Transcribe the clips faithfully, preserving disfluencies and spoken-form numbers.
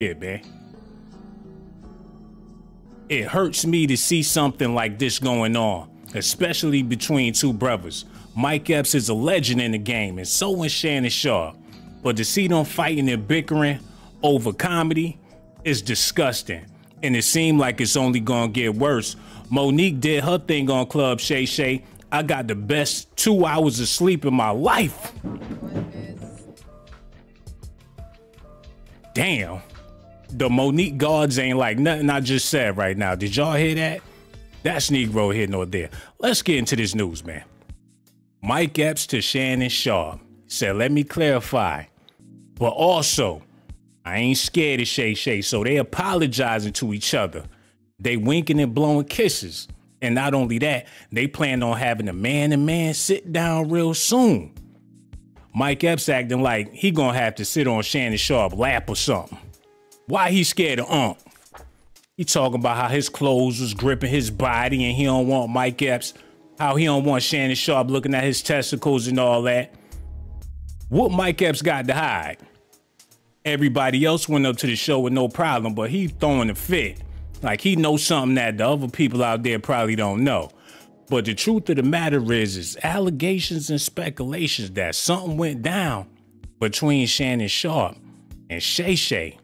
Yeah, man. It hurts me to see something like this going on, especially between two brothers. Mike Epps is a legend in the game, and so is Shannon Sharpe. But to see them fighting and bickering over comedy is disgusting, and it seemed like it's only gonna get worse. Monique did her thing on Club Shay Shay. I got the best two hours of sleep in my life. Damn. The Monique guards ain't like nothing I just said right now. Did y'all hear that? That's Negro here nor there. Let's get into this news, man. Mike Epps to Shannon Sharpe said, let me clarify, but also I ain't scared of Shay Shay, so they apologizing to each other. They winking and blowing kisses. And not only that, they plan on having a man-to-man sit down real soon. Mike Epps acting like he gonna have to sit on Shannon Sharpe's lap or something. Why he scared of Unc? He talking about how his clothes was gripping his body and he don't want Mike Epps, how he don't want Shannon Sharpe looking at his testicles and all that. What Mike Epps got to hide? Everybody else went up to the show with no problem, but he throwing a fit. Like he knows something that the other people out there probably don't know. But the truth of the matter is, is allegations and speculations that something went down between Shannon Sharpe and Shay Shay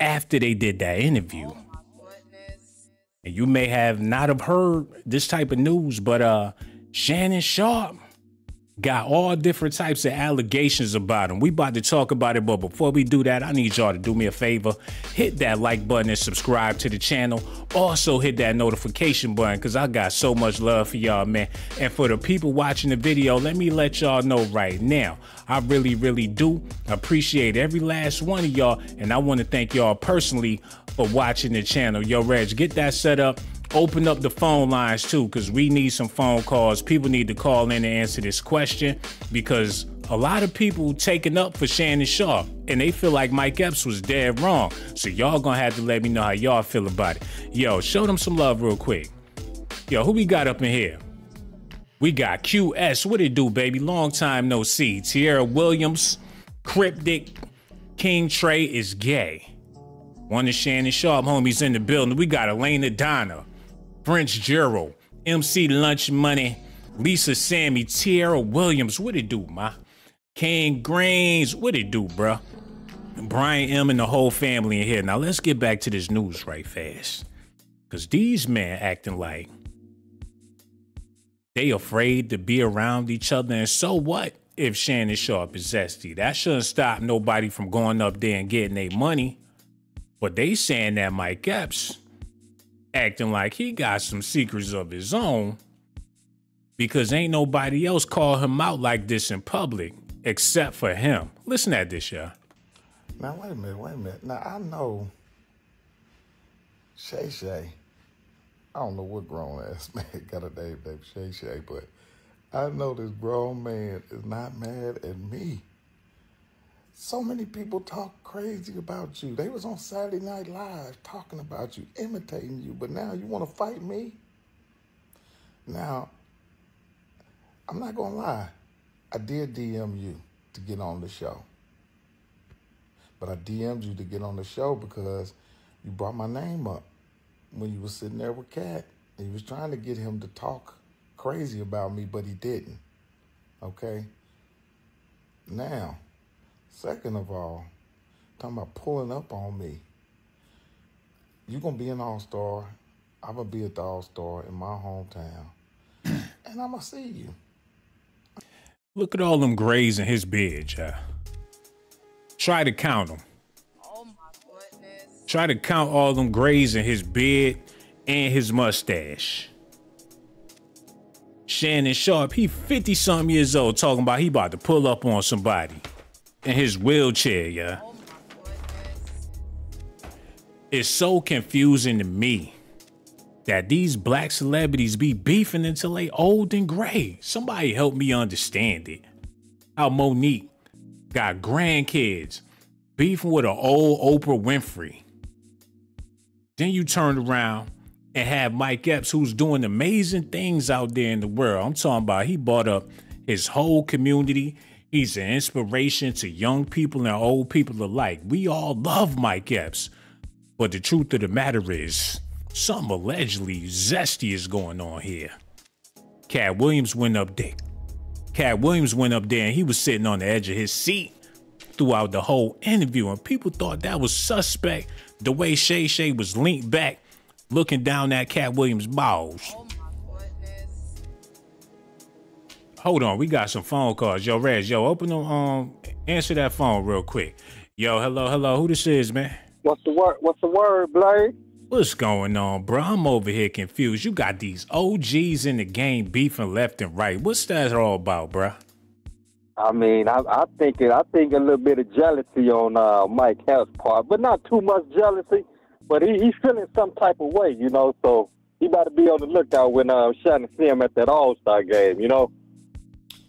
after they did that interview. Oh my goodness. And you may have not have heard this type of news, but uh, Shannon Sharpe got all different types of allegations about him. We about to talk about it, but before we do that, I need y'all to do me a favor. Hit that like button and subscribe to the channel. Also hit that notification button, because I got so much love for y'all, man. And for the people watching the video, let me let y'all know right now, I really, really do appreciate every last one of y'all. And I want to thank y'all personally for watching the channel. Yo, Reg, get that set up. Open up the phone lines too, because we need some phone calls. People need to call in and answer this question, because a lot of people taking up for Shannon Sharpe and they feel like Mike Epps was dead wrong. So y'all gonna have to let me know how y'all feel about it. Yo, show them some love real quick. Yo, who we got up in here? We got Q S. What it do, baby? Long time no see. Tierra Williams, Cryptic, King Trey is gay. One of Shannon Sharpe homies in the building. We got Elena Donna, French Gerald, M C Lunch Money, Lisa Sammy, Tierra Williams, what it do, ma? Kane Grains, what it do, bruh? Brian M and the whole family in here. Now let's get back to this news right fast, because these men acting like they afraid to be around each other. And so what if Shannon Sharpe is zesty? That shouldn't stop nobody from going up there and getting their money. But they saying that Mike Epps acting like he got some secrets of his own, because ain't nobody else call him out like this in public except for him. Listen at this, y'all. Now, wait a minute, wait a minute. Now, I know Shay Shay. I don't know what grown ass man got a name named Shay Shay, but I know this grown man is not mad at me. So many people talk crazy about you. They was on Saturday Night Live talking about you, imitating you, but now you want to fight me? Now, I'm not going to lie. I did D M you to get on the show. But I D M'd you to get on the show because you brought my name up when you was sitting there with Cat. And you was trying to get him to talk crazy about me, but he didn't. Okay? Now... second of all, talking about pulling up on me. You're going to be an all-star. I'm going to be at the all-star in my hometown. And I'm going to see you. Look at all them grays in his beard, y'all. Try to count them. Oh, my goodness. Try to count all them grays in his beard and his mustache. Shannon Sharpe, he fifty-something years old, talking about he about to pull up on somebody in his wheelchair, yeah. Oh, it's so confusing to me that these black celebrities be beefing until they old and gray. Somebody help me understand it. How Monique got grandkids beefing with an old Oprah Winfrey. Then you turn around and have Mike Epps, who's doing amazing things out there in the world. I'm talking about he bought up his whole community. He's an inspiration to young people and old people alike. We all love Mike Epps. But the truth of the matter is, something allegedly zesty is going on here. Cat Williams went up there. Cat Williams went up there and he was sitting on the edge of his seat throughout the whole interview, and people thought that was suspect the way Shay Shay was leaned back looking down at Cat Williams' balls. Oh my goodness. Hold on, we got some phone calls. Yo, Rez, yo, open them, um, answer that phone real quick. Yo, hello, hello, who this is, man? What's the word? What's the word, Blade? What's going on, bro? I'm over here confused. You got these O Gs in the game beefing left and right. What's that all about, bro? I mean, I, I think it, I think a little bit of jealousy on uh, Mike Epps' part, but not too much jealousy. But he, he's feeling some type of way, you know. So he better be on the lookout when uh, Shannon see him at that All Star game, you know.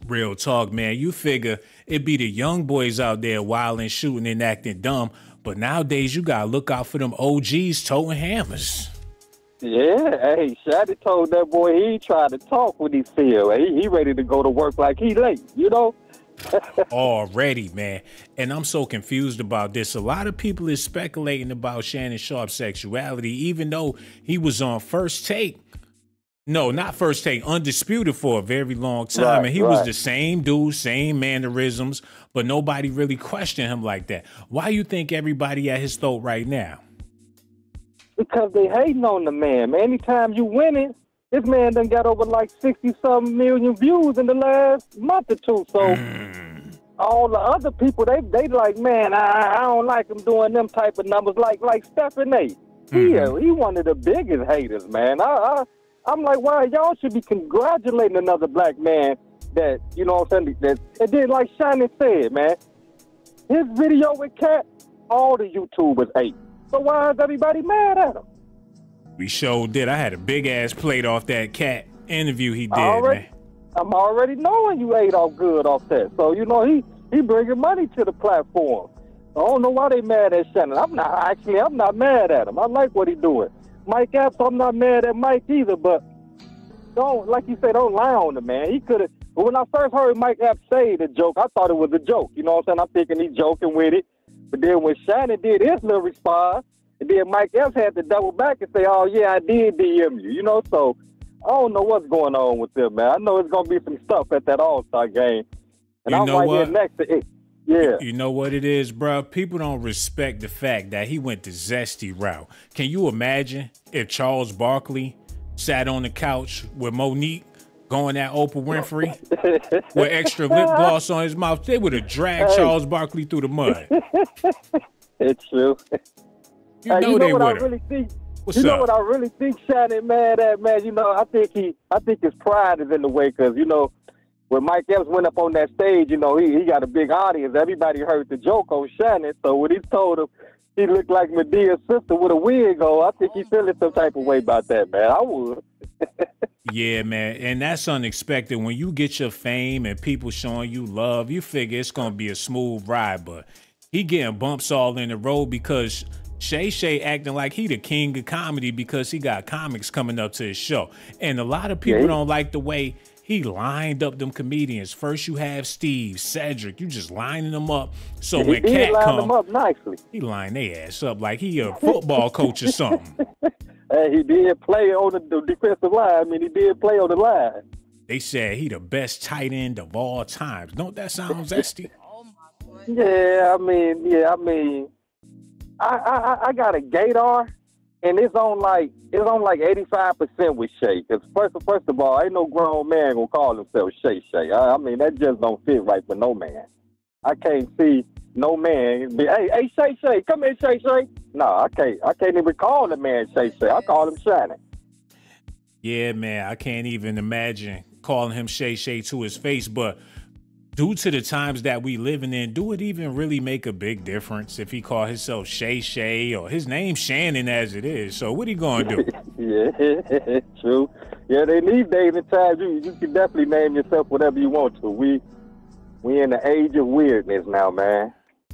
Real talk, man. You figure it be the young boys out there wilding, shooting, and acting dumb. But nowadays, you gotta look out for them O Gs towing hammers. Yeah, hey, Shady told that boy he ain't trying to talk when he see him. He, he ready to go to work like he late, you know? Already, man. And I'm so confused about this. A lot of people is speculating about Shannon Sharpe's sexuality, even though he was on First Take. No, not First Take, Undisputed for a very long time. Right, and he right. was the same dude, same mannerisms, but nobody really questioned him like that. Why you think everybody at his throat right now? Because they hating on the man, man. Anytime you win it, this man done got over like sixty-something million views in the last month or two. So mm. all the other people, they they like, man, I, I don't like him doing them type of numbers like like Stephen A. Mm. He, he one of the biggest haters, man. I... I I'm like, wow, y'all should be congratulating another black man that, you know what I'm saying, that, and then like Shannon said, man, his video with Cat, all the YouTubers ate. So why is everybody mad at him? We sure did. I had a big-ass plate off that Cat interview he did, already, man. I'm already knowing you ate off good off that. So, you know, he, he bringing money to the platform. I don't know why they mad at Shannon. I'm not, actually, I'm not mad at him. I like what he doing. Mike Epps, I'm not mad at Mike either, but don't, like you said, don't lie on the man. He could have, when I first heard Mike Epps say the joke, I thought it was a joke. You know what I'm saying? I'm thinking he's joking with it. But then when Shannon did his little response, and then Mike Epps had to double back and say, oh, yeah, I did D M you, you know? So I don't know what's going on with them, man. I know it's going to be some stuff at that All-Star game. And you I'm right what? here next to it. Yeah. You know what it is, bro? People don't respect the fact that he went the zesty route. Can you imagine if Charles Barkley sat on the couch with Monique going at Oprah Winfrey with extra lip gloss on his mouth? They would have dragged hey. Charles Barkley through the mud. It's true. You uh, know, you know they would have. Really think, What's you up? know what I really think Shannon mad at, man? You know, I think he, I think his pride is in the way because, you know, when Mike Epps went up on that stage, you know, he, he got a big audience. Everybody heard the joke on Shannon. So when he told him he looked like Madea's sister with a wig on, I think he's feeling some type of way about that, man. I would. Yeah, man. And that's unexpected. When you get your fame and people showing you love, you figure it's going to be a smooth ride. But he getting bumps all in the road because Shay Shay acting like he the king of comedy because he got comics coming up to his show. And a lot of people yeah. don't like the way he lined up them comedians. First you have Steve, Cedric. You just lining them up. So yeah, when Cat comes, he lined their ass up like he a football coach or something. Hey, he did play on the defensive line. I mean, he did play on the line. They said he the best tight end of all times. Don't that sound zesty? Oh my God. Yeah, I mean, yeah, I mean, I I, I got a Gator. And it's on like it's on like eighty-five percent with Shay. Cause first, first of all, ain't no grown man gonna call himself Shay Shay. I, I mean, that just don't fit right with no man. I can't see no man. Be, hey, hey, Shay Shay, come here, Shay Shay. No, I can't. I can't even call the man Shay Shay. I call him Shannon. Yeah, man, I can't even imagine calling him Shay Shay to his face, but. Due to the times that we living in, do it even really make a big difference if he call himself Shay Shay or his name Shannon as it is? So what he gonna do? Yeah, true. Yeah, they need days and times. You, you can definitely name yourself whatever you want to. We we in the age of weirdness now, man.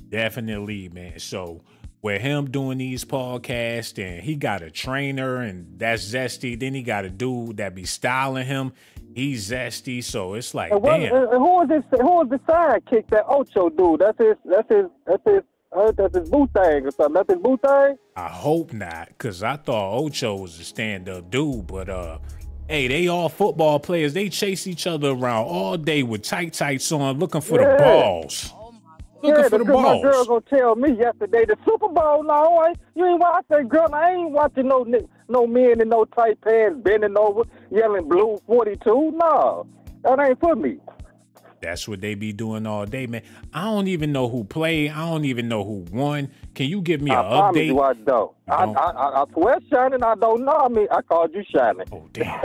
Definitely, man. So with him doing these podcasts and he got a trainer and that's zesty, then he got a dude that be styling him. He's zesty, so it's like, and what, damn. And who is this? Who is the sidekick that Ocho dude? That's his. That's his. That's his. Uh, that's his boo thing or something. That's his boo thing. I hope not, cause I thought Ocho was a stand-up dude. But uh, hey, they all football players. They chase each other around all day with tight tights on, looking for yeah. the balls. Looking yeah, for the balls. My girl gonna tell me yesterday the Super Bowl. No, I, you ain't watching, girl. I ain't watching no no men in no tight pants bending over yelling blue forty-two. No, that ain't for me. That's what they be doing all day, man. I don't even know who played. I don't even know who won. Can you give me an update? You I don't. I, I, I, I swear, Shannon, I don't know. I mean, I called you Shannon. Oh, damn.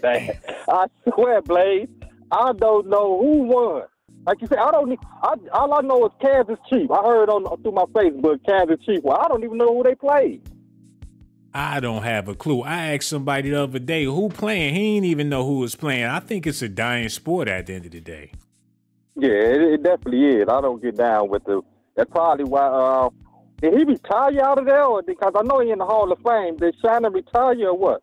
Damn. I swear, Blaze, I don't know who won. Like you said, I don't. I, all I know is Kansas Chief. I heard on through my Facebook, Kansas Chief. Well, I don't even know who they played. I don't have a clue. I asked somebody the other day who playing. He ain't even know who was playing. I think it's a dying sport at the end of the day. Yeah, it, it definitely is. I don't get down with the. That's probably why. Uh, did he retire out of there? Or, because I know he in the Hall of Fame. Did Shannon retire or what?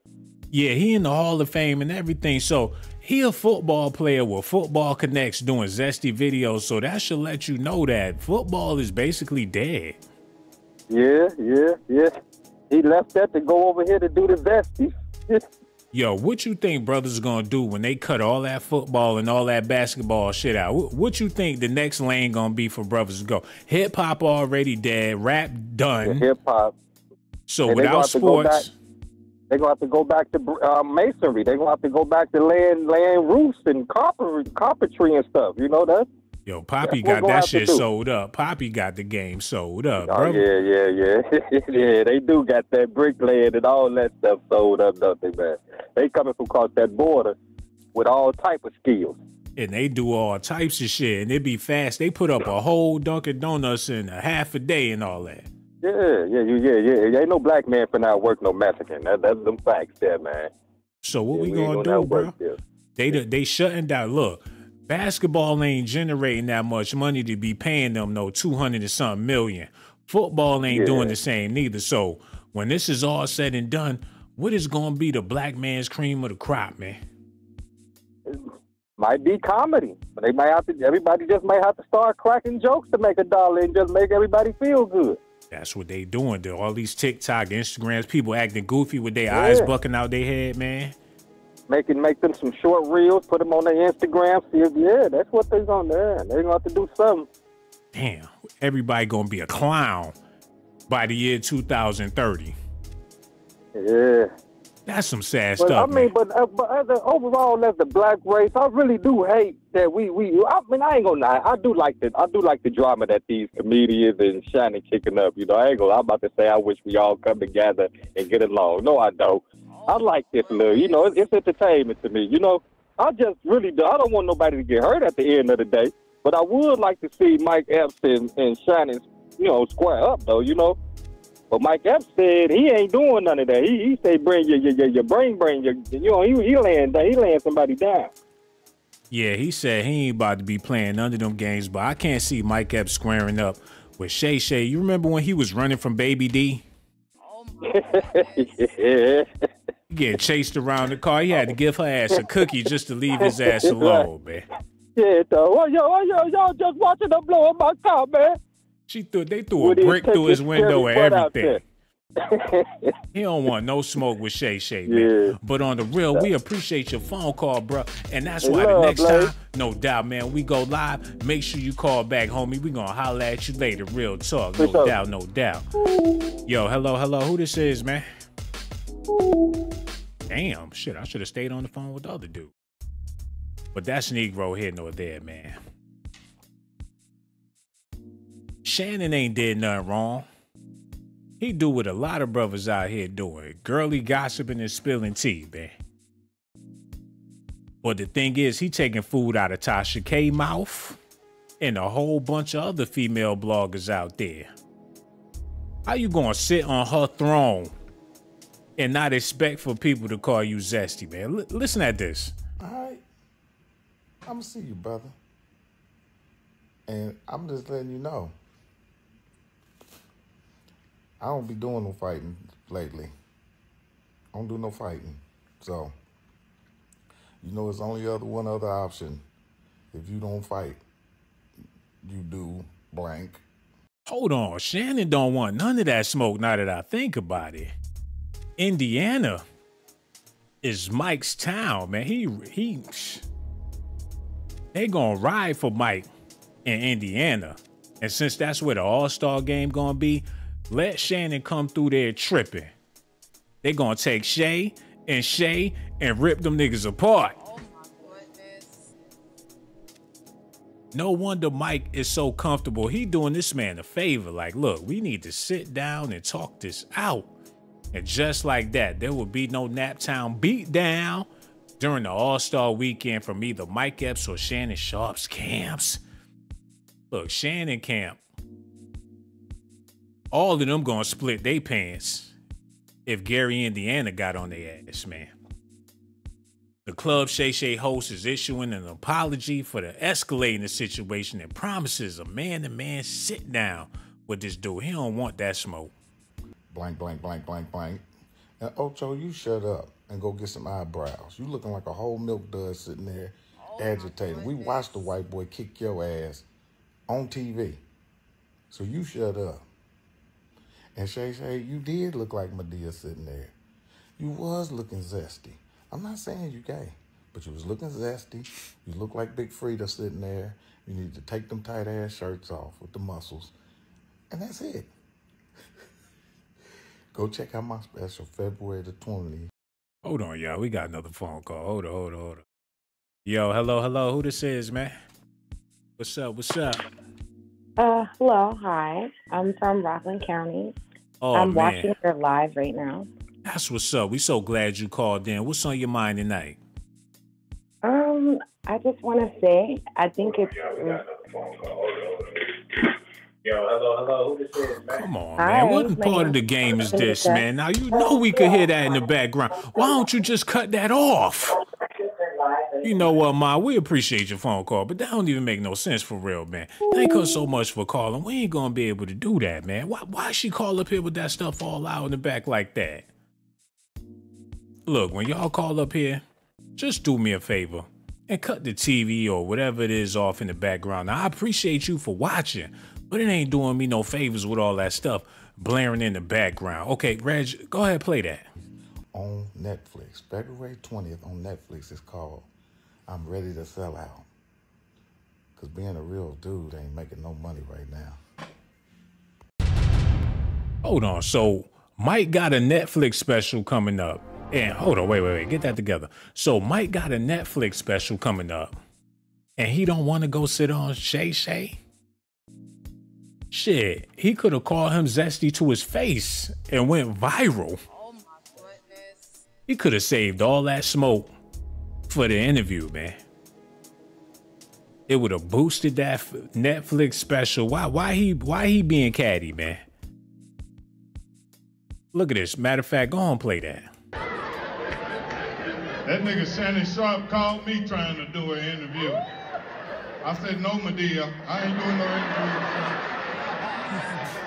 Yeah, he in the Hall of Fame and everything. So he a football player with football connects doing zesty videos. So that should let you know that football is basically dead. Yeah, yeah, yeah. He left that to go over here to do the zesty. Yo, what you think brothers are going to do when they cut all that football and all that basketball shit out? What, what you think the next lane going to be for brothers to go? Hip-hop already dead. Rap done. Hip-hop. So and without sports. They're going to have to go back to uh, masonry. They're going to have to go back to laying, laying roofs and carpentry, carpentry and stuff. You know that? Yo, Poppy got that shit sold up. Poppy got the game sold up, bro. Oh, yeah, yeah, yeah. Yeah, they do got that bricklaying and all that stuff sold up, don't they, man? They coming from across that border with all type of skills. And they do all types of shit, and they be fast. They put up a whole Dunkin' Donuts in a half a day and all that. Yeah, yeah, yeah, yeah. Ain't no black man for not work no Mexican. That, that's them facts there, man. So what yeah, we, we gonna, gonna do, bro? There. They, they shutting down. Look. Basketball ain't generating that much money to be paying them no two hundred and something million. Football ain't yeah. doing the same neither. So when this is all said and done, what is going to be the black man's cream of the crop, man? It might be comedy. But they might have to, everybody just might have to start cracking jokes to make a dollar and just make everybody feel good. That's what they doing, though. All these TikTok, Instagrams, people acting goofy with their yeah. eyes bucking out their head, man. Make it, make them some short reels, put them on their Instagram. See if, yeah, that's what they're going to do. They're going to have to do something. Damn, everybody going to be a clown by the year two thousand thirty. Yeah. That's some sad but, stuff, I mean, man. But, uh, but as a, overall, as the black race, I really do hate that we, we I mean, I ain't going to lie. I do like the, I do like the drama that these comedians and Shannon kicking up. You know, I ain't going to I'm about to say I wish we all come together and get along. No, I don't. I like this, little, you know, it's, it's entertainment to me. You know, I just really do. I don't want nobody to get hurt at the end of the day, but I would like to see Mike Epps and, and Shannon, you know, square up, though, you know. But Mike Epps said he ain't doing none of that. He, he said, bring your, your, your brain, bring your, you know, he, he laying he laying somebody down. Yeah, he said he ain't about to be playing none of them games, but I can't see Mike Epps squaring up with Shay Shay. You remember when he was running from Baby D? Oh, my. Yeah. Getting chased around the car. He had to give her ass a cookie just to leave his ass alone, man. Yeah, though. Yo, yo, yo, just watching them blow up my car, man. She threw, they threw Would a brick through his window and everything. He don't want no smoke with Shay Shay, man. Yeah. But on the real, we appreciate your phone call, bro. And that's why Love, the next Blake. time, no doubt, man, we go live. Make sure you call back, homie. We gonna holler at you later. Real talk. No What's doubt, up? no doubt. Yo, hello, hello. Who this is, man? Damn, shit, I should have stayed on the phone with the other dude. But that's Negro here nor there, man. Shannon ain't did nothing wrong. He do what a lot of brothers out here doing. Girly gossiping and spilling tea, man. But the thing is, he taking food out of Tasha K mouth and a whole bunch of other female bloggers out there. How you gonna sit on her throne and not expect for people to call you zesty, man? L listen at this. All right. I'm going to see you, brother. And I'm just letting you know. I don't be doing no fighting lately. I don't do no fighting. So, You know, it's only other one other option. If you don't fight, you do blank. Hold on, Shannon don't want none of that smoke now that I think about it. Indiana is Mike's town, man. He, he, they gonna ride for Mike in Indiana. And since that's where the All-Star game gonna be, let Shannon come through there tripping. They gonna take Shay and Shay and rip them niggas apart. No wonder Mike is so comfortable. He doing this man a favor. Like, look, we need to sit down and talk this out. And just like that, there will be no Naptown beatdown during the All-Star weekend from either Mike Epps or Shannon Sharpe's camps. Look, Shannon camp, all of them gonna split their pants if Gary, Indiana got on their ass, man. The Club Shay Shay host is issuing an apology for the escalating the situation and promises a man-to-man sit-down with this dude. He don't want that smoke. Blank, blank, blank, blank, blank. And Ocho, you shut up and go get some eyebrows. You looking like a whole milk dud sitting there oh agitating. We watched the white boy kick your ass on T V. So you shut up. And Shay Shay, you did look like Madea sitting there. You was looking zesty. I'm not saying you gay, but you was looking zesty. You look like Big Frida sitting there. You need to take them tight ass shirts off with the muscles. And that's it. Go check out my special February the twentieth. Hold on, y'all. We got another phone call. Hold on, hold on, hold on. Yo, hello, hello. Who this is, man? What's up? What's up? Uh, hello. Hi. I'm from Rockland County. Oh, I'm man. watching your live right now. That's what's up. We so glad you called in. What's on your mind tonight? Um, I just want to say, I think it's... Yo, we got another phone call. Hold on, hold on. Yo, hello, hello. Who this is, man? Come on, man. Hi, what part of the game is this, man? Now, you know we could hear that in the background. Why don't you just cut that off? You know what, Ma? We appreciate your phone call, but that don't even make no sense for real, man. Thank her so much for calling. We ain't going to be able to do that, man. Why, why she call up here with that stuff all out in the back like that? Look, when y'all call up here, just do me a favor and cut the T V or whatever it is off in the background. Now, I appreciate you for watching, but it ain't doing me no favors with all that stuff blaring in the background. Okay, Reg, go ahead, play that. On Netflix, February twentieth on Netflix, it's called I'm Ready to Sell Out. Because being a real dude ain't making no money right now. Hold on, so Mike got a Netflix special coming up. And hold on, wait, wait, wait, get that together. So Mike got a Netflix special coming up and he don't want to go sit on Shay Shay? Shit, he could have called him zesty to his face and went viral. Oh my goodness. He could have saved all that smoke for the interview, man. It would have boosted that Netflix special. Why, why he, why he being catty, man? Look at this. Matter of fact, go on and play that. That nigga Shannon Sharpe called me trying to do an interview. I said, no, Madea, I ain't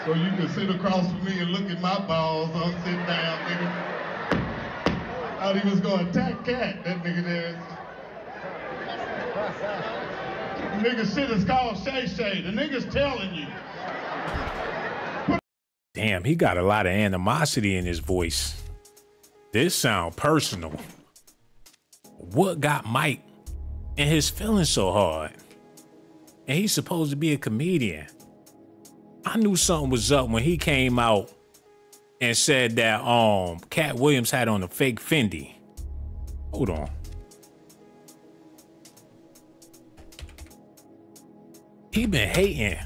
doing no interview. So you can sit across from me and look at my balls. I'm sitting down, nigga. I thought he was going to attack Cat, that nigga there. The nigga shit is called Shay Shay. The nigga's telling you. Damn, he got a lot of animosity in his voice. This sound personal. What got Mike and his feelings so hard? And he's supposed to be a comedian. I knew something was up when he came out and said that um Cat Williams had on a fake Fendi. Hold on. He been hating.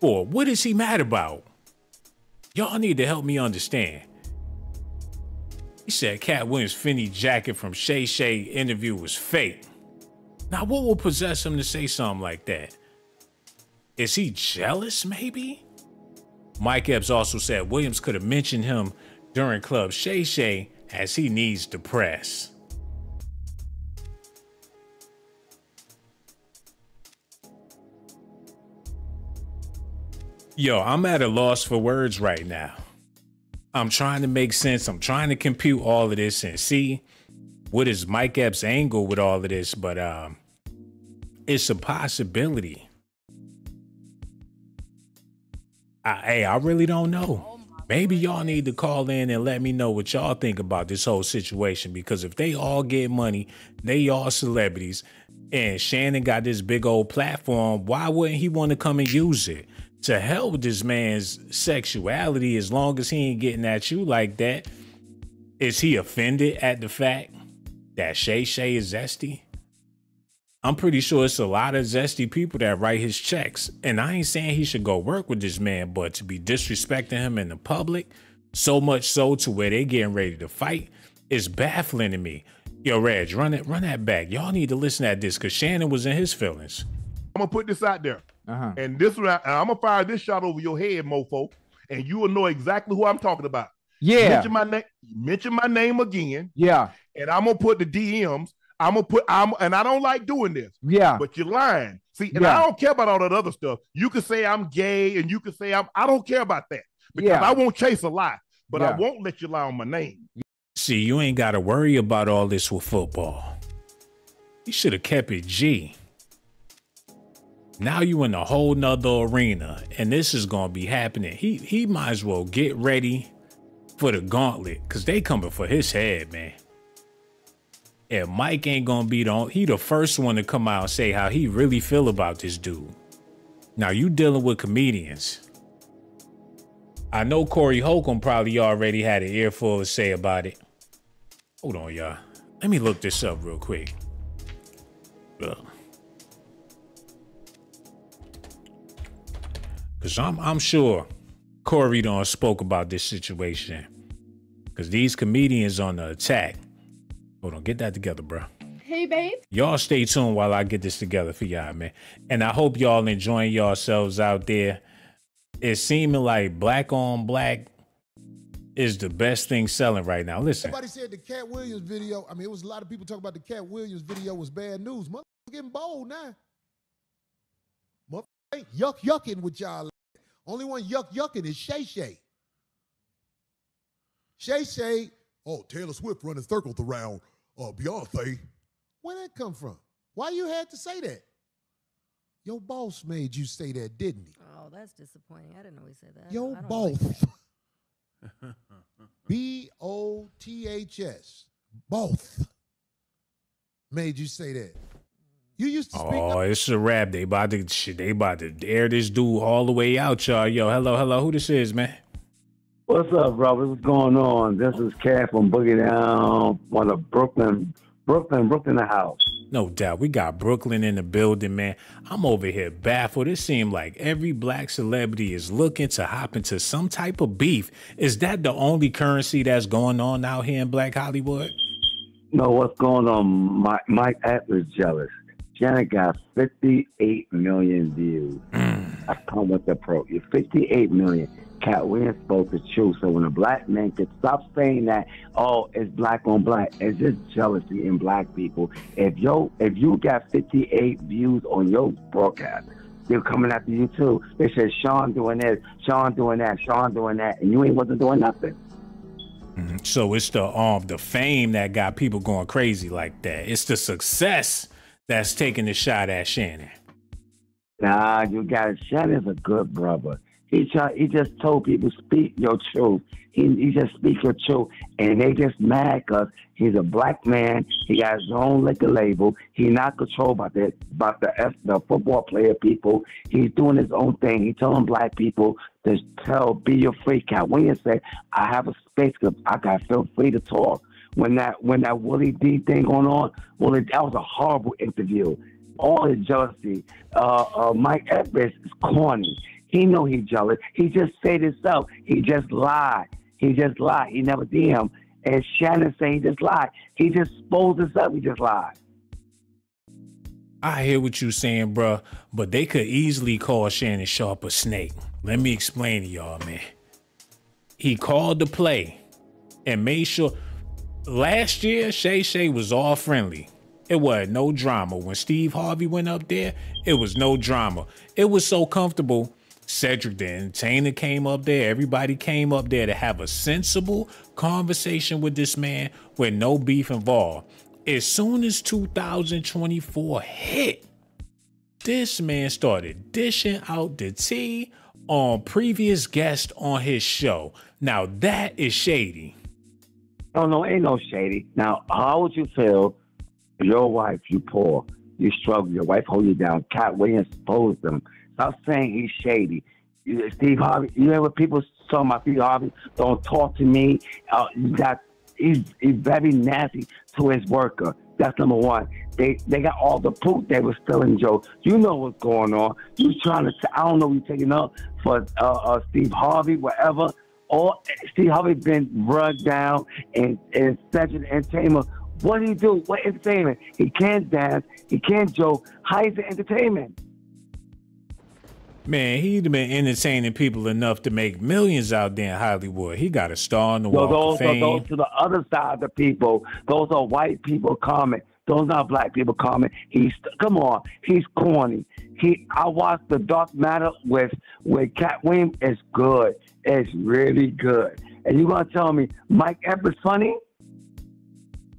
For what is he mad about? Y'all need to help me understand. He said Cat Williams' Fendi jacket from Shay Shay interview was fake. Now, what will possess him to say something like that? Is he jealous, maybe? Mike Epps also said Williams could have mentioned him during Club Shay Shay as he needs to press. Yo, I'm at a loss for words right now. I'm trying to make sense. I'm trying to compute all of this and see what is Mike Epps' angle with all of this, but um, it's a possibility. I, hey, I really don't know. Maybe y'all need to call in and let me know what y'all think about this whole situation, because if they all get money, they all celebrities, and Shannon got this big old platform, why wouldn't he want to come and use it to help this man's sexuality? As long as he ain't getting at you like that, is he offended at the fact that Shay Shay is zesty? I'm pretty sure it's a lot of zesty people that write his checks. And I ain't saying he should go work with this man, but to be disrespecting him in the public, so much so to where they getting ready to fight, is baffling to me. Yo, Reg, run it, run that back. Y'all need to listen at this, because Shannon was in his feelings. I'm going to put this out there. Uh-huh. And this round, I'm going to fire this shot over your head, mofo, and you will know exactly who I'm talking about. Yeah. Mention my, na mention my name again. Yeah. And I'm going to put the D Ms. I'm gonna put I'm and I don't like doing this. Yeah. But you're lying. See, and yeah. I don't care about all that other stuff. You can say I'm gay and you can say I'm I don't care about that, because yeah. I won't chase a lie, but yeah. I won't let you lie on my name. See, you ain't gotta worry about all this with football. You should have kept it G. Now you in a whole nother arena, and this is gonna be happening. He he might as well get ready for the gauntlet, cause they coming for his head, man. And Mike ain't gonna be the only, he the first one to come out and say how he really feel about this dude. Now you dealing with comedians. I know Corey Holcomb probably already had an earful to say about it. Hold on, y'all. Let me look this up real quick. Ugh. Cause I'm I'm sure Corey done spoke about this situation. Cause these comedians on the attack. Hold on, get that together, bro. Hey, babe. Y'all stay tuned while I get this together for y'all, man. And I hope y'all enjoying yourselves out there. It's seeming like black on black is the best thing selling right now. Listen. Everybody said the Cat Williams video. I mean, it was a lot of people talking about the Cat Williams video was bad news. Motherfuckers getting bold now. Motherfuckers ain't yuck yucking with y'all. Only one yuck yucking is Shay Shay. Shay Shay. Oh, Taylor Swift running circles around uh, Beyonce. Where'd that come from? Why you had to say that? Your boss made you say that, didn't he? Oh, that's disappointing. I didn't always say that. Your boss. Like B O T H S. Both. Made you say that. You used to speak Oh, up it's a rap. They about to, shit, they about to air this dude all the way out, y'all. Yo, hello, hello. Who this is, man? What's up, Robert? What's going on? This is Cat from Boogie Down, one of Brooklyn, Brooklyn, Brooklyn, the house. No doubt. We got Brooklyn in the building, man. I'm over here baffled. It seemed like every black celebrity is looking to hop into some type of beef. Is that the only currency that's going on out here in Black Hollywood? No, what's going on? Mike, Mike Epps is jealous. Shannon got fifty-eight million views. Mm. I come with the pro. You're fifty-eight million. Cat Williams spoke the truth. So when a black man can stop saying that, oh, it's black on black, it's just jealousy in black people. If yo, if you got fifty-eight views on your broadcast, they're coming after you too. They said Sean doing this, Sean doing that, Sean doing that, and you ain't wasn't doing nothing. Mm-hmm. So it's the um the fame that got people going crazy like that. It's the success that's taking the shot at Shannon. Nah, you got it. Shannon's a good brother. He, try, he just told people, speak your truth. He, he just speak your truth. And they just mad because he's a black man. He has his own liquor label. He's not controlled by the, by the, the football player people. He's doing his own thing. He's telling black people to tell, be your free. Cat Williams said, I have a space because I got feel free to talk. When that, when that Willie D thing going on, Willie, that was a horrible interview. All his jealousy. Uh, uh, Mike Epps is corny. He know he's jealous. He just said himself. He just lied. He just lied. He never D M. And Shannon said he just lied. He just exposed us up. He just lied. I hear what you're saying, bro, but they could easily call Shannon Sharpe a snake. Let me explain to y'all, man. He called the play and made sure. Last year, Shay Shay was all friendly. It wasn't no drama. When Steve Harvey went up there, it was no drama. It was so comfortable. Cedric the Entertainer came up there. Everybody came up there to have a sensible conversation with this man with no beef involved. As soon as two thousand twenty-four hit, this man started dishing out the tea on previous guests on his show. Now that is shady. Oh no, ain't no shady. Now, how would you feel your wife, you poor, you struggle, your wife hold you down, Cat Williams exposed them. Stop saying he's shady. Steve Harvey, you know what people talking about Steve Harvey, don't talk to me. Uh, that he's, he's very nasty to his worker. That's number one. They they got all the poop they were stealing, Joe. You know what's going on. You trying to, I don't know what you're taking up for uh, uh, Steve Harvey, whatever. Or Steve Harvey been rugged down and, and Cedric the Entertainer. What do he do? What entertainment? He can't dance. He can't joke. How is the entertainment? Man, he's been entertaining people enough to make millions out there in Hollywood. He got a star in the Walk of Fame. Those to the other side of the people. Those are white people comment. Those are black people comment. He's come on. He's corny. He. I watched The Dark Matter with with Cat Williams. It's good. It's really good. And you gonna tell me Mike Epps is funny?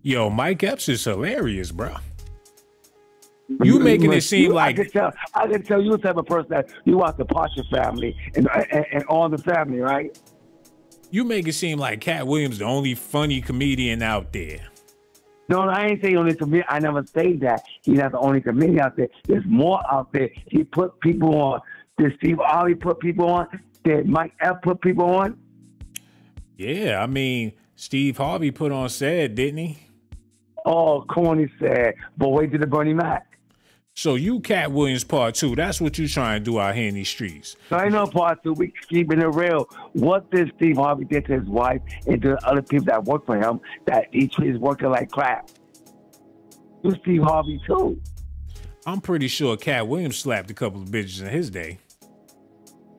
Yo, Mike Epps is hilarious, bro. You making it seem like I can tell, I can tell you the type of person that you watch The Partridge Family and, and, and All in the Family, right? You make it seem like Cat Williams the only funny comedian out there. No, I ain't saying only comedian. I never say that. He's not the only comedian out there. There's more out there. He put people on. Did Steve Harvey put people on? Did Mike Epps put people on? Yeah, I mean, Steve Harvey put on Sad, didn't he? Oh, corny Sad. But wait till the Bernie Mac. So you Cat Williams part two, that's what you trying to do out here in these streets. So I know part two, we keeping it real. What did Steve Harvey did to his wife and to other people that work for him, that each is working like crap? You Steve Harvey too. I'm pretty sure Cat Williams slapped a couple of bitches in his day.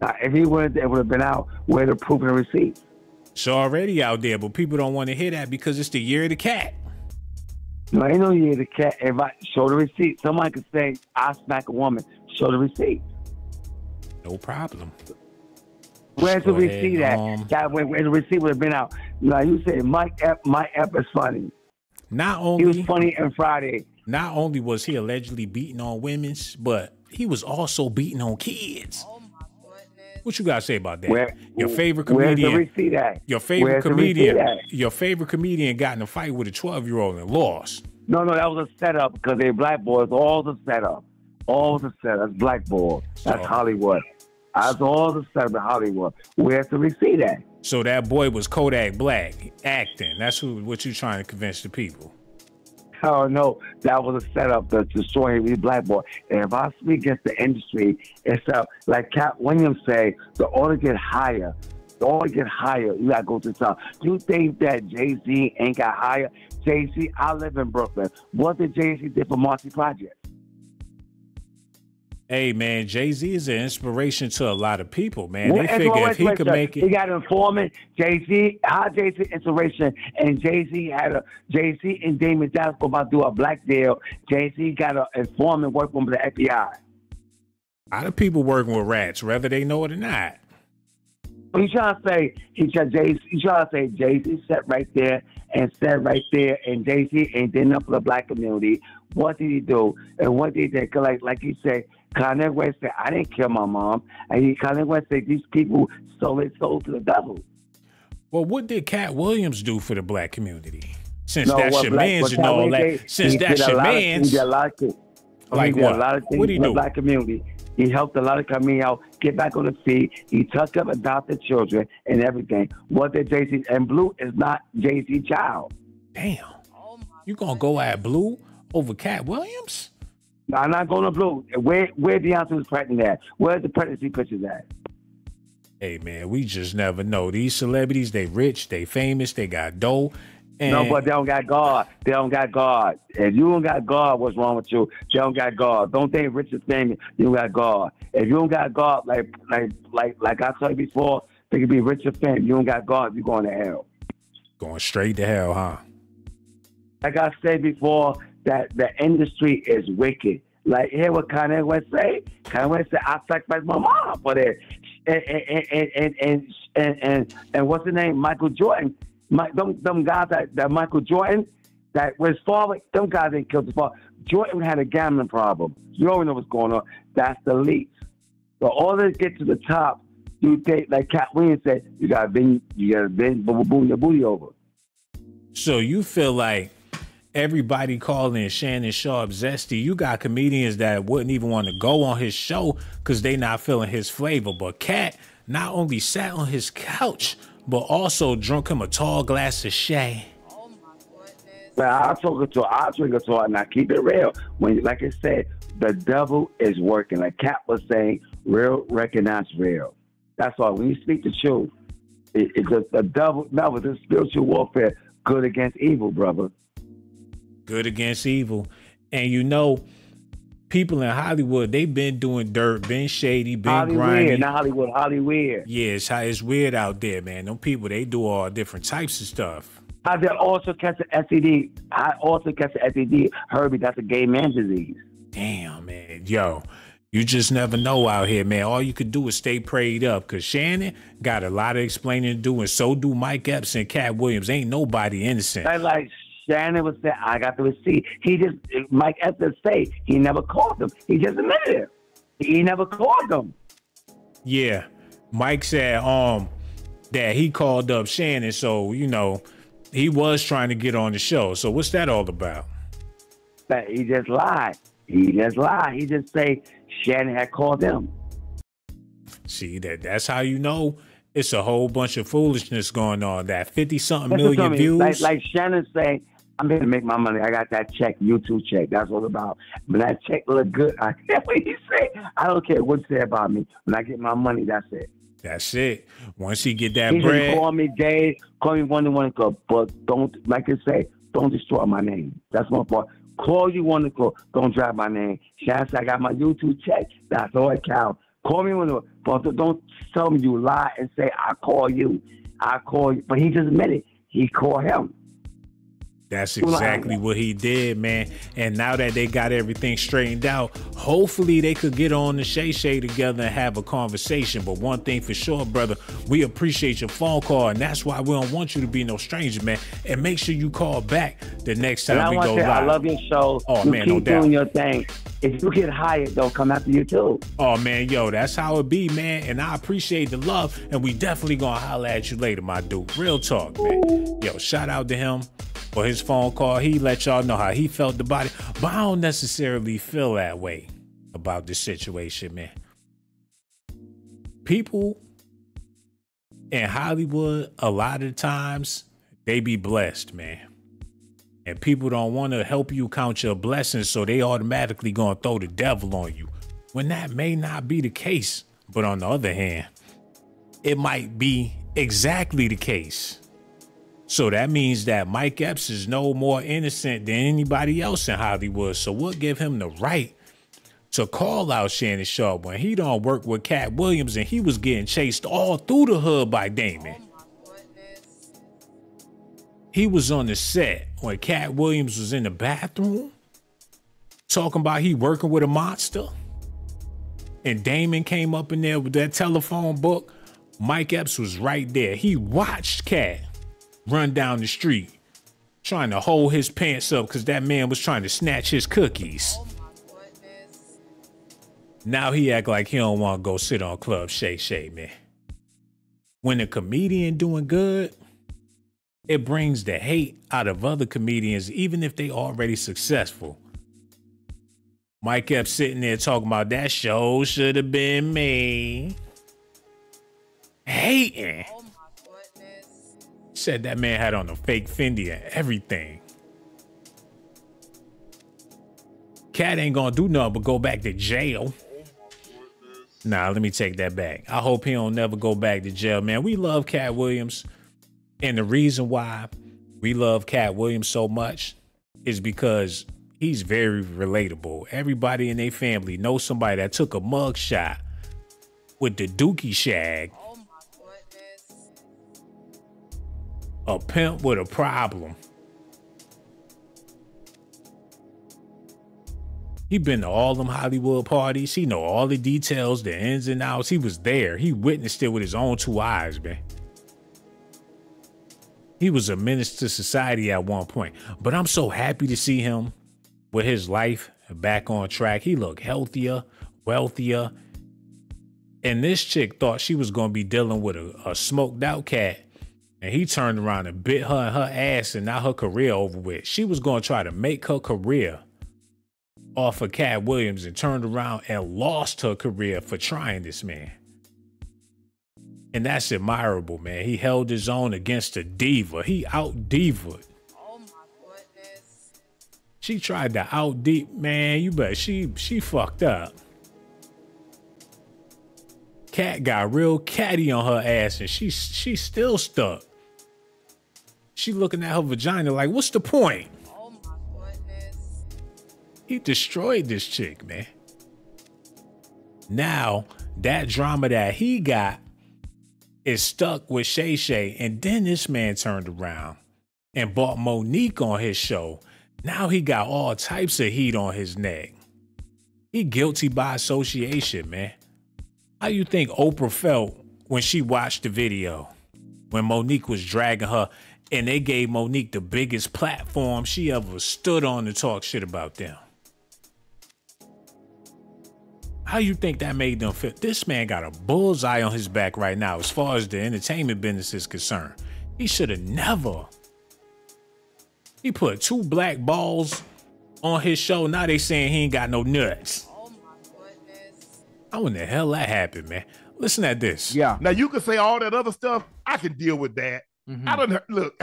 Now, if he would have, would have been out, where the proof and receipts? It's already out there, but people don't want to hear that because it's the year of the cat. No, ain't no year the cat. If I show the receipt, somebody could say, I smack a woman. Show the receipt. No problem. Where's the receipt at? That when, when the receipt would have been out. Now you said Mike Epps, Mike Epps is funny. Not only he was funny on Friday. Not only was he allegedly beating on women, but he was also beating on kids. Oh my goodness. What you gotta say about that? Where, your favorite comedian. Where's the receipt at? Your favorite comedian. Your favorite comedian got in a fight with a twelve year old and lost. No, no, that was a setup because they black boys. All the setup, all the setup. That's black boys. That's so, Hollywood. That's all the setup of Hollywood. Where's the receipt at? So that boy was Kodak Black acting. That's who. What you trying to convince the people? Oh no, that was a setup to destroy his black boy. And if I speak against the industry, it's up. Like Cat Williams say, the order get higher. Always get higher. You gotta go to the top. You think that Jay-Z ain't got higher? Jay-Z, I live in Brooklyn. What did Jay-Z do for Marcy Project? Hey man, Jay-Z is an inspiration to a lot of people, man. They figure if he could make it. He got an informant. Jay-Z, how Jay-Z inspiration, and Jay-Z had a Jay-Z and Damon Dash go about do a black deal. Jay-Z got an informant working with the F B I. A lot of people working with rats, whether they know it or not. He trying to say he trying Jay he trying to say Jay Z sat right there and sat right there and Jay Z ain't did nothing for the black community. What did he do? And what did he do? Like like he said, Kanye West said, I didn't kill my mom. And he Kanye West said these people sold their soul to the devil. Well, what did Cat Williams do for the black community? Since no, that's well, your black, man's and all that. Like, since that's your man's, he did a lot of things. Like what? A lot of things what did he do? The black community. He helped a lot of coming out, get back on the feet. He touched up adopted children and everything. What did Jay-Z and Blue is not Jay-Z child. Damn. You gonna go at Blue over Cat Williams? No, I'm not going to Blue. Where where Beyonce was pregnant at? Where's the pregnancy pictures at? Hey man, we just never know. These celebrities, they rich, they famous, they got dough. And no, but they don't got God. They don't got God. If you don't got God, what's wrong with you? They don't got God. Don't think rich is famous. You don't got God. If you don't got God, like like like like I told you before, they could be rich or famous. You don't got God, you're going to hell. Going straight to hell, huh? Like I said before, that the industry is wicked. Like, hear what Kanye West say? Kanye West said, I sacrificed my mom for that. and and and and and, and, and, and what's the name? Michael Jordan. My, them, them guys that, that Michael Jordan, that was father, them guys didn't kill his father. Jordan had a gambling problem. You already know what's going on. That's the least. So all that get to the top, you take, like Cat Williams said, you gotta bend, you gotta bend, boom, boom, your booty over. So you feel like everybody calling Shannon Sharpe zesty. You got comedians that wouldn't even want to go on his show because they not feeling his flavor. But Cat not only sat on his couch, but also drunk him a tall glass of Shay. Oh my goodness. Well, I'll talk to I drink it to and I keep it real. When, like I said, the devil is working. Like Cat was saying, real recognize real. That's all. When you speak the truth, it, it's a, a devil. No, with the spiritual warfare, good against evil, brother. Good against evil. And you know, people in Hollywood, they've been doing dirt, been shady, been Hollywood, grinding. Not Hollywood, Hollywood. Yeah, it's, it's weird out there, man. Them people, they do all different types of stuff. I did also catch the S T D. I also catch the S T D. Herbie, that's a gay man disease. Damn, man. Yo, you just never know out here, man. All you could do is stay prayed up, because Shannon got a lot of explaining to do, and so do Mike Epps and Cat Williams. Ain't nobody innocent. I like Shannon was saying, I got the receipt. He just, Mike Epps said, say, he never called them. He just admitted it. He never called them. Yeah. Mike said um, that he called up Shannon, so, you know, he was trying to get on the show. So what's that all about? But he just lied. He just lied. He just say Shannon had called them. See, that that's how you know. It's a whole bunch of foolishness going on. That fifty-something million views. Like, like Shannon saying, I'm here to make my money. I got that check, YouTube check. That's all about. When that check look good, I can't what he say. I don't care what you say about me. When I get my money, that's it. That's it. Once he get that he bread. He call me Dave, call me one to one Club, but don't, like I say, don't destroy my name. That's my part. Call you one to call, don't drop my name. Shannon said, I got my YouTube check. That's all it counts. Call me when you, but don't tell me you lie and say, I call you. I call you. But he just admitted he called him. That's exactly what he did, man. And now that they got everything straightened out, hopefully they could get on the Shay Shay together and have a conversation. But one thing for sure, brother, we appreciate your phone call, and that's why we don't want you to be no stranger, man. And make sure you call back the next time we go live. I love your show. Oh man, no doubt. You keep doing your thing. If you get hired, they'll come after you too. Oh man, yo, that's how it be, man. And I appreciate the love, and we definitely gonna holler at you later, my dude. Real talk, man. Yo, shout out to him for his phone call. He let y'all know how he felt about it, but I don't necessarily feel that way about this situation, man. People in Hollywood, a lot of times, they be blessed, man. And people don't want to help you count your blessings, so they automatically going to throw the devil on you, when that may not be the case. But on the other hand, it might be exactly the case. So that means that Mike Epps is no more innocent than anybody else in Hollywood. So we'll give him the right to call out Shannon Sharpe when he don't work with Cat Williams and he was getting chased all through the hood by Damon. He was on the set when Cat Williams was in the bathroom talking about he working with a monster. And Damon came up in there with that telephone book. Mike Epps was right there. He watched Cat run down the street trying to hold his pants up because that man was trying to snatch his cookies. Oh my goodness. Now he act like he don't want to go sit on Club Shay Shay, man. When a comedian doing good, it brings the hate out of other comedians, even if they already successful. Mike Epps sitting there talking about that show should have been me. Hating. Oh my goodness. Said that man had on a fake Fendi and everything. Cat ain't gonna do nothing but go back to jail. Nah, let me take that back. I hope he don't never go back to jail, man. We love Cat Williams. And the reason why we love Cat Williams so much is because he's very relatable. Everybody in their family knows somebody that took a mug shot with the dookie shag. Oh my goodness. A pimp with a problem. He been to all them Hollywood parties. He know all the details, the ins and outs. He was there. He witnessed it with his own two eyes, man. He was a menace to society at one point. But I'm so happy to see him with his life back on track. He looked healthier, wealthier. And this chick thought she was going to be dealing with a, a smoked out cat. And he turned around and bit her in her ass, and now her career over with. She was going to try to make her career off of Cat Williams and turned around and lost her career for trying this man. And that's admirable, man. He held his own against a diva. He out-diva'd. Oh my goodness. She tried to out-deep, man. You bet she she fucked up. Cat got real catty on her ass, and she she's still stuck. She looking at her vagina like, what's the point? He destroyed this chick, man. Now, that drama that he got is stuck with Shay Shay. And then this man turned around and bought Monique on his show. Now he got all types of heat on his neck. He guilty by association, man. How you think Oprah felt when she watched the video? When Monique was dragging her and they gave Monique the biggest platform she ever stood on to talk shit about them. How you think that made them feel? This man got a bullseye on his back right now as far as the entertainment business is concerned. He should have never. He put two black balls on his show. Now they saying he ain't got no nuts. Oh my goodness. How in the hell that happened, man? Listen at this. Yeah. Now you can say all that other stuff. I can deal with that. Mm-hmm. I don't look.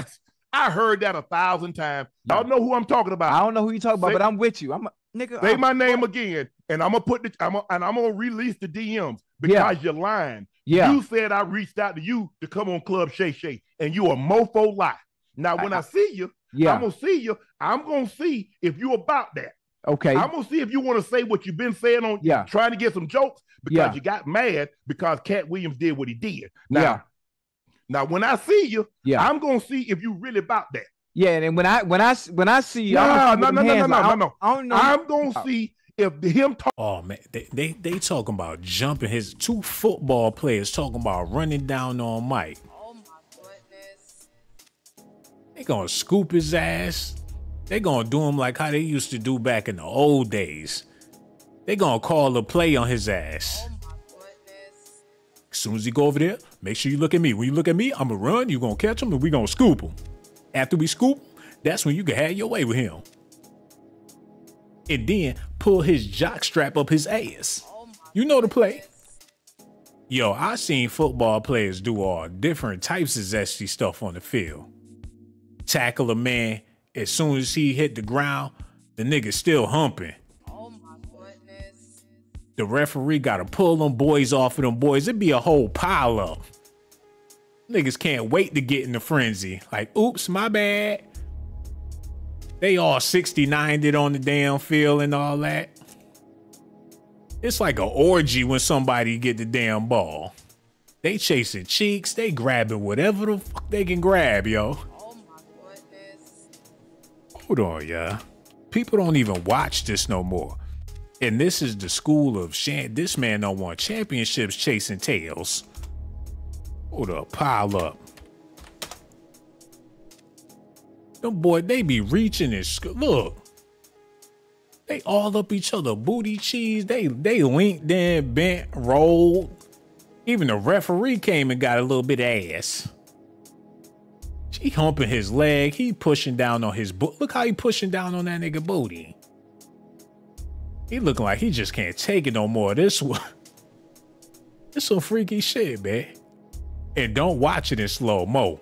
I heard that a thousand times. Yeah. I don't know who I'm talking about. I don't know who you talking about, say, but I'm with you. I'm a, nigga. Say I'm, my name what? again. And I'm gonna put the I'm a, and I'm gonna release the D Ms because yeah. you're lying. Yeah. You said I reached out to you to come on Club Shay Shay, and you a mofo lie. Now when I, I, I see you, yeah. I'm gonna see you. I'm gonna see if you about that. Okay. I'm gonna see if you want to say what you've been saying on yeah. trying to get some jokes because yeah. you got mad because Cat Williams did what he did. Now, yeah. now when I see you, yeah. I'm gonna see if you really about that. Yeah, and when I when I when I see you, no, no, no, no, no, no, no, no, no, no, I'm gonna oh. see. If him talk oh man, they, they they talking about jumping his two football players talking about running down on Mike. Oh my goodness. They gonna scoop his ass. They gonna do him like how they used to do back in the old days. They gonna call a play on his ass. Oh my goodness. As soon as he go over there, make sure you look at me. When you look at me, I'm gonna run, you gonna catch him, and we gonna scoop him. After we scoop him, that's when you can have your way with him. And then pull his jock strap up his ass. You know the play. Yo, I seen football players do all different types of zesty stuff on the field. Tackle a man. As soon as he hit the ground, the nigga still humping. Oh my goodness. The referee gotta pull them boys off of them boys. It'd be a whole pile up. Niggas can't wait to get in the frenzy. Like, oops, my bad. They all sixty-nined on the damn field and all that. It's like an orgy when somebody get the damn ball. They chasing cheeks. They grabbing whatever the fuck they can grab, yo. Oh my goodness. Hold on, yeah. People don't even watch this no more. And this is the school of Shan. This man don't want championships chasing tails. Hold up, pile up. Them boy, they be reaching and sc look. They all up each other, booty cheese. They they linked in, bent, rolled. Even the referee came and got a little bit of ass. She humping his leg. He pushing down on his boot. Look how he pushing down on that nigga booty. He looking like he just can't take it no more. This one, it's some freaky shit, man. And don't watch it in slow mo.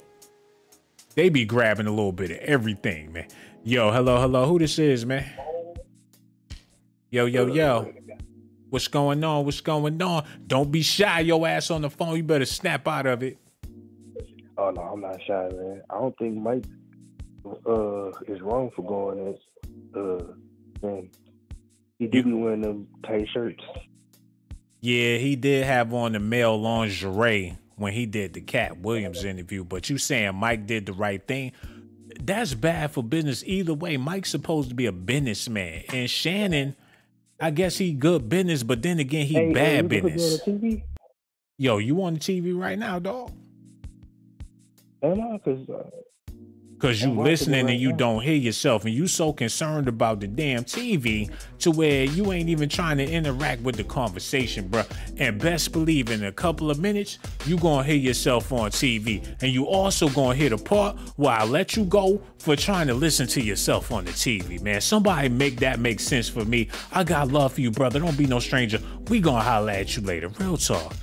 They be grabbing a little bit of everything, man. Yo, hello, hello. Who this is, man? Yo, yo, yo. What's going on? What's going on? Don't be shy, your ass on the phone. You better snap out of it. Oh, no, I'm not shy, man. I don't think Mike uh, is wrong for going as, uh, man. He did be wearing them tight shirts. Yeah, he did have on the male lingerie when he did the Cat Williams interview. But you saying Mike did the right thing? That's bad for business either way. Mike's supposed to be a businessman. And Shannon I guess he good business, but then again, he hey, bad hey, business. T V? Yo, you on the T V right now, dog? Am Because uh, Cause you listening right and you now. Don't hear yourself, and you so concerned about the damn T V to where you ain't even trying to interact with the conversation, bro. And best believe in a couple of minutes, you gonna hear yourself on T V, and you also gonna hear the part where I let you go for trying to listen to yourself on the T V, man. Somebody make that make sense for me. I got love for you, brother. Don't be no stranger. We gonna holler at you later. Real talk.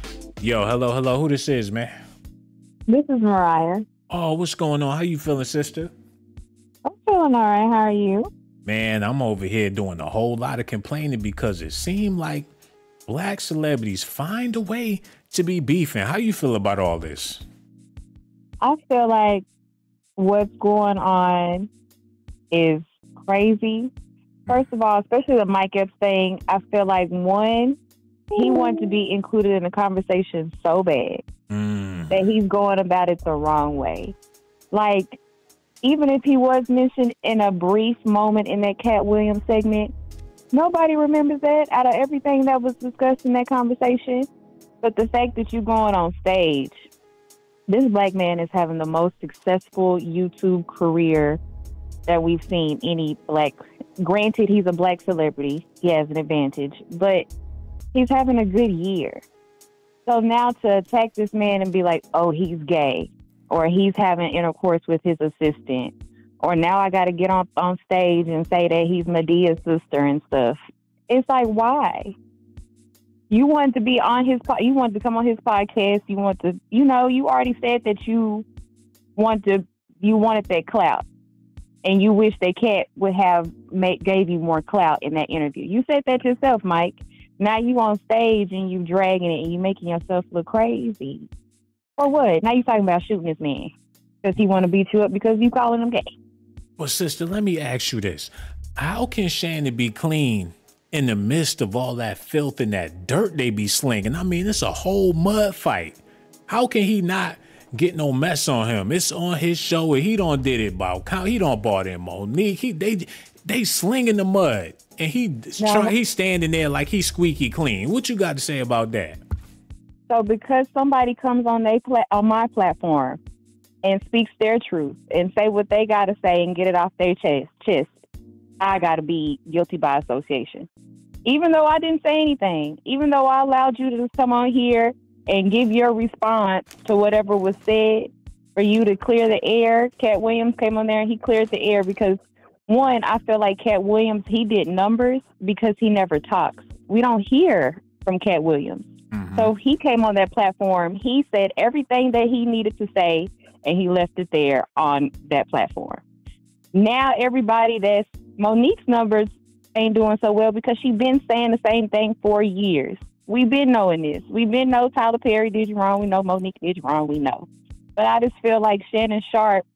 Yo, hello, hello. Who this is, man? This is Mariah. Oh, what's going on? How you feeling, sister? I'm feeling all right. How are you? Man, I'm over here doing a whole lot of complaining because it seemed like black celebrities find a way to be beefing. How you feel about all this? I feel like what's going on is crazy. First of all, especially the Mike Epps thing, I feel like, one, he wanted to be included in the conversation so bad mm. that he's going about it the wrong way. Like, even if he was mentioned in a brief moment in that Cat Williams segment, nobody remembers that out of everything that was discussed in that conversation. But the fact that you're going on stage, this black man is having the most successful YouTube career that we've seen any black. Granted, he's a black celebrity. He has an advantage. But he's having a good year. So now to attack this man and be like, oh, he's gay, or he's having intercourse with his assistant, or now I got to get on, on stage and say that he's Madea's sister and stuff. It's like, why? You wanted to be on his, po- you wanted to come on his podcast. You want to, you know, you already said that you want to, you wanted that clout. And you wish that Cat would have made, gave you more clout in that interview. You said that yourself, Mike. Now you on stage and you dragging it and you making yourself look crazy. For what? Now you talking about shooting this man because he want to beat you up because you calling him gay. Well, sister, let me ask you this. How can Shannon be clean in the midst of all that filth and that dirt they be slinging? I mean, it's a whole mud fight. How can he not get no mess on him? It's on his show and he done did it about. He done bought in Monique. He, they, they slinging the mud. And he now, try, he's standing there like he's squeaky clean. What you got to say about that? So because somebody comes on they pla- on my platform and speaks their truth and say what they got to say and get it off their chest, chest I got to be guilty by association. Even though I didn't say anything, even though I allowed you to come on here and give your response to whatever was said for you to clear the air. Cat Williams came on there and he cleared the air because one, I feel like Cat Williams, he did numbers because he never talks. We don't hear from Cat Williams. Mm-hmm. So he came on that platform. He said everything that he needed to say, and he left it there on that platform. Now everybody that's Monique's numbers ain't doing so well because she's been saying the same thing for years. We've been knowing this. We've been know Tyler Perry did you wrong. We know Monique did you wrong. We know. But I just feel like Shannon Sharpe,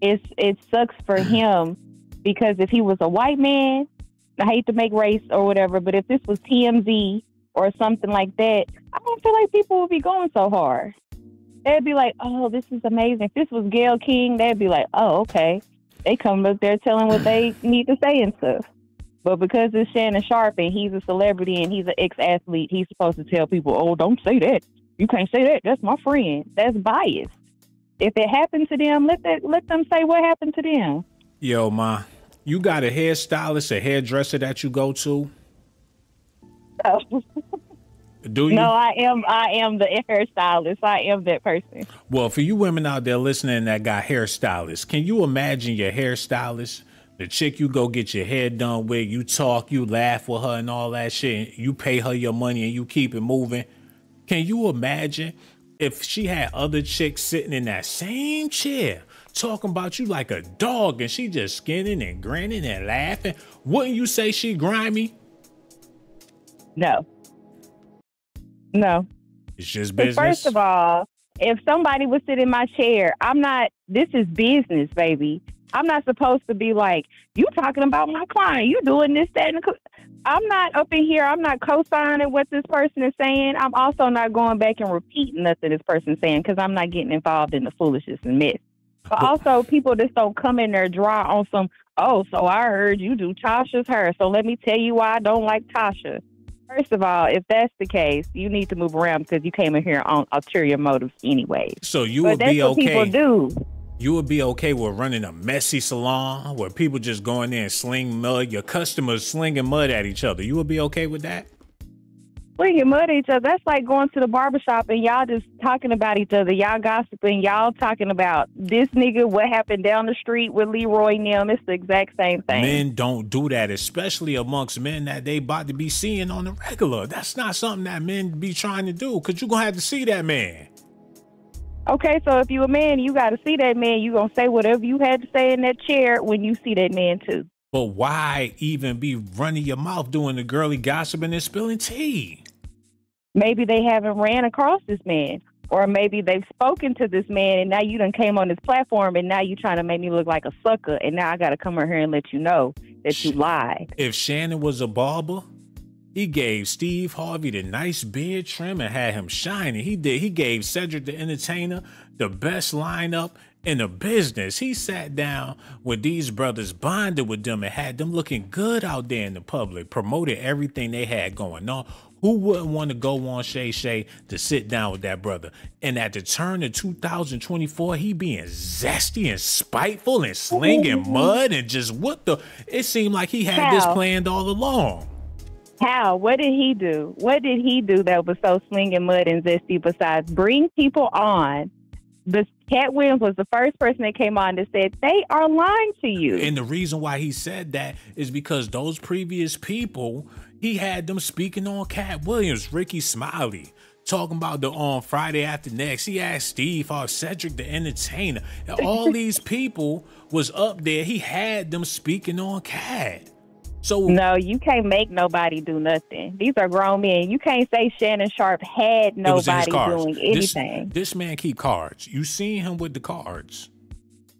It's, it sucks for him because if he was a white man, I hate to make race or whatever, but if this was T M Z or something like that, I don't feel like people would be going so hard. They'd be like, oh, this is amazing. If this was Gayle King, they'd be like, oh, okay. They come up there telling what they need to say and stuff. But because it's Shannon Sharpe and he's a celebrity and he's an ex-athlete, he's supposed to tell people, oh, don't say that. You can't say that. That's my friend. That's biased. If it happened to them, let that, let them say what happened to them. Yo, ma, you got a hairstylist, a hairdresser that you go to? Oh. Do you? No, I am. I am the hairstylist. I am that person. Well, for you women out there listening that got hairstylists, can you imagine your hairstylist? The chick you go get your hair done with, you talk, you laugh with her and all that shit. You pay her your money and you keep it moving. Can you imagine if she had other chicks sitting in that same chair talking about you like a dog and she just skinning and grinning and laughing? Wouldn't you say she grimy? No. No. It's just business. But first of all, if somebody would sit in my chair, I'm not, this is business, baby. I'm not supposed to be like, you talking about my client, you doing this, that, and the co-. I'm not up in here. I'm not co-signing what this person is saying. I'm also not going back and repeating nothing this person's saying because I'm not getting involved in the foolishness and mess. But also, people just don't come in there dry on some, oh, so I heard you do Tasha's hair, so let me tell you why I don't like Tasha. First of all, if that's the case, you need to move around because you came in here on ulterior motives anyway. So you would be okay. People do. You would be okay with running a messy salon where people just go in there and sling mud, your customers slinging mud at each other. You would be okay with that? Slinging mud at each other. That's like going to the barbershop and y'all just talking about each other. Y'all gossiping. Y'all talking about this nigga, what happened down the street with Leroy and them. It's the exact same thing. Men don't do that, especially amongst men that they about to be seeing on the regular. That's not something that men be trying to do because you're going to have to see that man. Okay, so if you a man, you got to see that man. You going to say whatever you had to say in that chair when you see that man, too. But why even be running your mouth doing the girly gossiping and spilling tea? Maybe they haven't ran across this man. Or maybe they've spoken to this man, and now you done came on this platform, and now you trying to make me look like a sucker, and now I got to come over here and let you know that you lied. If Shannon was a barber, he gave Steve Harvey the nice beard trim and had him shining. He did. He gave Cedric the Entertainer the best lineup in the business. He sat down with these brothers, bonded with them, and had them looking good out there in the public, promoted everything they had going on. Who wouldn't want to go on Shay Shay to sit down with that brother? And at the turn of two thousand twenty-four, he being zesty and spiteful and slinging mud and just what the... It seemed like he had How? this planned all along. How? What did he do? What did he do that was so slinging mud and zesty besides bring people on? But Cat Williams was the first person that came on that said, they are lying to you. And the reason why he said that is because those previous people, he had them speaking on Cat Williams, Ricky Smiley, talking about the on um, Friday after next. He asked Steve or Cedric the Entertainer. And all these people was up there. He had them speaking on Cat. So no, you can't make nobody do nothing. These are grown men. You can't say Shannon Sharpe had nobody doing anything. This, this man keep cards. You seen him with the cards.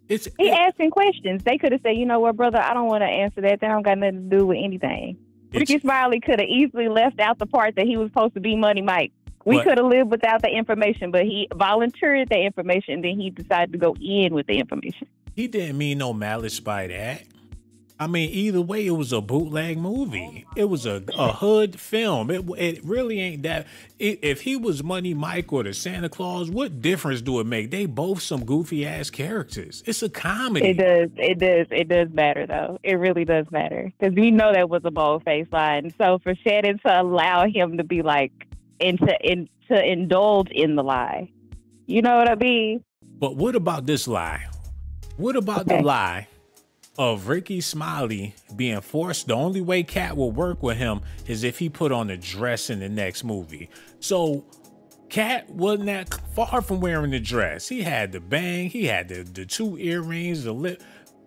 It's he it, asking questions. They could have said, you know what, brother, I don't want to answer that. That don't got nothing to do with anything. Ricky Smiley could have easily left out the part that he was supposed to be Money Mike. We could have lived without the information, but he volunteered the information. Then he decided to go in with the information. He didn't mean no malice by that. I mean, either way, it was a bootleg movie. It was a, a hood film. It, it really ain't that. It, if he was Money Mike or the Santa Claus, what difference do it make? They both some goofy ass characters. It's a comedy. It does. It does. It does matter, though. It really does matter because we know that was a bold face line. So for Shannon to allow him to be like and to and to indulge in the lie, you know what I mean? But what about this lie? What about okay. the lie of Ricky Smiley being forced? The only way Cat will work with him is if he put on a dress in the next movie. So Cat wasn't that far from wearing the dress. He had the bang, he had the, the two earrings, the lip.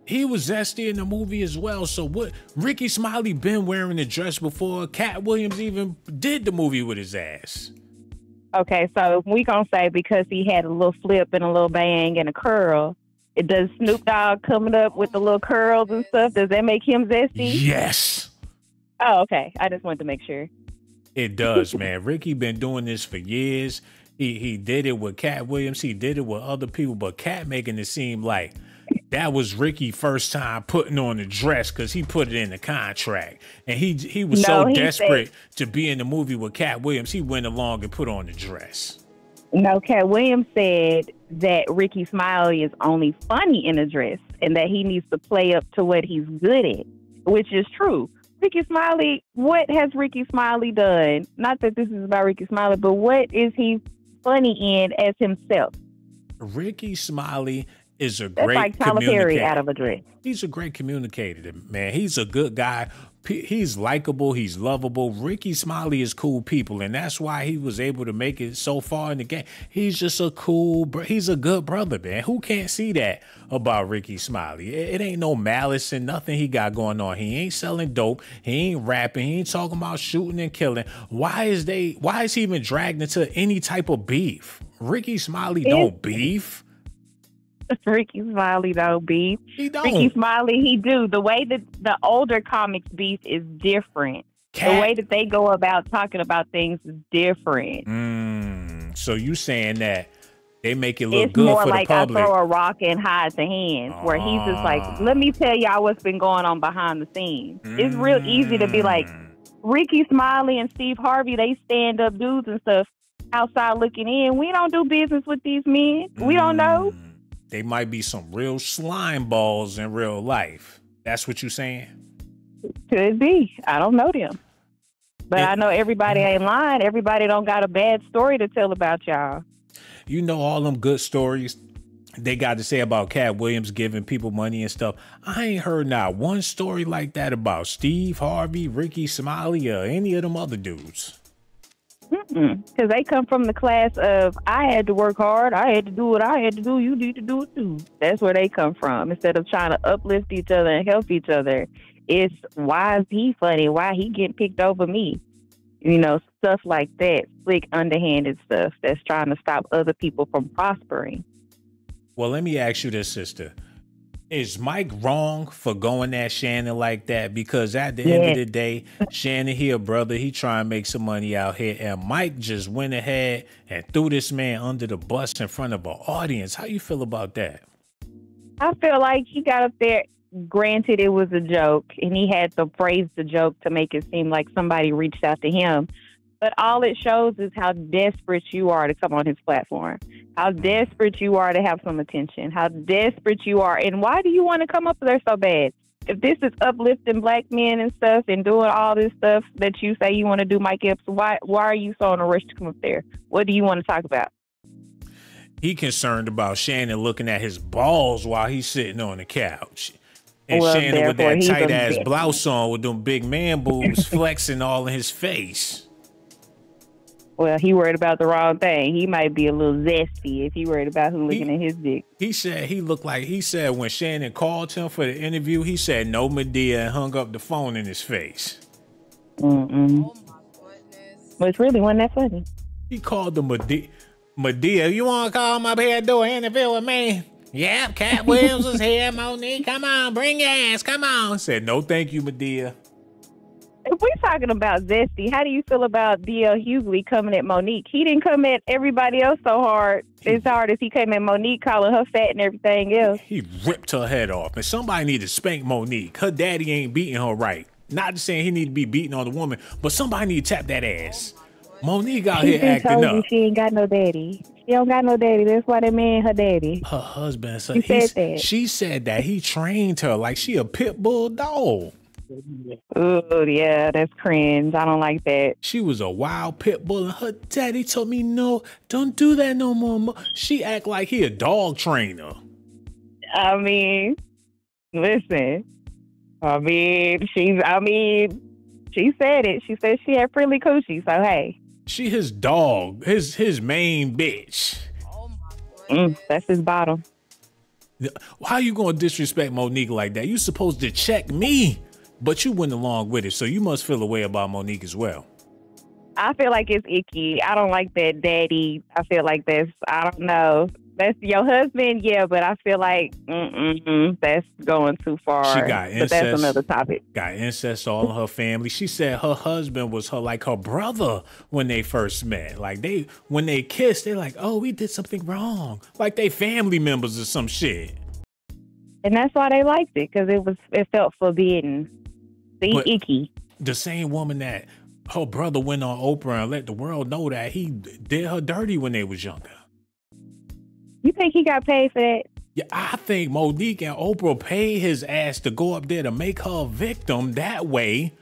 He was zesty in the movie as well. So what, Ricky Smiley been wearing the dress before Cat Williams even did the movie with his ass. Okay, so we gonna say because he had a little flip and a little bang and a curl, does Snoop Dogg coming up with the little curls and stuff, does that make him zesty? Yes. Oh, okay. I just wanted to make sure. It does, man. Ricky been doing this for years. He he did it with Cat Williams. He did it with other people, but Cat making it seem like that was Ricky first time putting on the dress because he put it in the contract. And he he was no, so he desperate said, to be in the movie with Cat Williams, he went along and put on the dress. No, Cat Williams said that Ricky Smiley is only funny in a dress and that he needs to play up to what he's good at, which is true. Ricky Smiley, what has Ricky Smiley done? Not that this is about Ricky Smiley, but what is he funny in as himself? Ricky Smiley is a That's great like Tyler Perry out of a dress. He's a great communicator, man. He's a good guy. He's likable. He's lovable. Ricky Smiley is cool people, and that's why he was able to make it so far in the game. He's just a cool, bro he's a good brother, man. Who can't see that about Ricky Smiley? It, it ain't no malice and nothing he got going on. He ain't selling dope. He ain't rapping. He ain't talking about shooting and killing. Why is they? Why is he even dragged into any type of beef? Ricky Smiley don't beef. Ricky Smiley don't beef. He don't. Ricky Smiley, he do. The way that the older comics beef is different. Cat. The way that they go about talking about things is different. Mm, so you saying that They make it look it's good for like the public. It's more like I throw a rock and hide the hands, uh, where he's just like, let me tell y'all what's been going on behind the scenes. Mm. It's real easy to be like, Ricky Smiley and Steve Harvey, they stand up dudes and stuff outside looking in. We don't do business with these men. Mm. We don't know. They might be some real slime balls in real life. That's what you're saying? Could be. I don't know them. But and, I know everybody ain't lying. Everybody don't got a bad story to tell about y'all. You know all them good stories they got to say about Cat Williams giving people money and stuff. I ain't heard not one story like that about Steve Harvey, Ricky Smiley, or any of them other dudes. Mm-mm. Because they come from the class of, I had to work hard, I had to do what I had to do, you need to do it too. That's where they come from. Instead of trying to uplift each other and help each other, it's why is he funny? Why he getting picked over me? You know, stuff like that, slick, underhanded stuff that's trying to stop other people from prospering. Well, let me ask you this, sister. Is Mike wrong for going at Shannon like that? Because at the yeah. end of the day, Shannon here, brother, he trying to make some money out here. And Mike just went ahead and threw this man under the bus in front of an audience. How you feel about that? I feel like he got up there. Granted, it was a joke, and he had to phrase the joke to make it seem like somebody reached out to him. But all it shows is how desperate you are to come on his platform, how desperate you are to have some attention, how desperate you are. And why do you want to come up there so bad? If this is uplifting black men and stuff and doing all this stuff that you say you want to do, Mike Epps, why, why are you so in a rush to come up there? What do you want to talk about? He concerned about Shannon looking at his balls while he's sitting on the couch. And well, Shannon with that tight ass big. blouse on with them big man boobs flexing all in his face. Well, he worried about the wrong thing. He might be a little zesty if he worried about who looking he, at his dick. He said he looked like, he said when Shannon called him for the interview, he said no Madea and hung up the phone in his face. Mm-mm. Oh my goodness. Which really wasn't that funny. He called the Madea. Madea, you want to call my bad door interview with me? Yep, Cat Williams is here, Monique. Come on, bring your ass. Come on. Said, no, thank you, Madea. If we're talking about zesty, how do you feel about D L Hughley coming at Monique? He didn't come at everybody else so hard, he, as hard as he came at Monique, calling her fat and everything else. He ripped her head off. And somebody need to spank Monique. Her daddy ain't beating her right. Not saying he need to be beating on the woman, but somebody need to tap that ass. Monique out here acting up. She ain't got no daddy. She don't got no daddy. That's why that man her daddy. Her husband. So he said that. She said that he trained her like she a pit bull dog. Oh, yeah, that's cringe. I don't like that. She was a wild pit bull, and her daddy told me, no, don't do that no more. She act like he a dog trainer. I mean, listen. I mean, she's, I mean, she said it. She said she had frilly coochie, so hey. She his dog, his his main bitch. Oh my mm, that's his bottom. How you gonna disrespect Monique like that? You supposed to check me, but you went along with it, so you must feel a way about Monique as well. I feel like it's icky. I don't like that daddy. I feel like that's, I don't know. That's your husband, yeah, but I feel like mm -mm -mm, that's going too far. She got incest. But that's another topic. Got incest all in her family. She said her husband was her like her brother when they first met. Like they when they kissed, they're like, oh, we did something wrong. Like they family members or some shit. And that's why they liked it, because it was it felt forbidden. See, but icky. The same woman that her brother went on Oprah and let the world know that he did her dirty when they was younger. You think he got paid for that? Yeah, I think Monique and Oprah paid his ass to go up there to make her a victim. That way,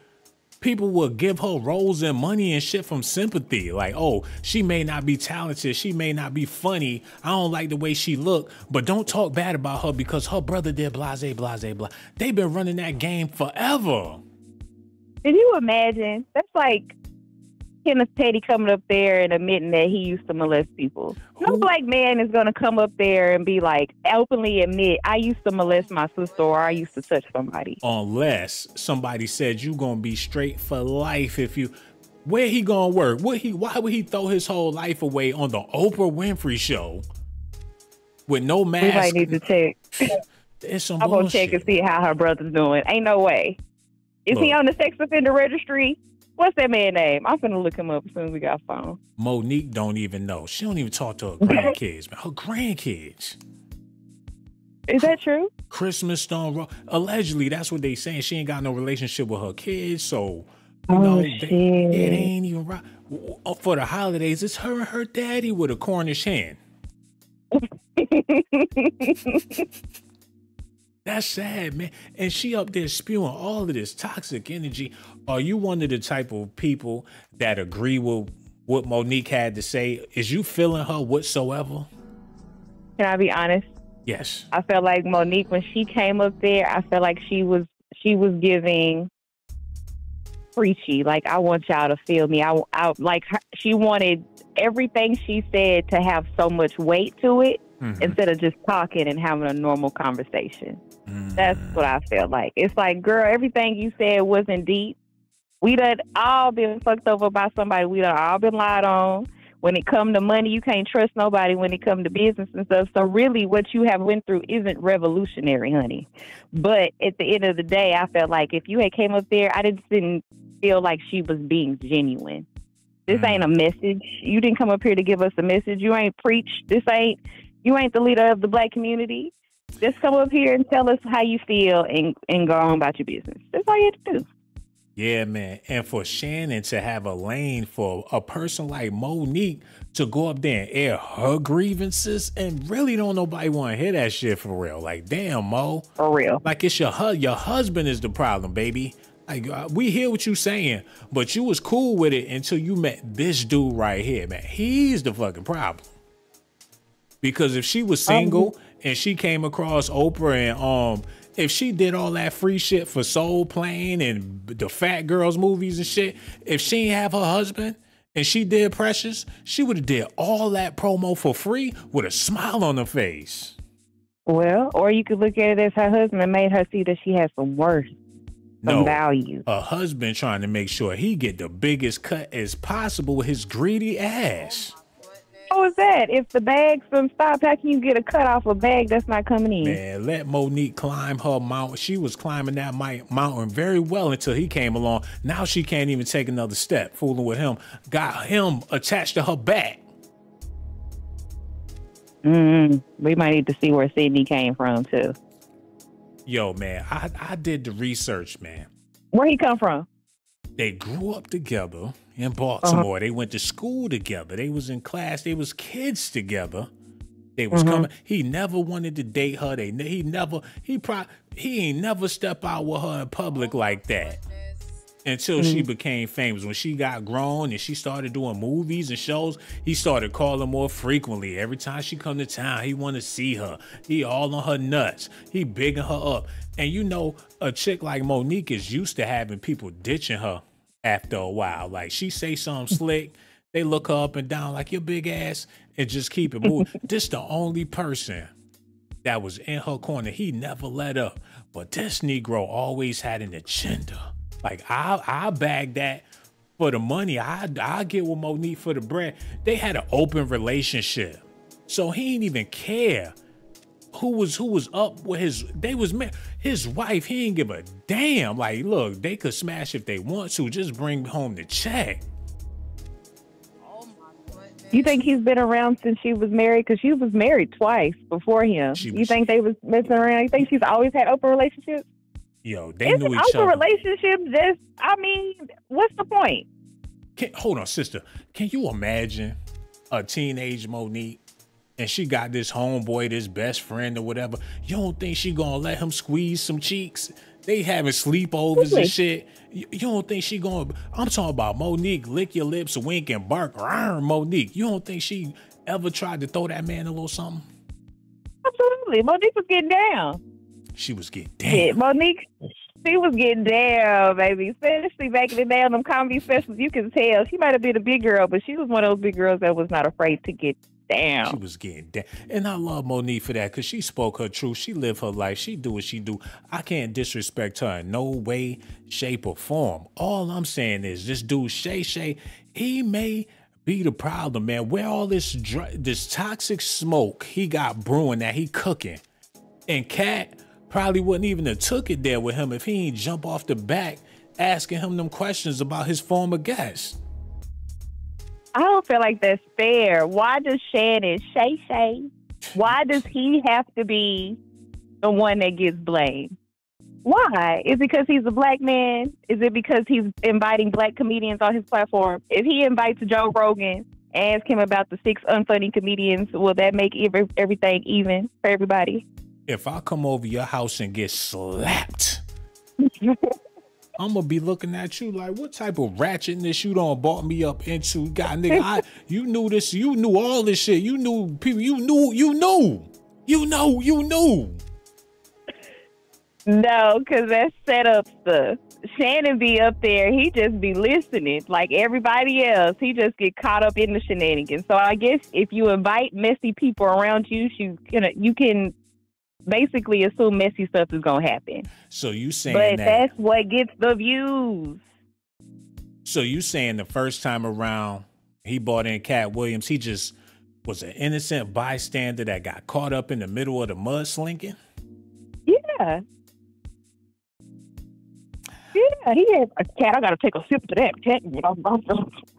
people will give her roles and money and shit from sympathy. Like, oh, she may not be talented. She may not be funny. I don't like the way she look, but don't talk bad about her because her brother did blase, blase, blase. They've been running that game forever. Can you imagine? That's like Kenneth Petty coming up there and admitting that he used to molest people. No black man is going to come up there and be like, openly admit, I used to molest my sister or I used to touch somebody. Unless somebody said you going to be straight for life if you... Where he going to work? What he? Why would he throw his whole life away on the Oprah Winfrey show with no mask? We might need to check. It's some I'm going to check and see how her brother's doing. Ain't no way. Is Look. he on the sex offender registry? What's that man's name? I'm finna look him up as soon as we got a phone. Monique don't even know. She don't even talk to her grandkids, man. Her grandkids. Is that true? Christmas Stone. Allegedly, that's what they saying. She ain't got no relationship with her kids, so you know, oh, they, shit. It ain't even right. For the holidays, it's her and her daddy with a Cornish hen. That's sad, man. And she up there spewing all of this toxic energy. Are you one of the type of people that agree with what Monique had to say? Is you feeling her whatsoever? Can I be honest? Yes. I felt like Monique, when she came up there, I felt like she was she was giving preachy. Like, I want y'all to feel me. I, I like her, she wanted everything she said to have so much weight to it. Mm-hmm. Instead of just talking and having a normal conversation. Mm. That's what I felt like. It's like, girl, everything you said wasn't deep. We done all been fucked over by somebody. We done all been lied on. When it come to money, you can't trust nobody when it come to business and stuff. So really what you have went through isn't revolutionary, honey. But at the end of the day, I felt like if you had came up there, I just didn't feel like she was being genuine. This mm. ain't a message. You didn't come up here to give us a message. You ain't preached. This ain't... You ain't the leader of the black community. Just come up here and tell us how you feel and, and go on about your business. That's all you have to do. Yeah, man. And for Shannon to have a lane for a person like Monique to go up there and air her grievances, and really don't nobody want to hear that shit for real. Like, damn, Mo. For real. Like, it's your husband. Your husband is the problem, baby. Like, we hear what you saying, but you was cool with it until you met this dude right here, man. He's the fucking problem. Because if she was single and she came across Oprah, and um, if she did all that free shit for Soul Plane and the Fat Girls movies and shit, if she didn't have her husband and she did Precious, she would have did all that promo for free with a smile on her face. Well, or you could look at it as her husband made her see that she has some worth, some no, value. A husband trying to make sure he get the biggest cut as possible with his greedy ass. How is that? If the bag's from stop, how can you get a cut off a bag that's not coming in? Man, let Monique climb her mountain. She was climbing that mountain very well until he came along. Now she can't even take another step. Fooling with him. Got him attached to her back. Mm-hmm. We might need to see where Sydney came from, too. Yo, man, I, I did the research, man. Where he come from? They grew up together in Baltimore. Uh-huh. They went to school together. They was in class. They was kids together. They was mm-hmm. coming. He never wanted to date her. They he never he probably he ain't never step out with her in public like that until mm-hmm. she became famous. When she got grown and she started doing movies and shows, he started calling more frequently. Every time she come to town, he want to see her. He all on her nuts. He bigging her up. And you know, a chick like Monique is used to having people ditching her. After a while, like she say something slick, they look her up and down like your big ass and just keep it moving. This the only person that was in her corner. He never let up. But this Negro always had an agenda. Like I I bag that for the money. I I get with Monique for the bread. They had an open relationship. So he didn't even care who was who was up with his they was man his wife. He didn't give a damn. Like, look, they could smash if they want to, just bring home the check. Oh my goodness. You think he's been around since she was married? Because she was married twice before him. She, you think they was messing around? You think she's always had open relationships? Yo, they it's knew each open other. Open relationship, just I mean, what's the point? Can, hold on, sister. Can you imagine a teenage Monique? And she got this homeboy, this best friend or whatever. You don't think she gonna let him squeeze some cheeks? They having sleepovers really? And shit. You, you don't think she gonna... I'm talking about Monique, lick your lips, wink and bark. Rawr, Monique, you don't think she ever tried to throw that man a little something? Absolutely. Monique was getting down. She was getting down. Yeah, Monique, she was getting down, baby. Especially back in the day on them comedy specials, you can tell. She might have been a big girl, but she was one of those big girls that was not afraid to get... Damn. She was getting down. And I love Monique for that, because she spoke her truth. She lived her life. She do what she do. I can't disrespect her in no way, shape, or form. All I'm saying is this dude, Shay Shay, he may be the problem, man. Where all this dr this toxic smoke he got brewing that he cooking. And Cat probably wouldn't even have took it there with him if he ain't jump off the back asking him them questions about his former guest. I don't feel like that's fair. Why does Shannon Shay Shay, why does he have to be the one that gets blamed? Why? Is it because he's a black man? Is it because he's inviting black comedians on his platform? If he invites Joe Rogan, ask him about the six unfunny comedians, will that make every, everything even for everybody? If I come over your house and get slapped, I'm gonna be looking at you like, what type of ratchetness you done bought me up into? God, nigga, I, you knew this, you knew all this shit, you knew people, you knew, you knew, you know, you knew. No, because that's set up stuff. Shannon be up there, he just be listening like everybody else. He just get caught up in the shenanigans. So I guess if you invite messy people around you, you can, you can basically assume messy stuff is gonna happen. So you saying but that that's what gets the views. So you saying the first time around he brought in Cat Williams, he just was an innocent bystander that got caught up in the middle of the mudslinging? Yeah. Yeah, he had a cat. I gotta take a sip to that cat.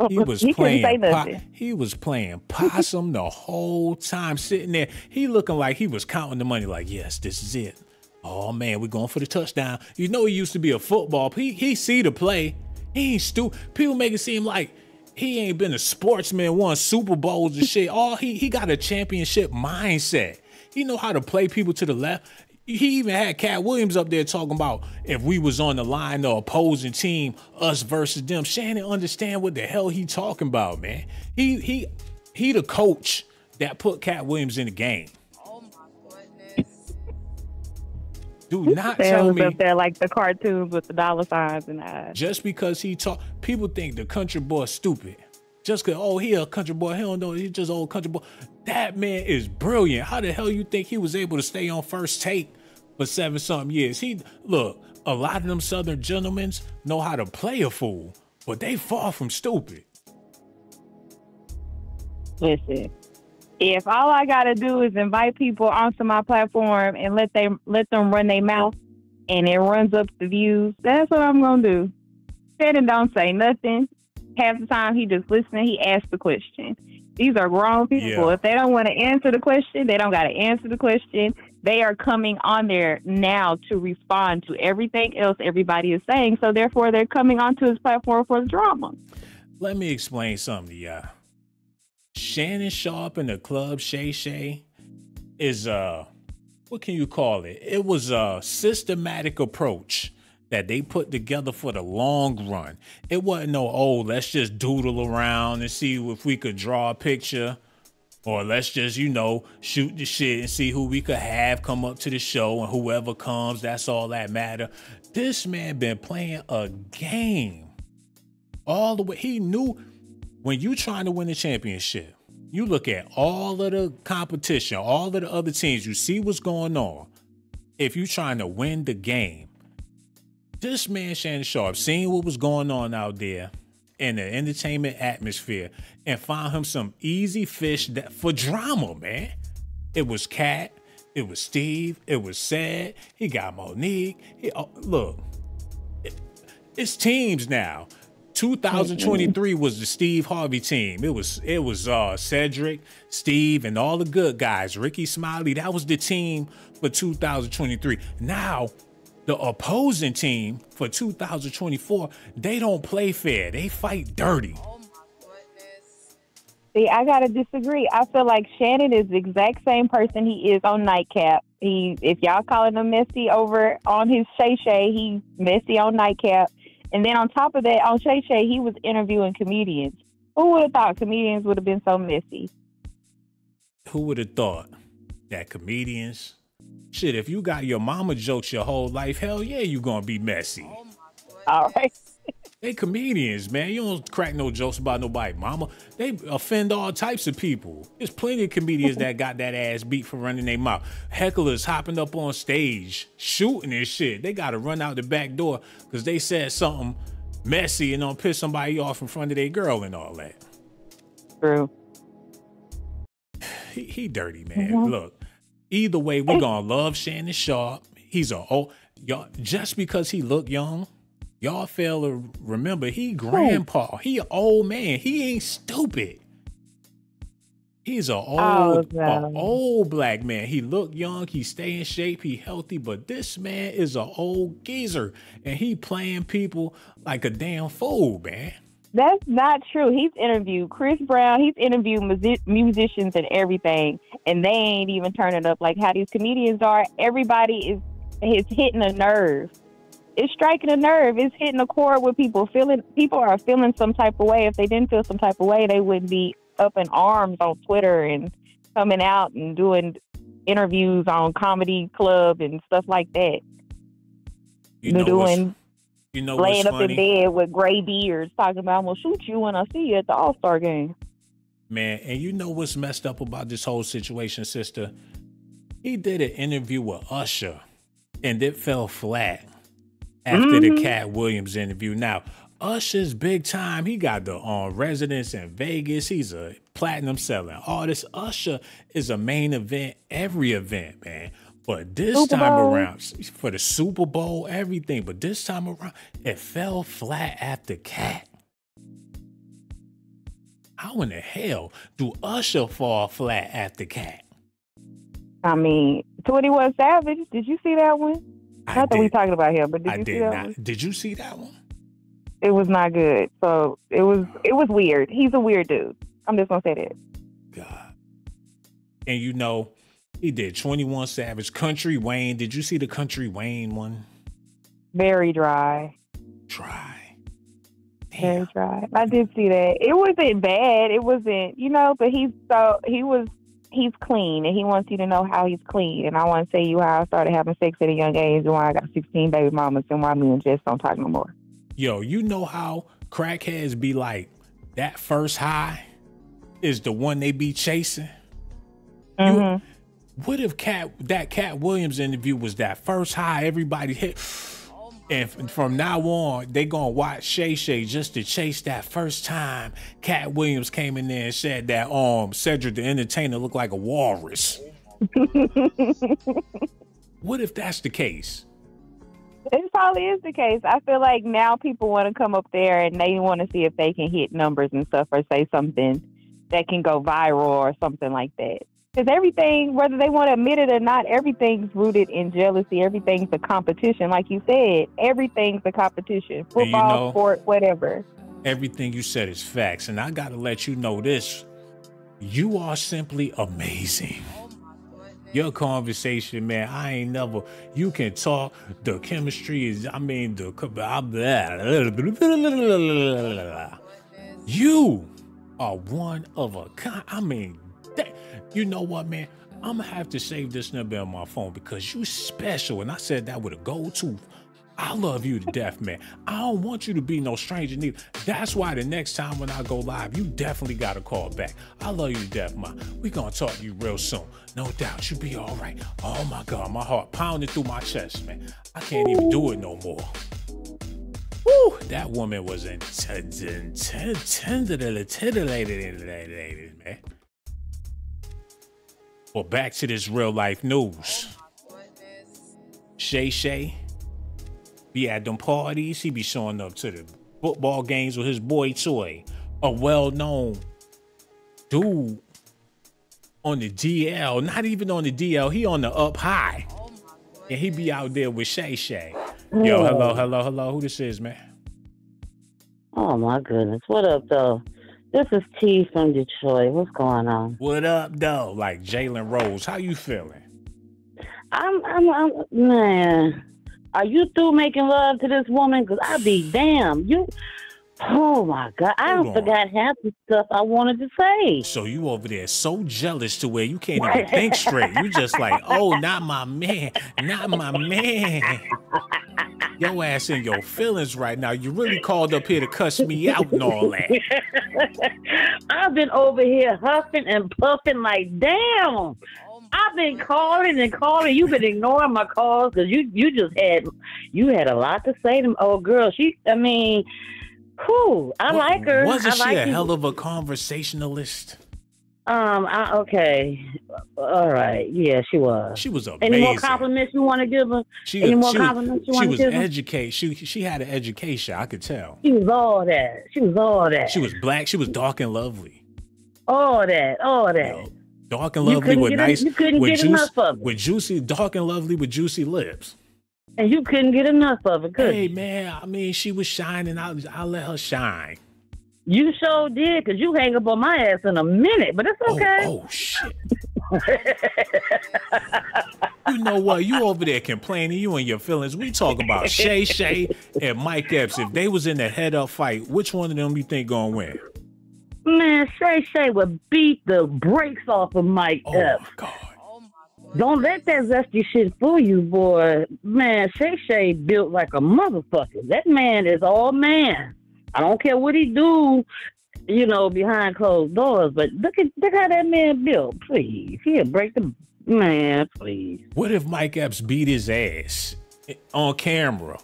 He was he playing. Say nothing. He was playing possum the whole time, sitting there. He looking like he was counting the money. Like, yes, this is it. Oh man, we're going for the touchdown. You know, he used to be a football. He he see the play. He ain't stupid. People make it seem like he ain't been a sportsman, won Super Bowls and shit. All he he got a championship mindset. He know how to play people to the left. He even had Cat Williams up there talking about if we was on the line, the opposing team, us versus them. Shannon understand what the hell he talking about, man. He he he the coach that put Cat Williams in the game. Oh my goodness. Do not tell me up there like the cartoons with the dollar signs and eyes. Just because he talk, people think the country boy stupid. Just because, oh, he a country boy. He don't know. He's just an old country boy. That man is brilliant. How the hell you think he was able to stay on First Take for seven something years? He, look, a lot of them Southern gentlemen know how to play a fool, but they far from stupid. Listen, if all I got to do is invite people onto my platform and let, they, let them run their mouth and it runs up the views, that's what I'm going to do. Sit and don't say nothing. Half the time, he just listening. He asked the question. These are grown people. Yeah. If they don't want to answer the question, they don't got to answer the question. They are coming on there now to respond to everything else everybody is saying. So, therefore, they're coming onto his platform for the drama. Let me explain something to y'all. Shannon Sharpe in the Club Shay Shay is, uh, what can you call it? It was a systematic approach that they put together for the long run. It wasn't no, oh, let's just doodle around and see if we could draw a picture, or let's just, you know, shoot the shit and see who we could have come up to the show, and whoever comes, that's all that matter. This man been playing a game all the way. He knew when you trying to win a championship, you look at all of the competition, all of the other teams, you see what's going on. If you trying to win the game, this man, Shannon Sharpe, seen what was going on out there in the entertainment atmosphere and found him some easy fish that, for drama, man. It was Cat. It was Steve. It was Sad. He got Monique. He, oh, look, it, it's teams now. two thousand twenty-three was the Steve Harvey team. It was it was uh, Cedric, Steve, and all the good guys. Ricky Smiley, that was the team for two thousand twenty-three. Now, the opposing team for two thousand twenty-four, they don't play fair. They fight dirty. Oh, my goodness. See, I got to disagree. I feel like Shannon is the exact same person he is on Nightcap. He, if y'all calling him messy over on his Shay Shay, he's messy on Nightcap. And then on top of that, on Shay Shay, he was interviewing comedians. Who would have thought comedians would have been so messy? Who would have thought that comedians... Shit, if you got your mama jokes your whole life, hell yeah, you gonna be messy. Oh my goodness. All right. They comedians, man. You don't crack no jokes about nobody, mama. They offend all types of people. There's plenty of comedians that got that ass beat for running their mouth. Hecklers hopping up on stage, shooting and shit. They gotta run out the back door because they said something messy and don't piss somebody off in front of their girl and all that. True. He, he dirty, man. Mm-hmm. Look. Either way, we're gonna love Shannon Sharpe. He's a old y'all. Just because he look young, y'all fail to remember he grandpa. He an old man. He ain't stupid. He's an old, oh, a old black man. He look young. He stay in shape. He healthy. But this man is an old geezer, and he playing people like a damn fool, man. That's not true. He's interviewed Chris Brown. He's interviewed music musicians and everything, and they ain't even turning up like how these comedians are. Everybody is is hitting a nerve. It's striking a nerve. It's hitting a chord with people. Feeling people are feeling some type of way. If they didn't feel some type of way, they wouldn't be up in arms on Twitter and coming out and doing interviews on Comedy Club and stuff like that. You know doing, you know, laying up in bed with gray beards, talking about I'm gonna shoot you when I see you at the All Star game. Man, and you know what's messed up about this whole situation, sister? He did an interview with Usher, and it fell flat after mm-hmm. the Cat Williams interview. Now, Usher's big time. He got the uh, residence in Vegas. He's a platinum selling artist. Usher is a main event every event, man. But this Super time Bowl. around, for the Super Bowl, everything. But this time around, it fell flat after Cat. How in the hell do Usher fall flat after Cat? I mean, twenty-one Savage. Did you see that one? I not did. that we talking about him, but did I you did see that not. one? Did you see that one? It was not good. So it was it was weird. He's a weird dude. I'm just gonna say that. God. And you know, he did twenty-one Savage, Country Wayne. Did you see the Country Wayne one? Very dry. Dry. Damn. Very dry. I did see that. It wasn't bad. It wasn't, you know, but he's so he was he's clean and he wants you to know how he's clean. And I wanna tell you how I started having sex at a young age and why I got sixteen baby mamas and why me and Jess don't talk no more. Yo, you know how crackheads be like, that first high is the one they be chasing? Mm-hmm. You, what if Cat, that Cat Williams interview was that first high everybody hit? And from now on, they gonna watch Shay Shay just to chase that first time Cat Williams came in there and said that um Cedric the Entertainer looked like a walrus. What if that's the case? It probably is the case. I feel like now people want to come up there and they want to see if they can hit numbers and stuff or say something that can go viral or something like that. Because everything, whether they want to admit it or not, everything's rooted in jealousy. Everything's a competition. Like you said, everything's a competition. Football, you know, sport, whatever. Everything you said is facts. And I got to let you know this. You are simply amazing. Your conversation, man, I ain't never, you can talk, the chemistry is, I mean, the, blah, blah, blah, blah. You are one of a kind. I mean, that, you know what, man, I'm gonna have to save this number on my phone because you special, and I said that with a gold tooth. I love you to death, man. I don't want you to be no stranger neither. That's why the next time when I go live, you definitely got to call back. I love you to death, ma. We gonna talk to you real soon. No doubt, you be all right. Oh my God, my heart pounding through my chest, man. I can't even do it no more. Woo, that woman was intimidated, man. Well, back to this real life news. Shay Shay. Be at them parties. He be showing up to the football games with his boy Toy, a well-known dude on the D L. Not even on the D L. He on the up high, and he be out there with Shay Shay. Yo, hello, hello, hello. Who this is, man? Oh my goodness, what up though? This is T from Detroit. What's going on? What up though? Like Jalen Rose, how you feeling? I'm, I'm, I'm, man. Are you through making love to this woman? Cause I be damn you. Oh my God, I forgot half the stuff I wanted to say. So you over there so jealous to where you can't even think straight. You just like, oh, not my man, not my man. Your ass in your feelings right now. You really called up here to cuss me out and all that. I've been over here huffing and puffing like damn. I've been calling and calling. You've been ignoring my calls because you, you just had you had a lot to say to my old girl. She, I mean, whew, I what, like her. Wasn't I she like a you. hell of a conversationalist? Um. I, okay. All right. Yeah, she was. She was amazing. Any more compliments you want to give her? She, Any more she, compliments you want to give her? She was educated. She she had an education. I could tell. She was all that. She was all that. She was black. She was dark and lovely. All that. All that. You know, dark and lovely with nice. A, you couldn't with get juice, enough of it. With juicy, dark and lovely with juicy lips. And you couldn't get enough of it, could Hey, you? man. I mean, she was shining. I I let her shine. You sure did, because you hang up on my ass in a minute, but it's okay. Oh, oh shit. You know what? You over there complaining, you and your feelings. We talk about Shay Shay and Mike Epps. If they was in a head-up fight, which one of them you think going to win? Man, Shay Shay would beat the brakes off of Mike oh, Epps. My God. Don't let that zesty shit fool you, boy. Man, Shay Shay built like a motherfucker. That man is all man. I don't care what he do, you know, behind closed doors. But look at look how that man built. Please, he'll break the man. Please. What if Mike Epps beat his ass on camera?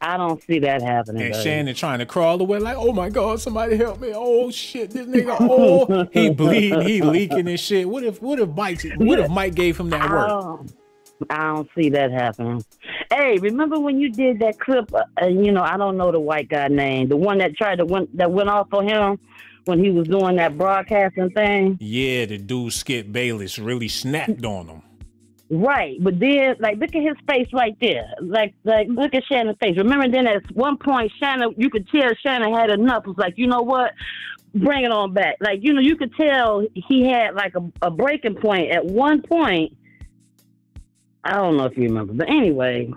I don't see that happening. And buddy. Shannon trying to crawl away like, oh my God, somebody help me! Oh shit, this nigga, oh he bleeding, he leaking and shit. What if what if Mike what if Mike gave him that work? Oh. I don't see that happening. Hey, remember when you did that clip? Uh, you know, I don't know the white guy name. The one that tried to went that went off on him when he was doing that broadcasting thing. Yeah, the dude Skip Bayless really snapped on him. Right, but then like look at his face right there. Like like look at Shannon's face. Remember then at one point Shannon, you could tell Shannon had enough. It was like, you know what? Bring it on back. Like you know, you could tell he had like a, a breaking point at one point. I don't know if you remember, but anyway,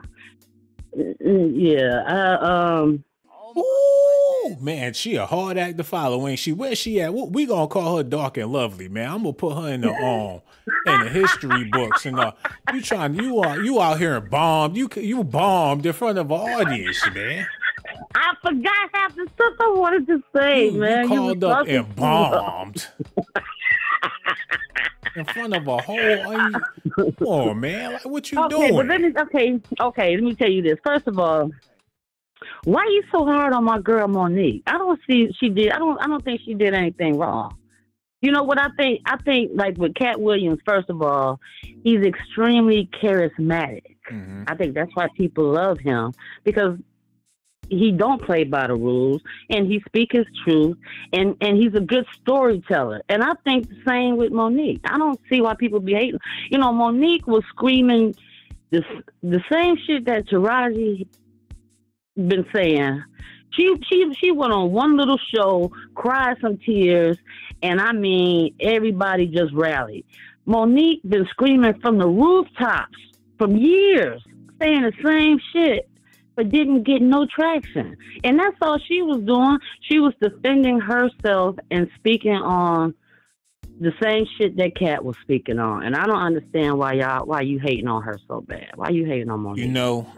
yeah. I, um, oh man, she a hard act to follow. Ain't she? Where she at? We gonna call her dark and lovely, man. I'm gonna put her in the um in the history books. And uh, you trying you are uh, you out here and bombed. You you bombed in front of an audience, man. I forgot half the stuff I wanted to say, you, man. You called you up and bombed. In front of a whole, oh man, like, what you okay, doing? But let me, okay, okay, let me tell you this. First of all, why are you so hard on my girl Monique? I don't see she did. I don't. I don't think she did anything wrong. You know what I think? I think like with Cat Williams, first of all, he's extremely charismatic. Mm-hmm. I think that's why people love him because he don't play by the rules and he speak his truth and, and he's a good storyteller. And I think the same with Monique. I don't see why people be hating. You know, Monique was screaming this, the same shit that Taraji been saying. She, she, she went on one little show, cried some tears, and I mean, everybody just rallied. Monique been screaming from the rooftops from years, saying the same shit, but didn't get no traction. And that's all she was doing. She was defending herself and speaking on the same shit that Cat was speaking on. And I don't understand why y'all, why you hating on her so bad. Why you hating on Monique? You know,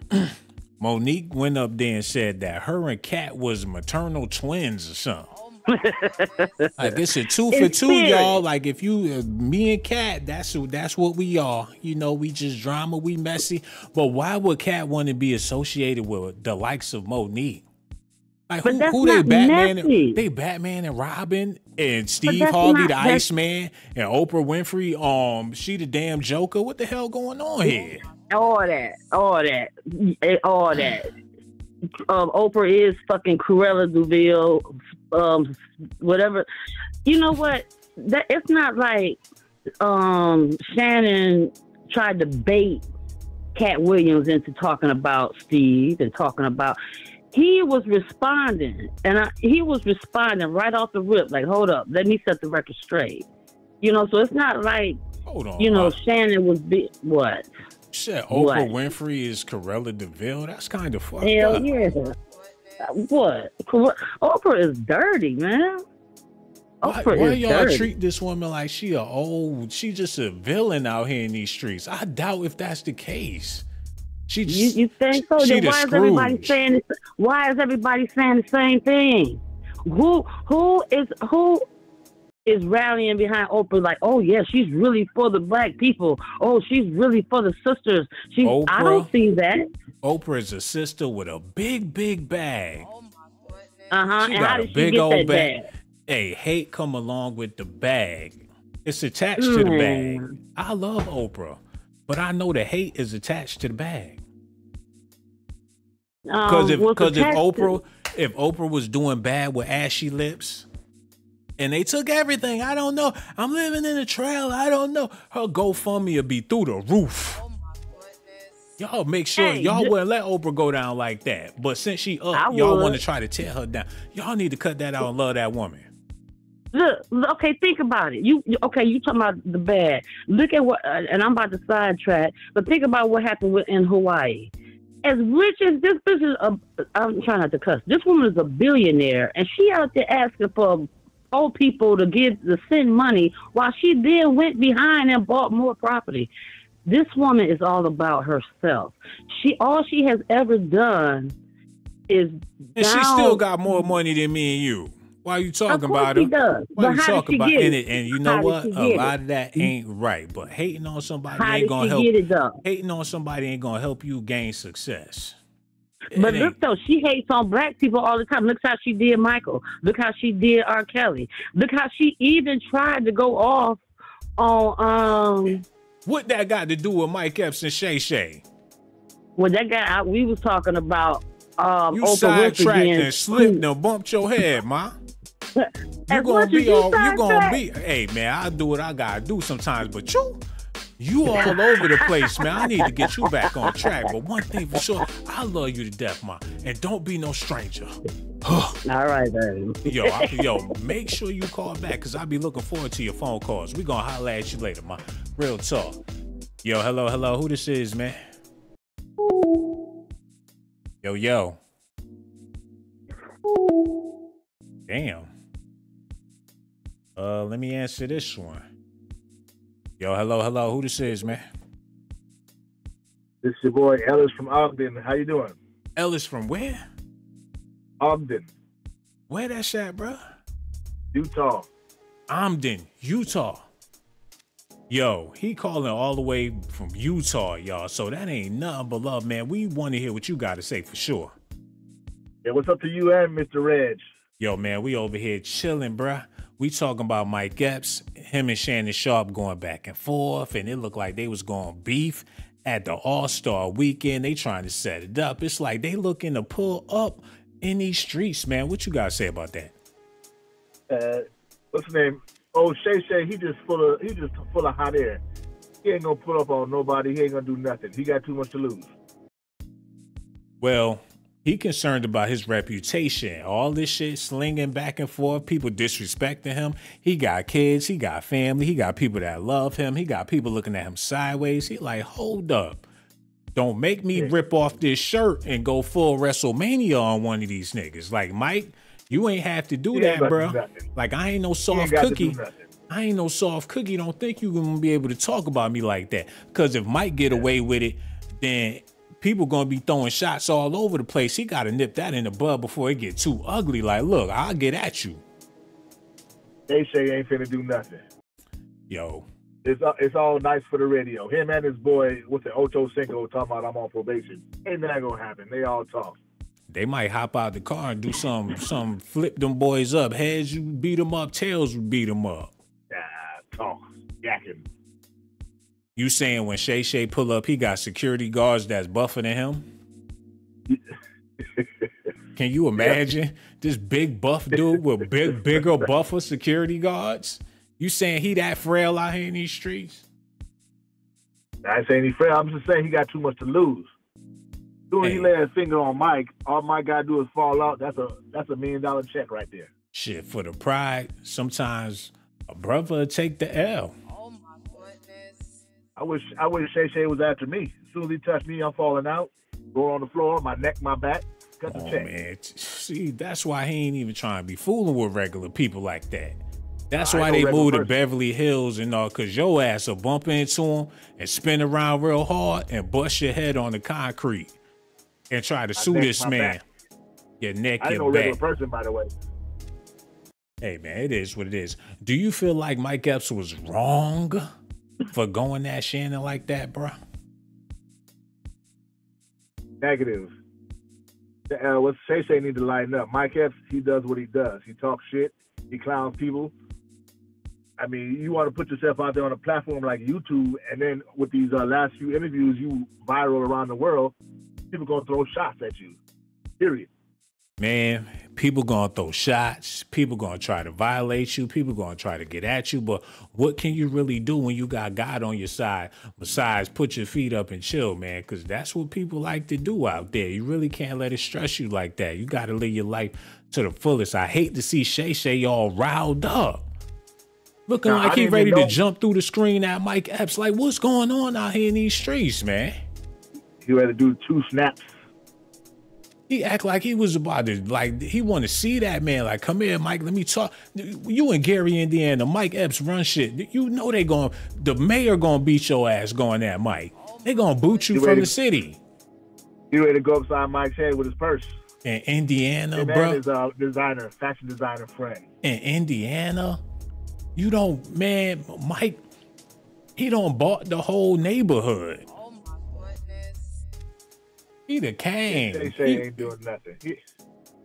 Monique went up there and said that her and Cat was maternal twins or something. Like it's a two for it's two, y'all. Like if you, uh, me and Cat, that's that's what we are. You know, we just drama, we messy. But why would Cat want to be associated with the likes of Monique? Like who, who they Batman? And, they Batman and Robin and Steve Harvey, the Iceman, and Oprah Winfrey. Um, she the damn Joker. What the hell going on here? All that, all that, all that. Um, Oprah is fucking Cruella DeVille, um, whatever. You know what? That it's not like um, Shannon tried to bait Cat Williams into talking about Steve and talking about. He was responding, and I, he was responding right off the rip. Like, hold up, let me set the record straight. You know, so it's not like hold on, you know I... Shannon was be what. Shit, Oprah what? Winfrey is Cruella DeVille. That's kind of fucked Hell up. yeah. What? Oprah is dirty, man. Oprah why why y'all treat this woman like she a old, she just a villain out here in these streets? I doubt if that's the case. She just, you, you think so? Then why is everybody saying this, why is everybody saying the same thing? Who who is who? is rallying behind Oprah like, oh yeah, she's really for the black people. Oh, she's really for the sisters. She's, Oprah, I don't see that. Oprah is a sister with a big, big bag. Oh my goodness. Uh-huh. She and got how did a big she get old that bag. bag. Hey, hate come along with the bag. It's attached mm. to the bag. I love Oprah, but I know the hate is attached to the bag. Because um, if, because if Oprah, to- if Oprah was doing bad with ashy lips, and they took everything, I don't know. I'm living in a trailer. I don't know. Her GoFundMe would be through the roof. Oh my goodness. Y'all make sure hey, y'all th- wouldn't let Oprah go down like that. But since she up, I y'all want to try to tear her down. Y'all need to cut that out and love that woman. Look, okay, think about it. You okay? You talking about the bad? Look at what, uh, and I'm about to sidetrack. But think about what happened with, in Hawaii. As rich as this bitch is, a, I'm trying not to cuss. This woman is a billionaire, and she out there asking for old people to give to send money, while she then went behind and bought more property. This woman is all about herself. She all she has ever done is. And down, she still got more money than me and you. Why are you talking about her? Does. Why are you talking about it? it? And you know how what? A lot it? of that ain't right. But hating on somebody how ain't gonna help. It hating on somebody ain't gonna help you gain success. It but ain't. Look though, she hates on black people all the time. Look how she did Michael. Look how she did R. Kelly. Look how she even tried to go off on. Um, what that got to do with Mike Epps and Shay Shay? Well, that guy I, we was talking about. Um, you sidetracked and slipped and bumped your head, ma. You're gonna be all. You're gonna be. Hey man, I do what I gotta do sometimes, but you, you all over the place, man. I need to get you back on track. But one thing for sure, I love you to death, ma, and don't be no stranger. all right, baby. yo, I, yo, make sure you call back because I'll be looking forward to your phone calls. We gonna holler at you later, ma. Real talk. Yo, hello, hello. Who this is, man? Yo, yo. Damn. Uh, let me answer this one. Yo, hello, hello. Who this is, man? This is your boy Ellis from Ogden. How you doing? Ellis from where? Ogden. Where that shit, bro? Utah. Ogden, Utah. Yo, he calling all the way from Utah, y'all. So that ain't nothing but love, man. We want to hear what you got to say for sure. Yeah, what's up to you and Mister Reg? Yo, man, we over here chilling, bruh. We talking about Mike Epps, him and Shannon Sharpe going back and forth, and it looked like they was going beef at the All-Star Weekend. They trying to set it up. It's like they looking to pull up in these streets, man. What you got to say about that? Uh, what's his name? Oh, Shay Shay, he just full of he just full of hot air. He ain't gonna pull up on nobody. He ain't gonna do nothing. He got too much to lose. Well. He concerned about his reputation. All this shit slinging back and forth, people disrespecting him. He got kids, he got family, he got people that love him. He got people looking at him sideways. He like, hold up. Don't make me rip off this shirt and go full WrestleMania on one of these niggas. Like, Mike, you ain't have to do he that, bro. Do like, I ain't no soft cookie. I ain't no soft cookie. Don't think you gonna be able to talk about me like that. Because if Mike get yeah. away with it, then... people going to be throwing shots all over the place. He got to nip that in the bud before it get too ugly. Like, look, I'll get at you. They say ain't finna do nothing. Yo. It's uh, it's all nice for the radio. Him and his boy, what's it, Ocho Cinco, talking about I'm on probation. Ain't that going to happen. They all talk. They might hop out the car and do some, some flip them boys up. Heads, you beat them up. Tails, you beat them up. Yeah, talk. Yakking. You saying when Shay Shay pull up, he got security guards that's buffer than him? Can you imagine this big buff dude with big, bigger buffer security guards? You saying he that frail out here in these streets? I ain't saying he frail. I'm just saying he got too much to lose. Soon as he lay his finger on Mike, all Mike got to do is fall out. That's a that's a million dollar check right there. Shit, for the pride, sometimes a brother take the L. I wish I wish Shay Shay was after me. As soon as he touched me, I'm falling out, going on the floor, my neck, my back, cut the oh, check. Man. See, that's why he ain't even trying to be fooling with regular people like that. That's I why they moved person. to Beverly Hills and all, because your ass will bump into him and spin around real hard and bust your head on the concrete and try to my sue neck, this man. Back. Your neck, I your know back. I ain't no regular person, by the way. Hey, man, it is what it is. Do you feel like Mike Epps was wrong for going at Shannon like that, bro? Negative. Uh, what Shay Shay need to lighten up. Mike Epps, he does what he does. He talks shit. He clowns people. I mean, you want to put yourself out there on a platform like YouTube, and then with these uh, last few interviews, you viral around the world, people going to throw shots at you, period. Man, people going to throw shots. People going to try to violate you. People going to try to get at you. But what can you really do when you got God on your side? Besides, put your feet up and chill, man, because that's what people like to do out there. You really can't let it stress you like that. You got to live your life to the fullest. I hate to see Shay Shay all riled up. Looking now, like he ready to jump through the screen at Mike Epps. Like, what's going on out here in these streets, man? He ready to do two snaps. He act like he was about to, like, he want to see that, man. Like, come here, Mike, let me talk. You and Gary, Indiana, Mike Epps run shit. You know they going, the mayor going to beat your ass going at Mike. They going to boot you he from to, the city. He ready to go upside Mike's head with his purse. In Indiana, and bro. His uh, designer, fashion designer friend. In Indiana. You don't, man, Mike, he done bought the whole neighborhood. Oh, my goodness. He the king. They say he ain't doing nothing. He,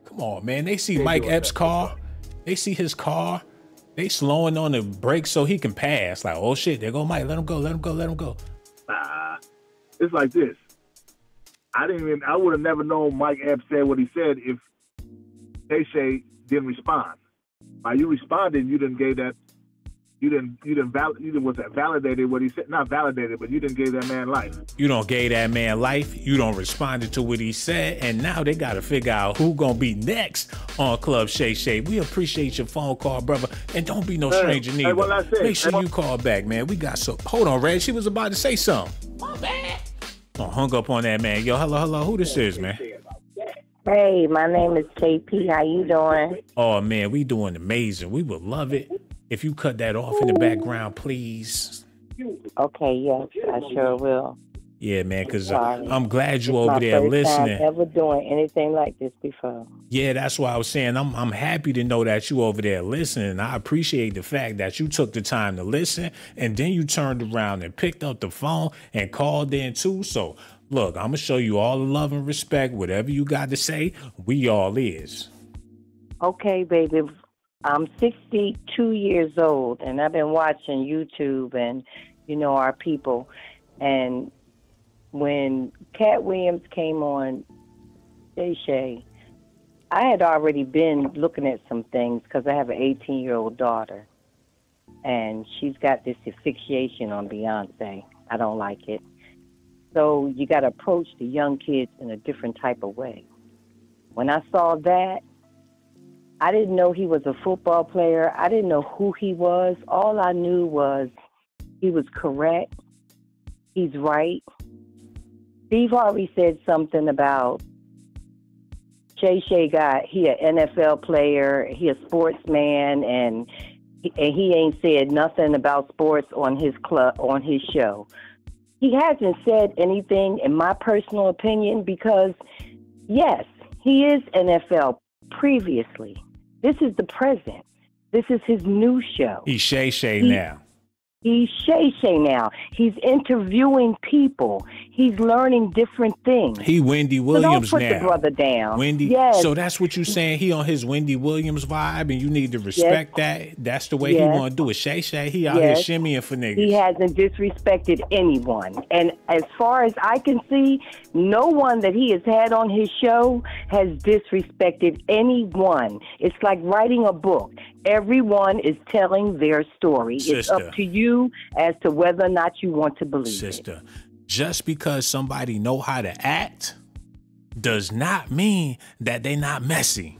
come on, man. They see Mike Epps' car. They see his car. They slowing on the brakes so he can pass. Like, oh, shit, there go Mike. Let him go. Let him go. Let him go. Nah, it's like this. I didn't even, I would have never known Mike Epps said what he said if Shay Shay didn't respond. By you responding, you didn't gave that. You didn't, you didn't, val you didn't, what's that, validated what he said? Not validated, but you didn't give that man life. You don't gave that man life. You don't responded to what he said. And now they got to figure out who going to be next on Club Shay Shay. We appreciate your phone call, brother. And don't be no stranger hey, neither. Hey, say, Make sure hey, you call back, man. We got some. Hold on, Red. She was about to say something. My bad. Oh, hung up on that, man. Yo, hello, hello. Who this is, man? Hey, my name is K P. How you doing? Oh, man, we doing amazing. We would love it if you cut that off in the background, please. Okay, yes, I sure will. Yeah, man, because I'm glad you over there listening. I've never doing anything like this before. Yeah, that's why I was saying I'm I'm happy to know that you over there listening. I appreciate the fact that you took the time to listen, and then you turned around and picked up the phone and called in too. So, look, I'm going to show you all the love and respect. Whatever you got to say, we all is. Okay, baby. I'm sixty-two years old, and I've been watching YouTube and, you know, our people. And when Cat Williams came on Shay Shay, I had already been looking at some things because I have an eighteen-year-old daughter, and she's got this asphyxiation on Beyonce. I don't like it. So you got to approach the young kids in a different type of way. When I saw that, I didn't know he was a football player. I didn't know who he was. All I knew was he was correct. He's right. Steve Harvey said something about Shay Shay got, he an N F L player, he a sportsman, and he, and he ain't said nothing about sports on his club, on his show. He hasn't said anything, in my personal opinion, because, yes, he is N F L previously. This is the present. This is his new show. He's Shay Shay he, now. He's Shay Shay now. He's interviewing people. He's learning different things. He Wendy Williams so don't put now. The brother down. Wendy. Yes. So that's what you're saying. He on his Wendy Williams vibe, and you need to respect yes. that. That's the way yes. he want to do it. Shay Shay, he out yes. here shimmying for niggas. He hasn't disrespected anyone. And as far as I can see, no one that he has had on his show has disrespected anyone. It's like writing a book. Everyone is telling their story. Sister, it's up to you as to whether or not you want to believe sister, it. Just because somebody know how to act does not mean that they not messy.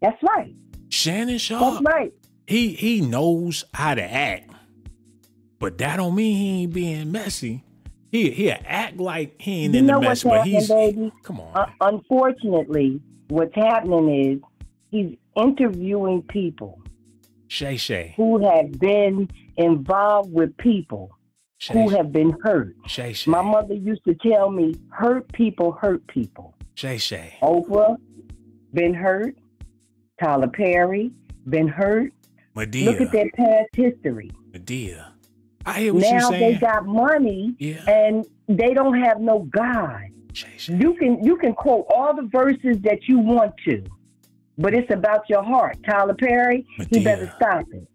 That's right. Shannon Sharpe. That's right. He, he knows how to act, but that don't mean he ain't being messy. He, he'll act like he ain't you in the mess, but he's... Baby? Come on. Uh, unfortunately, what's happening is he's interviewing people Shay Shay who have been involved with people Shay who have been hurt. Shay Shay. My mother used to tell me, hurt people hurt people. Shay Shay. Oprah been hurt. Tyler Perry been hurt. Madea. Look at their past history. Madea. I hear what now you're saying. Now they got money yeah. and they don't have no God. Shay Shay. You can you can quote all the verses that you want to. But it's about your heart. Tyler Perry, Madea. He better stop it.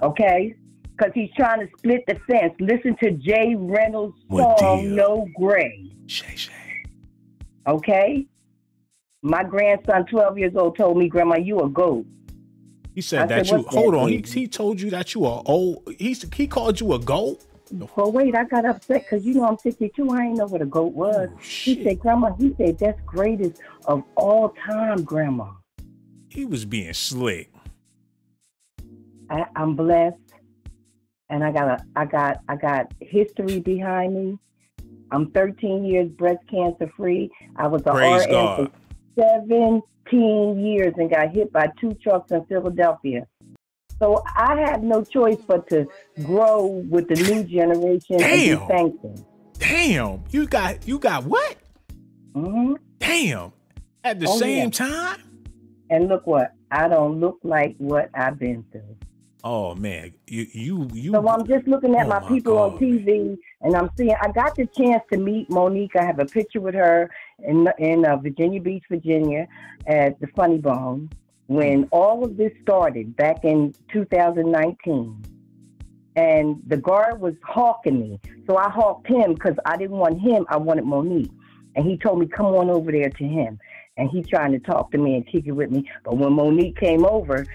Madea. okay? Because he's trying to split the fence. Listen to Jay Reynolds' song, No Gray. Shay Shay. Okay? My grandson, twelve years old, told me, Grandma, you a goat. He said I that said, you, hold that on, he, he told you that you are old. He, he called you a goat? No. Well, wait, I got upset because, you know, I'm sixty-two. I didn't know what a goat was. Oh, he said, Grandma, he said, that's greatest of all time, Grandma. He was being slick. I, I'm blessed. And I got a, I got, I got history behind me. I'm thirteen years breast cancer free. I was a R N for seventeen years and got hit by two trucks in Philadelphia. So I had no choice but to grow with the new generation. Damn. And be thankful. Damn, you got, you got what? Mm-hmm. Damn, at the oh, same yeah. time. And look what, I don't look like what I've been through. Oh man, you you you. So I'm just looking at oh my, my people God. on T V, and I'm seeing. I got the chance to meet Monique. I have a picture with her in in uh, Virginia Beach, Virginia, at the Funny Bone when all of this started back in two thousand nineteen. And the guard was hawking me, so I hawked him because I didn't want him. I wanted Monique, and he told me, "Come on over there to him." And he trying to talk to me and kick it with me. But when Monique came over,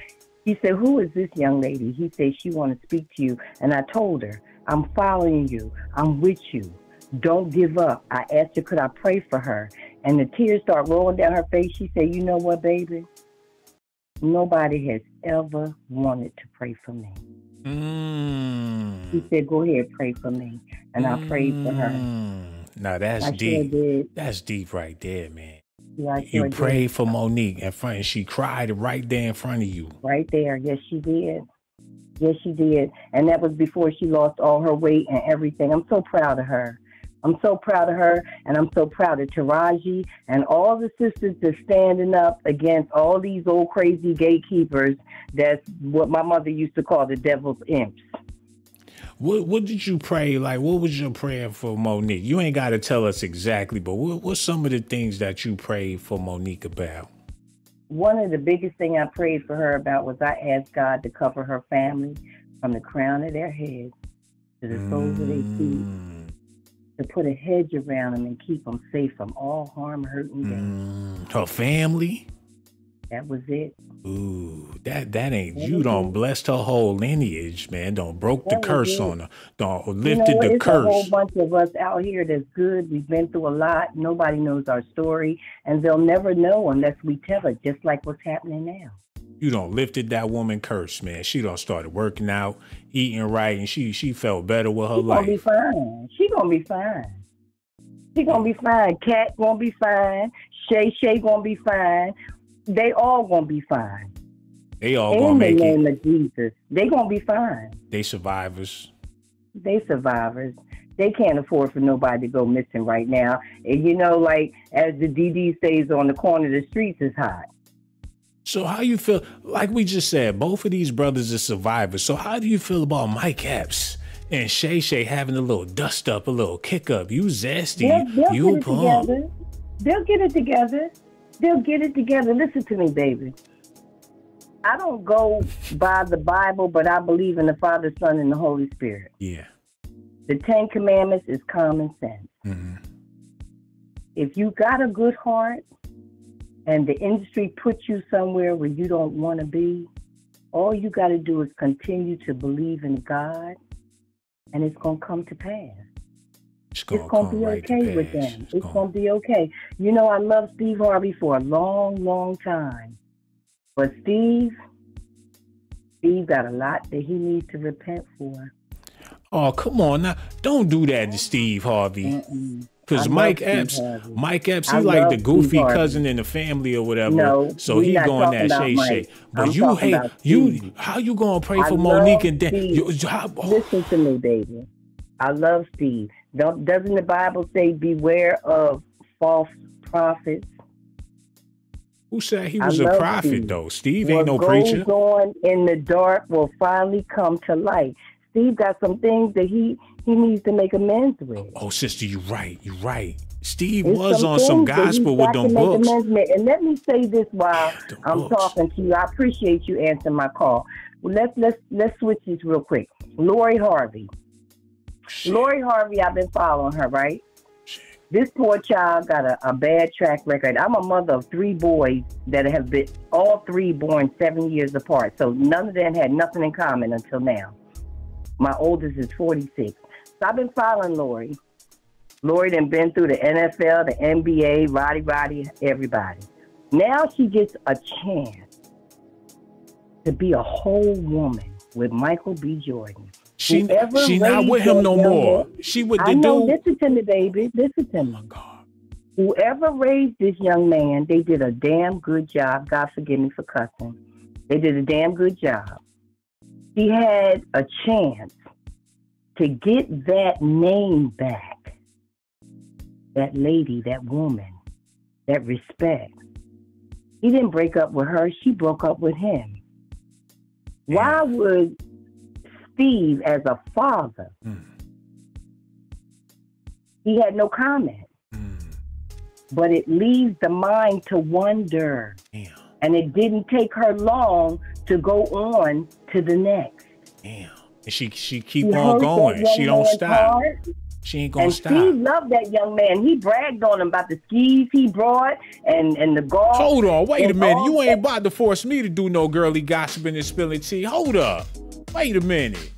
he said, who is this young lady? He said, she want to speak to you. And I told her, I'm following you. I'm with you. Don't give up. I asked her, could I pray for her? And the tears start rolling down her face. She said, you know what, baby? Nobody has ever wanted to pray for me. Mm. He said, go ahead, pray for me. And I mm. prayed for her. Now, that's I deep. Sure that's deep right there, man. Yeah, you prayed did. for Monique in front, and she cried right there in front of you. Right there, yes she did, yes she did, and that was before she lost all her weight and everything. I'm so proud of her. I'm so proud of her, and I'm so proud of Taraji and all the sisters that's standing up against all these old crazy gatekeepers. That's what my mother used to call the devil's imps. What what did you pray? Like, what was your prayer for Monique? You ain't got to tell us exactly, but what what's some of the things that you prayed for Monique about? One of the biggest thing I prayed for her about was I asked God to cover her family from the crown of their heads to the soles mm. of their feet, to put a hedge around them and keep them safe from all harm, hurt, and danger. Mm. Her family? That was it. Ooh, that that ain't you. Don't bless her whole lineage, man. Don't broke the curse on her. Don't lifted you know, the curse. A whole bunch of us out here that's good. We've been through a lot. Nobody knows our story, and they'll never know unless we tell her. Just like what's happening now. You don't lifted that woman curse, man. She done started working out, eating right, and she she felt better with her she life. She gonna be fine. She gonna be fine. She gonna be fine. Cat gonna be fine. Shay Shay gonna be fine. They all gonna be fine. They all gonna make it. In the name of Jesus, they gonna be fine. They survivors. They survivors. They can't afford for nobody to go missing right now. And you know, like as the D D stays on the corner, the streets is hot. So how you feel? Like we just said, both of these brothers are survivors. So how do you feel about Mike Epps and Shay Shay having a little dust up, a little kick up? You zesty. They'll, they'll you pump. They'll get it together. They'll get it together. Listen to me, baby. I don't go by the Bible, but I believe in the Father, Son, and the Holy Spirit. Yeah. The Ten Commandments is common sense. Mm-hmm. If you got a good heart and the industry puts you somewhere where you don't want to be, all you got to do is continue to believe in God, and it's going to come to pass. It's going, it's going to be right okay with them. It's, it's going. going to be okay. You know, I love Steve Harvey for a long, long time. But Steve, Steve got a lot that he needs to repent for. Oh, come on. Now, don't do that to Steve Harvey. Because Mike Epps, Mike Epps, he's like the goofy cousin in the family or whatever. No, so he going that Shay Shay. But I'm you hate, you, how you going to pray I for Monique and Dan? You, how, oh. Listen to me, baby. I love Steve. Don't, doesn't the Bible say, beware of false prophets? Who said he was I a prophet, Steve. though? Steve what ain't no goes preacher. What goes on in the dark will finally come to light. Steve got some things that he, he needs to make amends with. Oh, oh sister, you're right. You're right. Steve it's was some on some gospel with them books. Amendment. And let me say this while I'm books. talking to you. I appreciate you answering my call. Well, let's let's let's switch this real quick. Lori Harvey. Shit. Lori Harvey, I've been following her, right? Shit. This poor child got a, a bad track record. I'm a mother of three boys that have been all three born seven years apart. So none of them had nothing in common until now. My oldest is forty-six. So I've been following Lori. Lori done been through the N F L, the N B A, Roddy Roddy, everybody. Now she gets a chance to be a whole woman with Michael B. Jordan. She, she not with him no more. She with the dude. Listen to me, baby. Listen to me. Oh, my God. Whoever raised this young man, they did a damn good job. God forgive me for cussing. They did a damn good job. She had a chance to get that name back. That lady, that woman, that respect. He didn't break up with her. She broke up with him. Yeah. Why would Steve, as a father, mm. he had no comment. Mm. But it leaves the mind to wonder. Damn. And it didn't take her long to go on to the next. Damn. And she, she keep she on going. She don't stop. Heart. She ain't gonna and stop. Steve loved that young man. He bragged on him about the skis he brought and, and the golf. Hold on, wait a minute. You ain't about to force me to do no girly gossiping and spilling tea. Hold up. Wait a minute.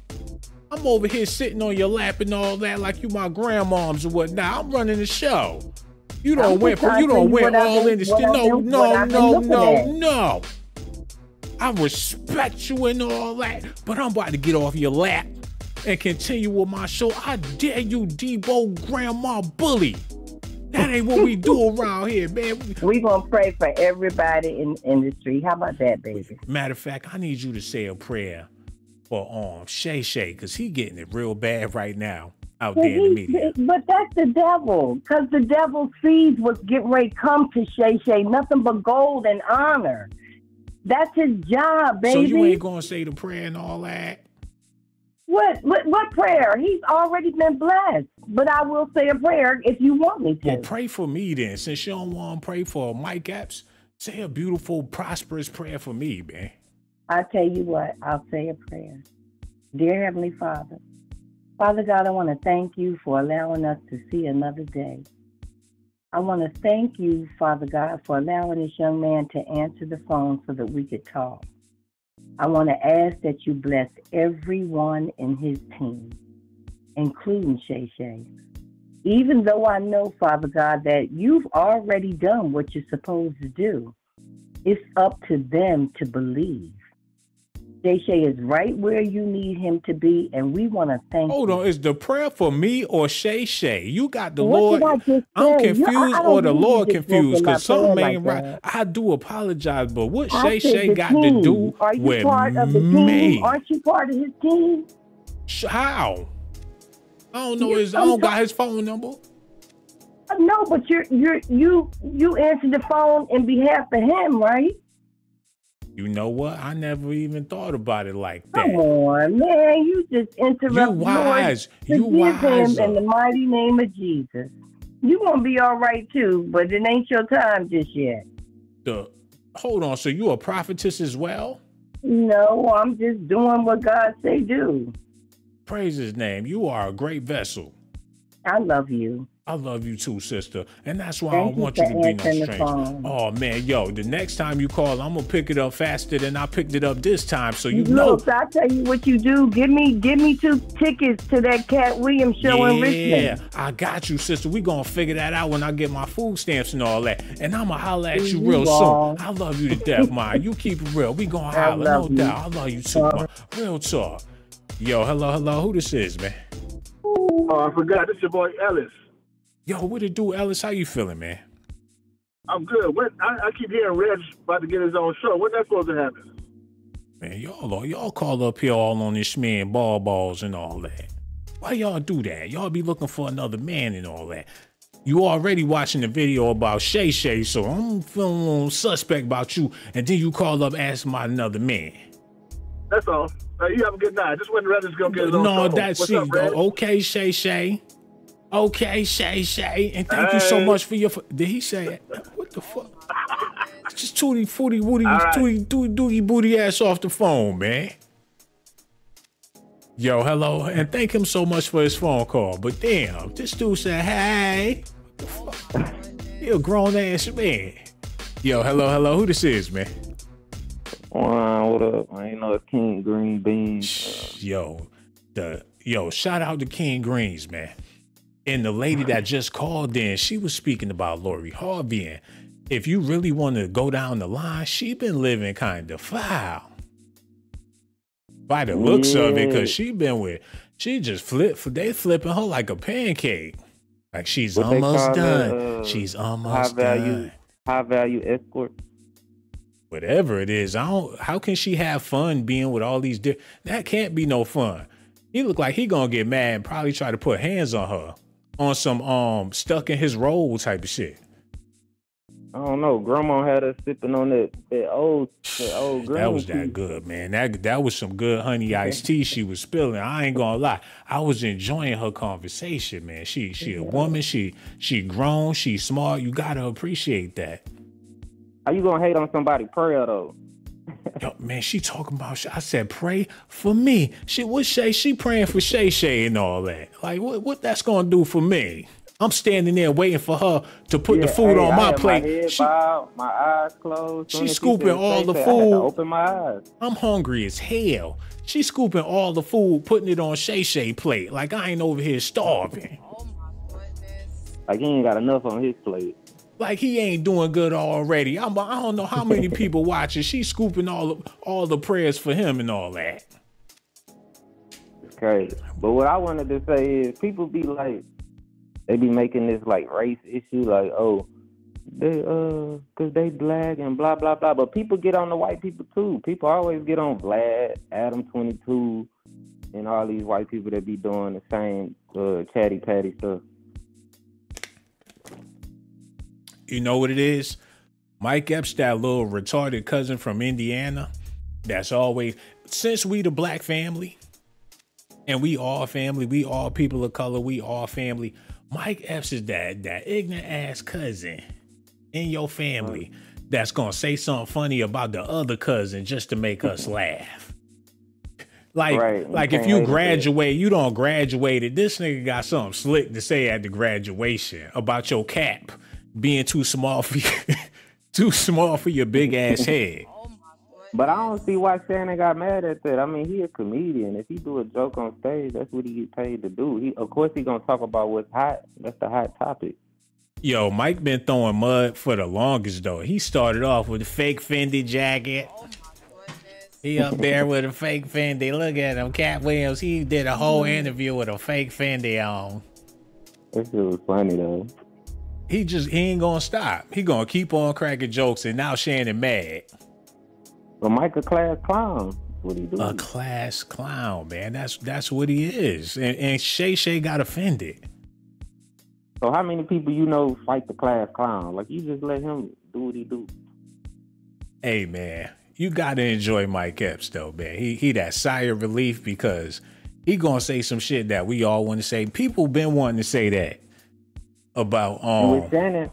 I'm over here sitting on your lap and all that like you my grandmoms or whatnot. I'm running the show. You don't went for you don't went all in this. No, no, no, no, no. I respect you and all that, but I'm about to get off your lap and continue with my show. I dare you, Debo Grandma Bully. That ain't what we do around here, man. We gonna pray for everybody in the industry. How about that, baby? Matter of fact, I need you to say a prayer for um Shay Shay, because he getting it real bad right now out but there in the media. But that's the devil, because the devil sees what's getting ready to come to Shay Shay. Nothing but gold and honor. That's his job, baby. So you ain't gonna say the prayer and all that? What, what what prayer? He's already been blessed. But I will say a prayer if you want me to. Well, pray for me then. Since you don't want to pray for Mike Epps, say a beautiful, prosperous prayer for me, man. I'll tell you what. I'll say a prayer. Dear Heavenly Father, Father God, I want to thank you for allowing us to see another day. I want to thank you, Father God, for allowing this young man to answer the phone so that we could talk. I want to ask that you bless everyone in his team, including Shay Shay. Even though I know, Father God, that you've already done what you're supposed to do, it's up to them to believe. Shay Shay is right where you need him to be, and we want to thank Hold you. Hold on, is the prayer for me or Shay Shay? You got the what Lord. I'm confused you, I, I or the Lord confused because some man, like right. I do apologize, but what I Shay Shay got team. to do Are you with part of the me? Team? Aren't you part of his team? How? I don't know. His, I don't got his phone number. No, but you're you're you you answered the phone in behalf of him, right? You know what? I never even thought about it like that. Come on, man. You just interrupt. You wise. You wise. In the mighty name of Jesus. You're going to be all right, too, but it ain't your time just yet. The, hold on. So you a prophetess as well? No, I'm just doing what God say do. Praise his name. You are a great vessel. I love you. I love you too, sister. And that's why Thank I want you, you to be no stranger. Oh, man, yo, the next time you call, I'm going to pick it up faster than I picked it up this time. So you Look, know. Look, so I'll tell you what you do. Give me give me two tickets to that Cat Williams show yeah, in Richmond. Yeah, I got you, sister. We're going to figure that out when I get my food stamps and all that. And I'm going to holler at you, you real are. soon. I love you to death, Ma. You keep it real. We going to holler. No you. doubt. I love you too, uh, Ma. Real talk. Yo, hello, hello. Who this is, man? Oh, I forgot. This your boy, Ellis. Yo, what it do, Ellis? How you feeling, man? I'm good. When, I, I keep hearing Reg about to get his own show. When's that supposed to happen? Man, y'all y'all call up here all on this man, ball balls and all that. Why y'all do that? Y'all be looking for another man and all that. You already watching the video about Shay Shay, so I'm feeling a little suspect about you. And then you call up asking about another man. That's all. Uh, you have a good night. Just when Reg is going to get his own no, show. No, that's it. Okay, Shay Shay. Okay, Shay Shay, and thank hey. you so much for your. F Did he say it? What the fuck? Just tooty, footy, wooty, right. tooty, dooty, dooty, booty ass off the phone, man. Yo, hello, and thank him so much for his phone call. But damn, this dude said, hey, what the fuck? You a grown ass man. Yo, hello, hello, who this is, man? Wow, what up? I ain't no King Green Beans. Yo, the yo, shout out to King Greens, man. And the lady that just called in, she was speaking about Lori Harvey. And if you really want to go down the line, she been living kind of foul. By the looks yeah. of it, because she been with, she just flip, they flipping her like a pancake. Like she's what almost done. It, uh, she's almost high value, done. High value escort. Whatever it is, I don't. How can she have fun being with all these? That can't be no fun. He look like he gonna get mad and probably try to put hands on her, on some um stuck in his role type of shit. I don't know. Grandma had us sipping on that, that old, that old green That was tea. That good, man. That that was some good honey iced tea she was spilling. I ain't gonna lie. I was enjoying her conversation, man. She she a woman. She she grown. She smart. You gotta appreciate that. How you gonna hate on somebody prayer though? Yo, man, she talking about. I said, pray for me. She what Shay? She praying for Shay Shay and all that. Like what? What that's gonna do for me? I'm standing there waiting for her to put yeah, the food hey, on I my plate. My, head she, bowed, my eyes closed. She scooping she all the food. I had to open my eyes. I'm hungry as hell. She scooping all the food, putting it on Shay Shay plate. Like I ain't over here starving. Oh my goodness! Like he ain't got enough on his plate. Like he ain't doing good already. I'm. I don't know how many people watching. She scooping all the, all the prayers for him and all that. It's crazy. But what I wanted to say is, people be like, they be making this like race issue, like oh, they uh, cause they black and blah blah blah. But people get on the white people too. People always get on Vlad, Adam twenty-two, and all these white people that be doing the same uh, chatty patty stuff. You know what it is? Mike Epps, that little retarded cousin from Indiana, that's always, since we the black family, and we all family, we all people of color, we all family, Mike Epps is that, that ignorant ass cousin in your family that's gonna say something funny about the other cousin just to make us laugh. Like, right. like if you graduate, you don't graduate. This nigga got something slick to say at the graduation about your cap being too small for you, too small for your big ass head. But I don't see why Shannon got mad at that. I mean, he a comedian. If he do a joke on stage, that's what he get paid to do. He, of course, he gonna talk about what's hot. That's the hot topic. Yo, Mike been throwing mud for the longest though. He started off with a fake Fendi jacket. Oh my goodness. He up there with a fake Fendi. Look at him, Cat Williams. He did a whole interview with a fake Fendi on. That shit was funny though. He just, he ain't gonna stop. He gonna keep on cracking jokes, and now Shannon mad. Well, Mike a class clown. What he do? A class clown, man. That's that's what he is. And, and Shay Shay got offended. So how many people you know fight the class clown? Like you just let him do what he do. Hey man, you gotta enjoy Mike Epps though, man. He he that sigh of relief because he gonna say some shit that we all want to say. People been wanting to say that. About um with Shannon,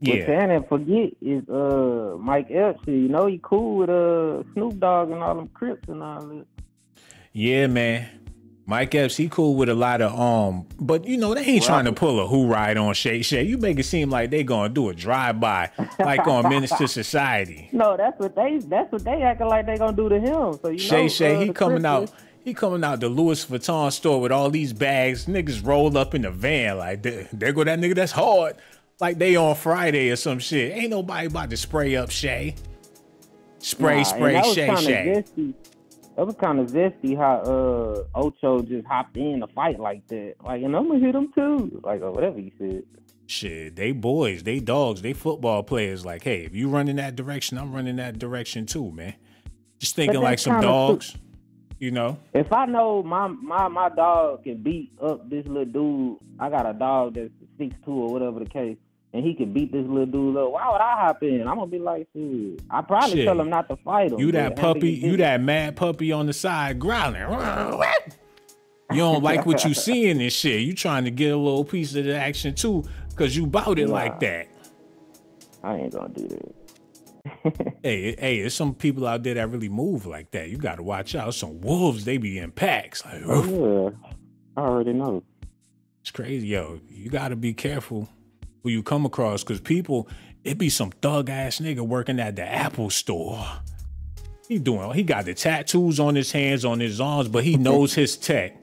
yeah. What Shannon forget is uh Mike Epps. You know he cool with uh Snoop Dogg and all them Crips and all that. Yeah, man. Mike Epps, he cool with a lot of um, but you know they ain't right. trying to pull a who ride on Shay Shay. You make it seem like they gonna do a drive by, like on Menace to Society. No, that's what they that's what they acting like they gonna do to him. So you Shay know, Shay, uh, he coming Crips out. He coming out the Louis Vuitton store with all these bags. Niggas roll up in the van like, there go that nigga that's hard. Like they on Friday or some shit. Ain't nobody about to spray up Shay. Spray, nah, spray, Shay, Shay. Zesty. That was kind of zesty how uh, Ocho just hopped in a fight like that. Like, and I'm going to hit him too. Like, or whatever he said. Shit, they boys, they dogs, they football players. Like, hey, if you run in that direction, I'm running that direction too, man. Just thinking like some dogs. You know, if I know my, my my dog can beat up this little dude, I got a dog that's six two or whatever the case, and he can beat this little dude up, why would I hop in? I'm gonna be like, dude, I probably shit. Tell him not to fight him. You that puppy, you that mad puppy on the side growling. You don't like what you seeing and shit. You trying to get a little piece of the action too, cause you bout it nah, like that. I ain't gonna do that. hey, hey, there's some people out there that really move like that. You got to watch out. Some wolves, they be in packs. Like, oh, yeah. I already know. It's crazy, yo. You got to be careful who you come across, because people, it be some thug-ass nigga working at the Apple store. He doing, he got the tattoos on his hands, on his arms, but he knows his tech.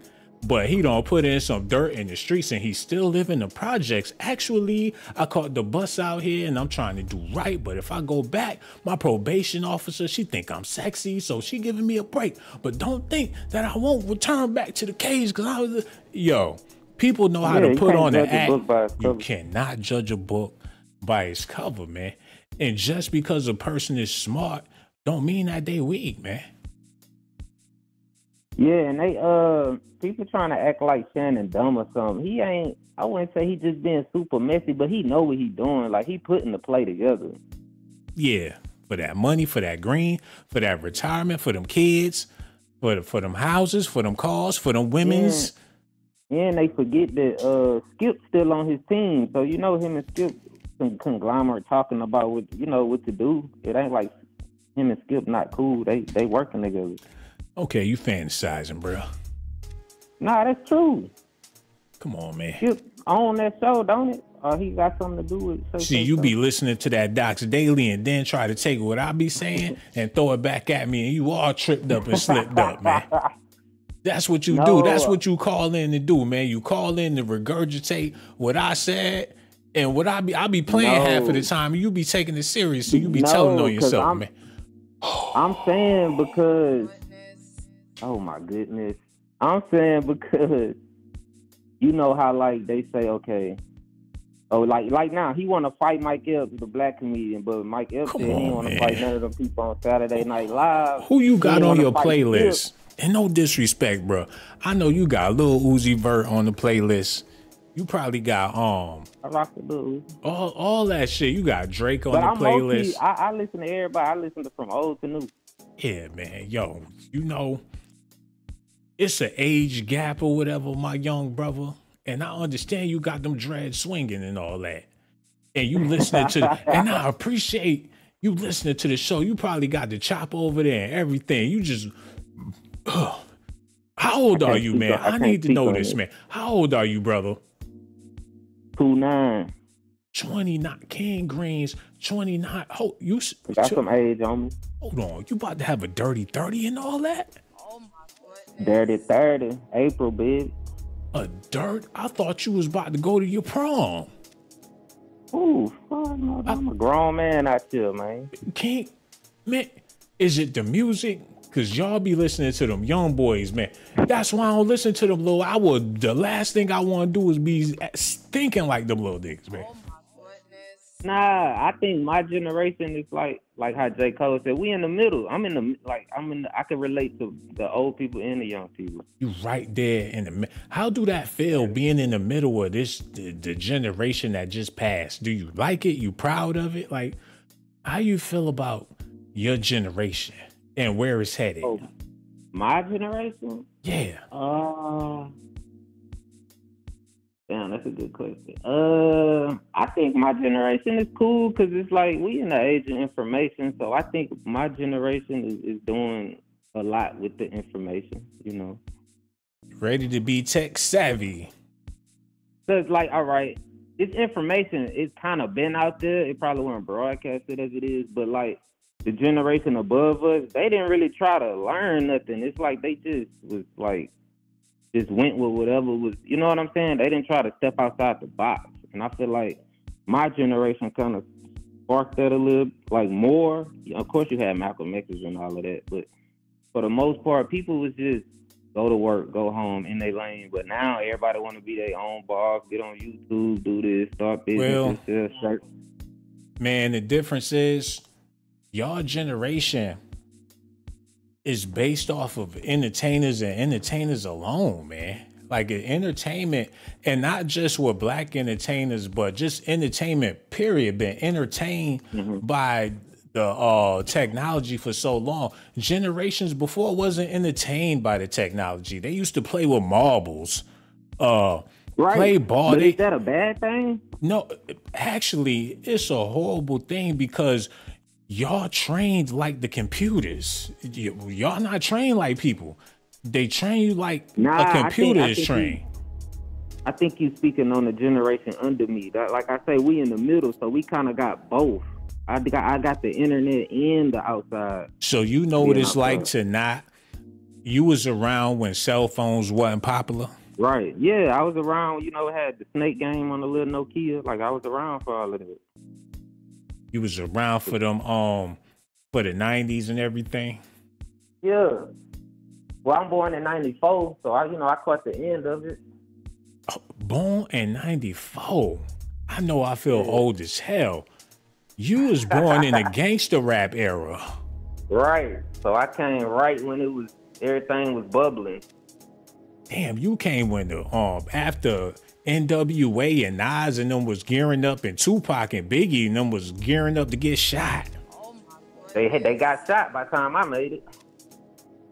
But he don't put in some dirt in the streets, and he still live in the projects. Actually, I caught the bus out here and I'm trying to do right, but if I go back, my probation officer, she think I'm sexy, so she giving me a break. But don't think that I won't return back to the cage, because I was... Yo, people know how yeah, to put on an act. You cannot judge a book by its cover, man. And just because a person is smart don't mean that they weak, man. Yeah, and they uh people trying to act like Shannon dumb or something. He ain't. I wouldn't say he just being super messy, but he know what he doing. Like, he putting the play together. Yeah, for that money, for that green, for that retirement, for them kids, for the, for them houses, for them cars, for them women's. Yeah, and they forget that uh Skip's still on his team, so you know him and Skip some conglomerate talking about what you know what to do. It ain't like him and Skip not cool. They they working together. Okay, you fantasizing, bro. Nah, that's true. Come on, man. Skip on that show, don't it? Or he got something to do with it. See, you be listening to that Docs Daily and then try to take what I be saying and throw it back at me, and you all tripped up and slipped up, man. That's what you no. do. That's what you call in to do, man. You call in to regurgitate what I said, and what I be I be playing no. half of the time, and you be taking it serious, so you be no, telling on yourself, I'm, man. I'm saying because... Oh my goodness. I'm saying because you know how like they say, okay, oh like like now he wanna fight Mike Epps, the black comedian, but Mike Epps said he don't wanna fight none of them people on Saturday Night Live. Who you got on your playlist? And no disrespect, bro. I know you got Lil Uzi Vert on the playlist. You probably got um I rock the blues. All all that shit. You got Drake on the playlist. I, I listen to everybody. I listen to from old to new. Yeah, man, yo, you know. It's an age gap or whatever, my young brother. And I understand you got them dreads swinging and all that. And you listening to, the, and I appreciate you listening to the show. You probably got the chop over there and everything. You just, ugh. How old are you, man? I, I need to know this, man. How old are you, brother? twenty-nine. twenty-nine, King Greens, twenty-nine. Oh, you got some age on me. Hold on, you about to have a dirty thirty and all that? Dirty thirty, April, bitch. A dirt? I thought you was about to go to your prom. Ooh, I'm I, a grown man out here, man. Can't, man, is it the music? Because y'all be listening to them young boys, man. That's why I don't listen to them little. I would, the last thing I want to do is be thinking like them little niggas, man. Oh my goodness. Nah, I think my generation is like, like how J. Cole said, we in the middle. I'm in the, like, I'm in the, I can relate to the old people and the young people. You right there in the, how do that feel being in the middle of this, the, the generation that just passed? Do you like it? You proud of it? Like, how you feel about your generation and where it's headed? Oh, my generation? Yeah. Uh, damn, that's a good question. Uh, I think my generation is cool because it's like we in the age of information. So I think my generation is, is doing a lot with the information, you know. Ready to be tech savvy. So it's like, all right, this information, it's kind of been out there. It probably wasn't broadcasted as it is, but like, the generation above us, they didn't really try to learn nothing. It's like they just was like, just went with whatever was, you know what I'm saying? They didn't try to step outside the box. And I feel like my generation kind of sparked that a little, like more. Of course you had Malcolm X's and all of that, but for the most part, people was just go to work, go home in their lane. But now everybody want to be their own boss, get on YouTube, do this, start business, well, start. Man, the difference is, y'all generation is based off of entertainers and entertainers alone, man. Like entertainment, and not just with black entertainers, but just entertainment, period, been entertained mm-hmm. by the uh, technology for so long. Generations before wasn't entertained by the technology. They used to play with marbles, uh, right. play ball. But they, is that a bad thing? No, actually, it's a horrible thing because y'all trained like the computers. Y y'all not trained like people. They train you like nah, a computer I think, I is trained. You, I think you speaking on the generation under me. That, like I say, we in the middle, so we kind of got both. I got, I got the internet and the outside. So you know what it's outside. like to not. You was around when cell phones wasn't popular. Right. Yeah, I was around. You know, had the Snake game on the little Nokia. Like I was around for all of it. You was around for them, um, for the nineties and everything. Yeah. Well, I'm born in ninety-four, so I, you know, I caught the end of it. Oh, born in ninety-four. I know I feel yeah. old as hell. You was born in the gangster rap era. Right. So I came right when it was everything was bubbling. Damn, you came when the um after N W A and Nas and them was gearing up, and Tupac and Biggie and them was gearing up to get shot. Oh my they they got shot by the time I made it.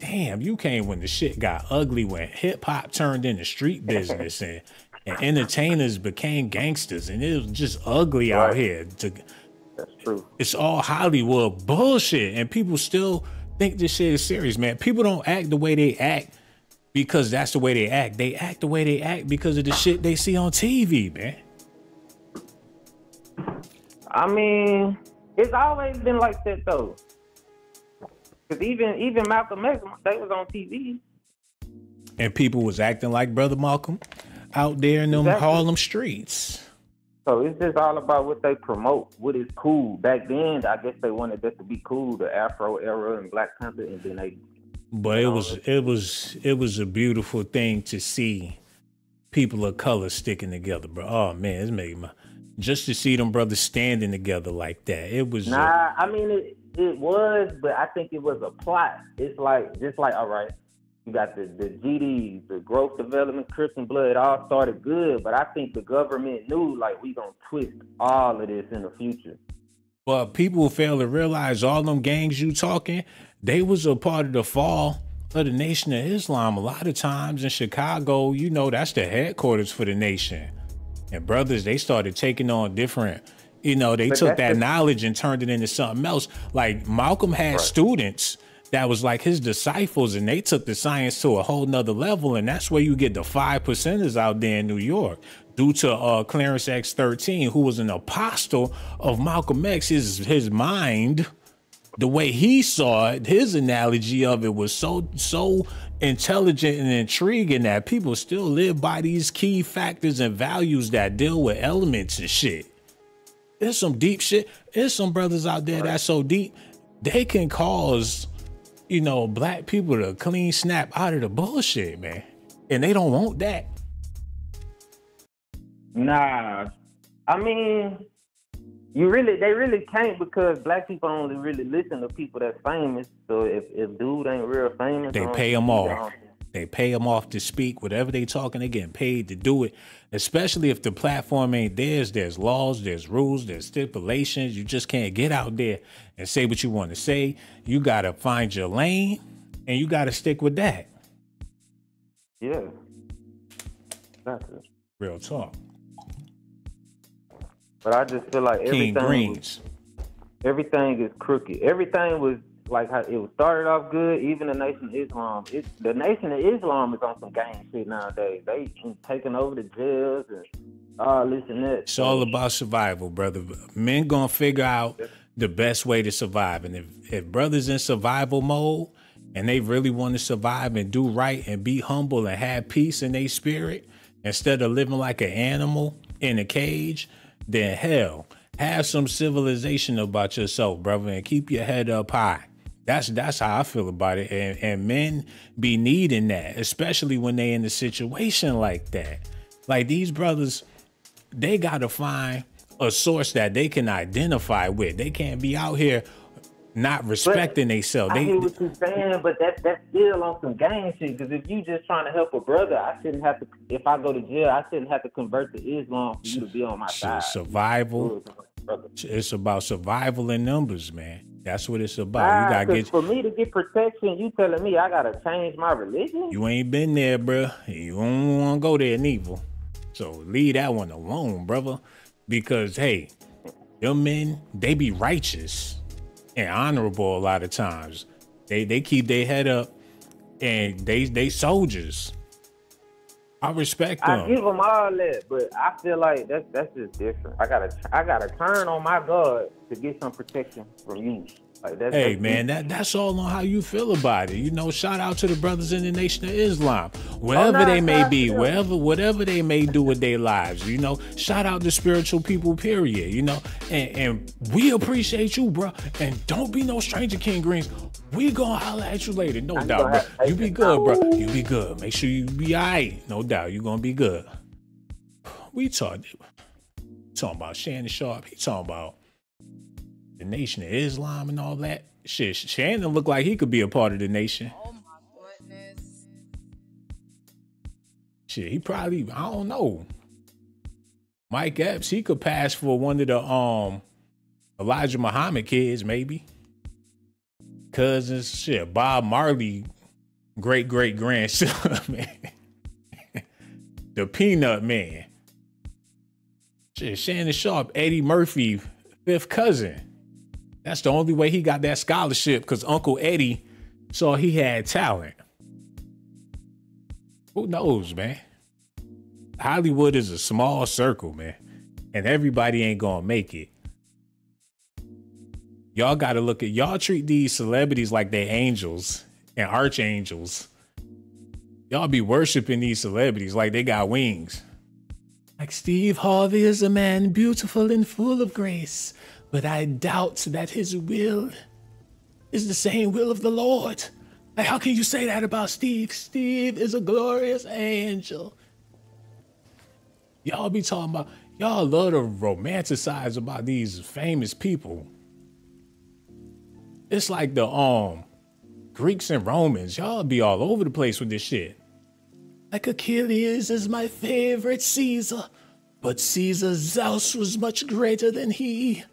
Damn, you came when the shit got ugly, when hip hop turned into street business and, and entertainers became gangsters, and it was just ugly right. out here. To, That's true. It's all Hollywood bullshit, and people still think this shit is serious, man. People don't act the way they act because that's the way they act. They act the way they act because of the shit they see on T V, man. I mean, it's always been like that, though. Because even, even Malcolm X, they was on T V. And people was acting like Brother Malcolm out there in them exactly. Harlem streets. So it's just all about what they promote, what is cool. Back then, I guess they wanted that to be cool, the Afro era and Black Panther, and then they. But it was it was it was a beautiful thing to see people of color sticking together, bro. Oh man, it's making my just to see them brothers standing together like that. It was. Nah, a, I mean it. It was, but I think it was a plot. It's like just like all right. You got the, the G Ds, the growth development, Christian blood, it all started good. But I think the government knew, like, we going to twist all of this in the future. Well, people fail to realize all them gangs you talking, they was a part of the fall of the Nation of Islam. A lot of times in Chicago, you know, that's the headquarters for the nation. And brothers, they started taking on different, you know, they but took that knowledge and turned it into something else. Like Malcolm had right. students that was like his disciples, and they took the science to a whole nother level. And that's where you get the five percenters out there in New York, due to uh, Clarence X thirteen, who was an apostle of Malcolm X. His, his mind, the way he saw it, his analogy of it was so, so intelligent and intriguing that people still live by these key factors and values that deal with elements and shit. There's some deep shit. There's some brothers out there that's so deep, they can cause... you know, Black people to clean snap out of the bullshit, man. And they don't want that. Nah. I mean, you really, they really can't, because Black people only really listen to people that's famous. So if, if dude ain't real famous, they pay them off. They pay them off to speak. Whatever they talking, they getting paid to do it. Especially if the platform ain't theirs. There's laws, there's rules, there's stipulations. You just can't get out there and say what you want to say. You got to find your lane, and you got to stick with that. Yeah. Exactly. Real talk. But I just feel like everything, King Greens. Was, everything is crooked. Everything was... like how it started off good, even the Nation of Islam. It's, the Nation of Islam is on some gang shit nowadays. They taking over the jails and all this and that. It's all about survival, brother. Men gonna figure out the best way to survive. And if, if brothers in survival mode and they really want to survive and do right and be humble and have peace in their spirit, instead of living like an animal in a cage, then hell, have some civilization about yourself, brother, and keep your head up high. That's that's how I feel about it, and, and men be needing that, especially when they in a situation like that. Like these brothers, they gotta find a source that they can identify with. They can't be out here not respecting themselves. I hear what you're saying, but that that's still on some gang shit. Because if you just trying to help a brother, I shouldn't have to. If I go to jail, I shouldn't have to convert to Islam for you to be on my side. Survival. It's about survival in numbers, man. That's what it's about. Nah, you gotta get, for me to get protection, you telling me I gotta change my religion? You ain't been there, bro. You don't want to go there neither. So leave that one alone, brother. Because hey, them men, they be righteous. and honorable a lot of times. They they keep their head up, and they they soldiers. I respect them. I give them all that, but I feel like that's that's just different. I gotta I gotta turn on my God to get some protection from you. Like that's, hey that's man, that that's all on how you feel about it. You know, shout out to the brothers in the Nation of Islam, wherever oh, no, they may be, true. wherever whatever they may do with their lives. You know, shout out to spiritual people. Period. You know, and and we appreciate you, bro. And don't be no stranger, King Greens. We gonna holler at you later, no I'm doubt, bro. You be good, bro. You be good. Make sure you be alright, no doubt. You gonna be good. We talking, talking about Shannon Sharpe. He talking about the Nation of Islam and all that shit. Shannon looked like he could be a part of the Nation. Oh my goodness. Shit, he probably, I don't know. Mike Epps, he could pass for one of the um Elijah Muhammad kids, maybe. Cousins, shit, Bob Marley, great great grandson, man. The Peanut Man. Shit, Shannon Sharpe, Eddie Murphy, fifth cousin. That's the only way he got that scholarship, because Uncle Eddie saw he had talent. Who knows, man? Hollywood is a small circle, man, and everybody ain't gonna make it. Y'all got to look at, y'all treat these celebrities like they angels and archangels. Y'all be worshiping these celebrities like they got wings. Like Steve Harvey is a man beautiful and full of grace, but I doubt that his will is the same will of the Lord. Like, how can you say that about Steve? Steve is a glorious angel. Y'all be talking about, y'all love to romanticize about these famous people. It's like the um Greeks and Romans. Y'all be all over the place with this shit. Like Achilles is my favorite Caesar, but Caesar Zeus was much greater than he.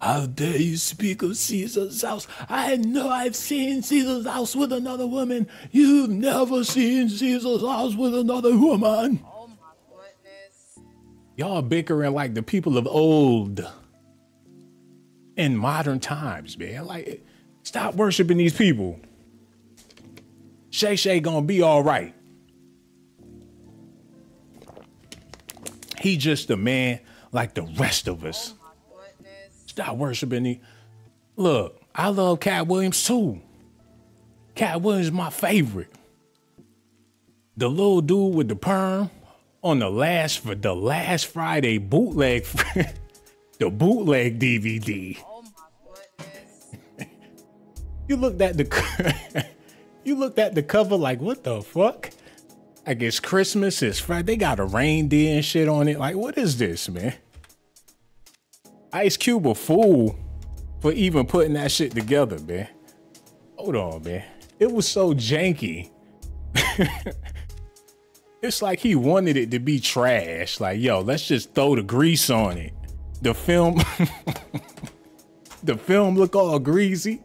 How dare you speak of Caesar Zeus? I know I've seen Caesar Zeus with another woman. You've never seen Caesar Zeus with another woman. Oh my goodness. Y'all bickering like the people of old. In modern times, man. Like, stop worshiping these people. Shay Shay gonna be all right. He just a man like the rest of us. Oh my goodness. Stop worshiping these. Look, I love Cat Williams too. Cat Williams is my favorite. The little dude with the perm on the last for the last Friday bootleg. The bootleg D V D. Oh my goodness. You looked at the you looked at the cover like, what the fuck? I guess Christmas is Friday. They got a reindeer and shit on it. Like, what is this, man? Ice Cube a fool for even putting that shit together, man. Hold on, man. It was so janky. It's like he wanted it to be trash. Like, yo, let's just throw the grease on it. The film, the film look all greasy,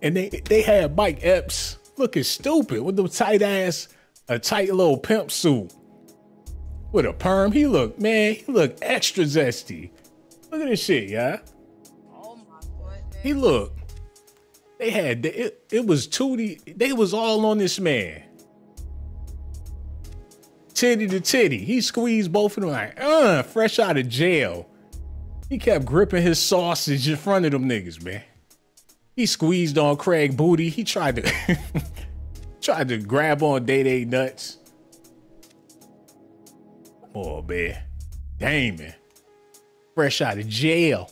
and they they had Mike Epps looking stupid with the tight ass, a tight little pimp suit with a perm. He looked, man, he looked extra zesty. Look at this shit, y'all. Oh my goodness. He looked. They had it. It was tootie. They was all on this man. Titty to titty. He squeezed both of them like, uh, fresh out of jail. He kept gripping his sausage in front of them niggas, man. He squeezed on Craig booty. He tried to tried to grab on Day Day nuts. Oh man, Damon, fresh out of jail,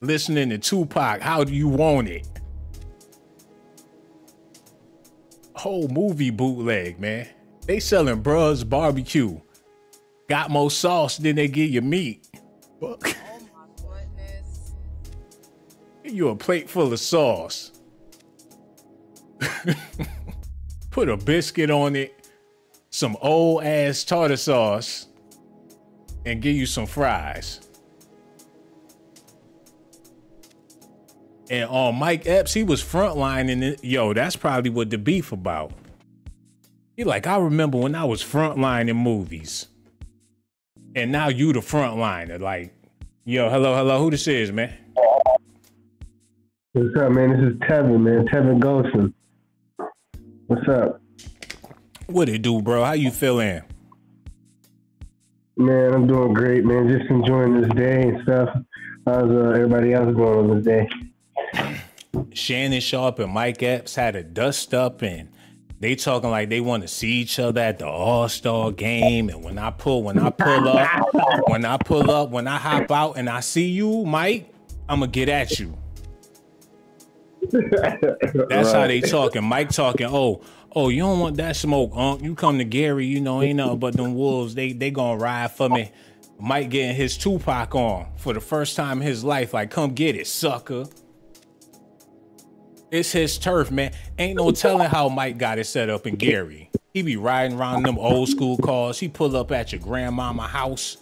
listening to Tupac. How do you want it? Whole movie bootleg, man. They selling Bruh's barbecue. Got more sauce than they give you meat. Fuck. You a plate full of sauce. Put a biscuit on it, some old ass tartar sauce, and give you some fries. And on uh, Mike Epps, he was frontlining it. Yo, that's probably what the beef about. He like, I remember when I was frontlining movies, and now you the frontliner. Like, yo, hello, hello, who this is, man? What's up, man? This is Tevin, man. Tevin Golson. What's up? What it do, bro? How you feeling? Man, I'm doing great, man. Just enjoying this day and stuff. How's uh, everybody else going on this day? Shannon Sharpe and Mike Epps had a dust up, and they talking like they want to see each other at the All-Star game. And when I pull, when I pull up, when I pull up, when I hop out and I see you, Mike, I'm gonna get at you. That's how they talking. Mike talking, oh, oh, you don't want that smoke, unk. You come to Gary, you know, ain't nothing but them wolves. They they gonna ride for me. Mike getting his Tupac on for the first time in his life. Like, come get it, sucker. It's his turf, man. Ain't no telling how Mike got it set up in Gary. He be riding around them old school cars. He pull up at your grandmama house.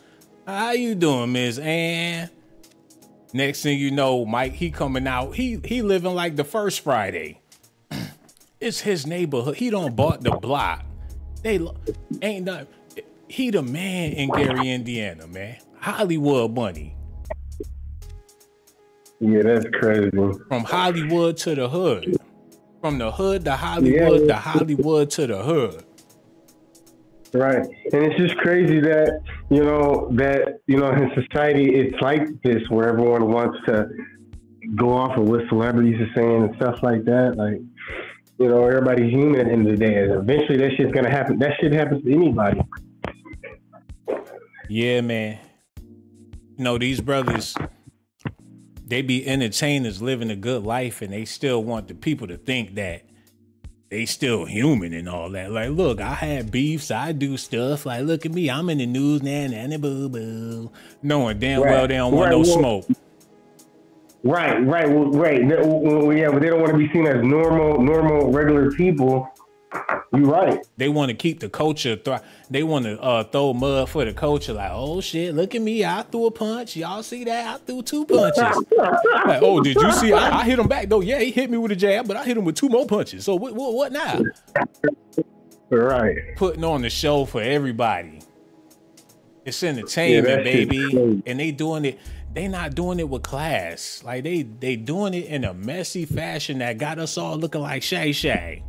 How you doing, Miss Ann? Next thing you know, Mike, he coming out. He he living like the first Friday. It's his neighborhood. He done bought the block. They ain't nothing. He the man in Gary, Indiana, man. Hollywood money. Yeah, that's crazy. From Hollywood to the hood. From the hood to Hollywood, yeah. to Hollywood to the hood. Right. And it's just crazy that, you know, that, you know, in society, it's like this where everyone wants to go off of what celebrities are saying and stuff like that. Like, you know, everybody's human at the end of the day. Eventually that shit's going to happen. That shit happens to anybody. Yeah, man. You know, these brothers, they be entertainers living a good life, and they still want the people to think that they still human and all that. Like, look, I had beefs. I do stuff. Like, look at me. I'm in the news now, nah, nah, nah, boo, boo. Knowing damn right. well they don't right. want no well, smoke. Right, right, well, right. Well, yeah, but they don't want to be seen as normal, normal, regular people. You right. They want to keep the culture. Th they want to uh, throw mud for the culture. Like, oh shit, look at me! I threw a punch. Y'all see that? I threw two punches. Like, oh, did you see? I, I hit him back though. Yeah, he hit me with a jab, but I hit him with two more punches. So what? What, what now? Right. Putting on the show for everybody. It's entertainment, yeah, baby, and they doing it. They not doing it with class. Like they they doing it in a messy fashion that got us all looking like Shay Shay.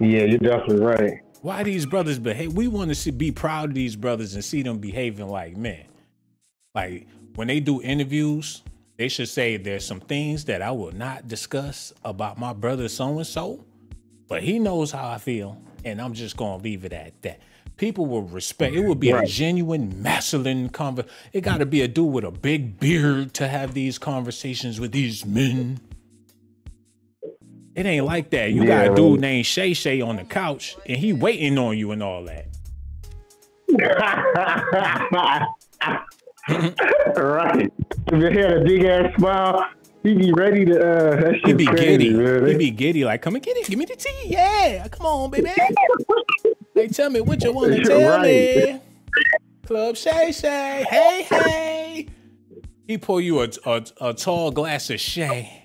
Yeah, you're definitely right. Why these brothers behave? We want to see, be proud of these brothers and see them behaving like men. Like when they do interviews, they should say there's some things that I will not discuss about my brother so-and-so, but he knows how I feel, and I'm just going to leave it at that. People will respect. It would be right. a genuine, masculine conversation. It got to be a dude with a big beard to have these conversations with these men. It ain't like that. You yeah. got a dude named Shay Shay on the couch, and he waiting on you and all that. Right. If you had a big ass smile, he be ready to. Uh, that shit he be crazy, giddy. Man. He be giddy. Like, come and get it. Give me the tea. Yeah, come on, baby. They tell me what you want to tell right. me. Club Shay Shay. Hey, hey. He pour you a a, a tall glass of Shay.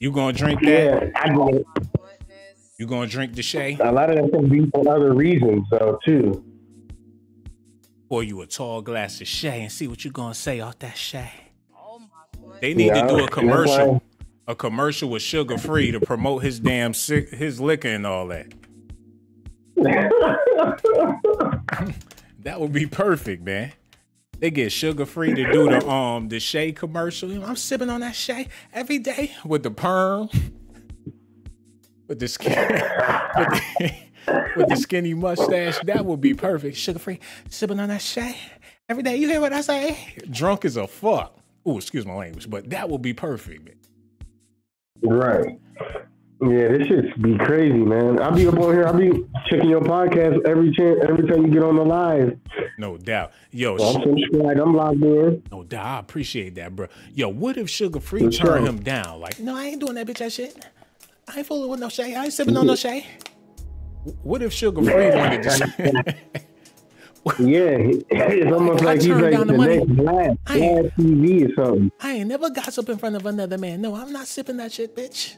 You gonna drink that? Yeah, I do. You gonna drink the Shay? A lot of that can be for other reasons, though, too. Pour you a tall glass of Shay and see what you gonna say off that Shay. Oh my, they need yeah, to do a commercial, a commercial with Sugar Free to promote his damn sick, his liquor and all that. That would be perfect, man. They get Sugar Free to do the um the Shay commercial. You know, I'm sipping on that Shay every day with the perm, with the skinny, with the, with the skinny mustache. That would be perfect. Sugar Free sipping on that Shay every day. You hear what I say? Drunk as a fuck. Oh, excuse my language, but that would be perfect, man. Right. Yeah, this shit's be crazy, man. I'll be up on here. I'll be checking your podcast every chance, every time you get on the live. No doubt. Yo, well, I'm subscribed. I'm locked in. No doubt. I appreciate that, bro. Yo, what if Sugar Free turned him down? Like, no, I ain't doing that bitch that shit. I ain't fooling with no Shay. I ain't sipping on no Shay. What if Sugar Free wanted to say? Yeah, it's almost like he's like the next Black T V or something. I ain't never gossip in front of another man. No, I'm not sipping that shit, bitch.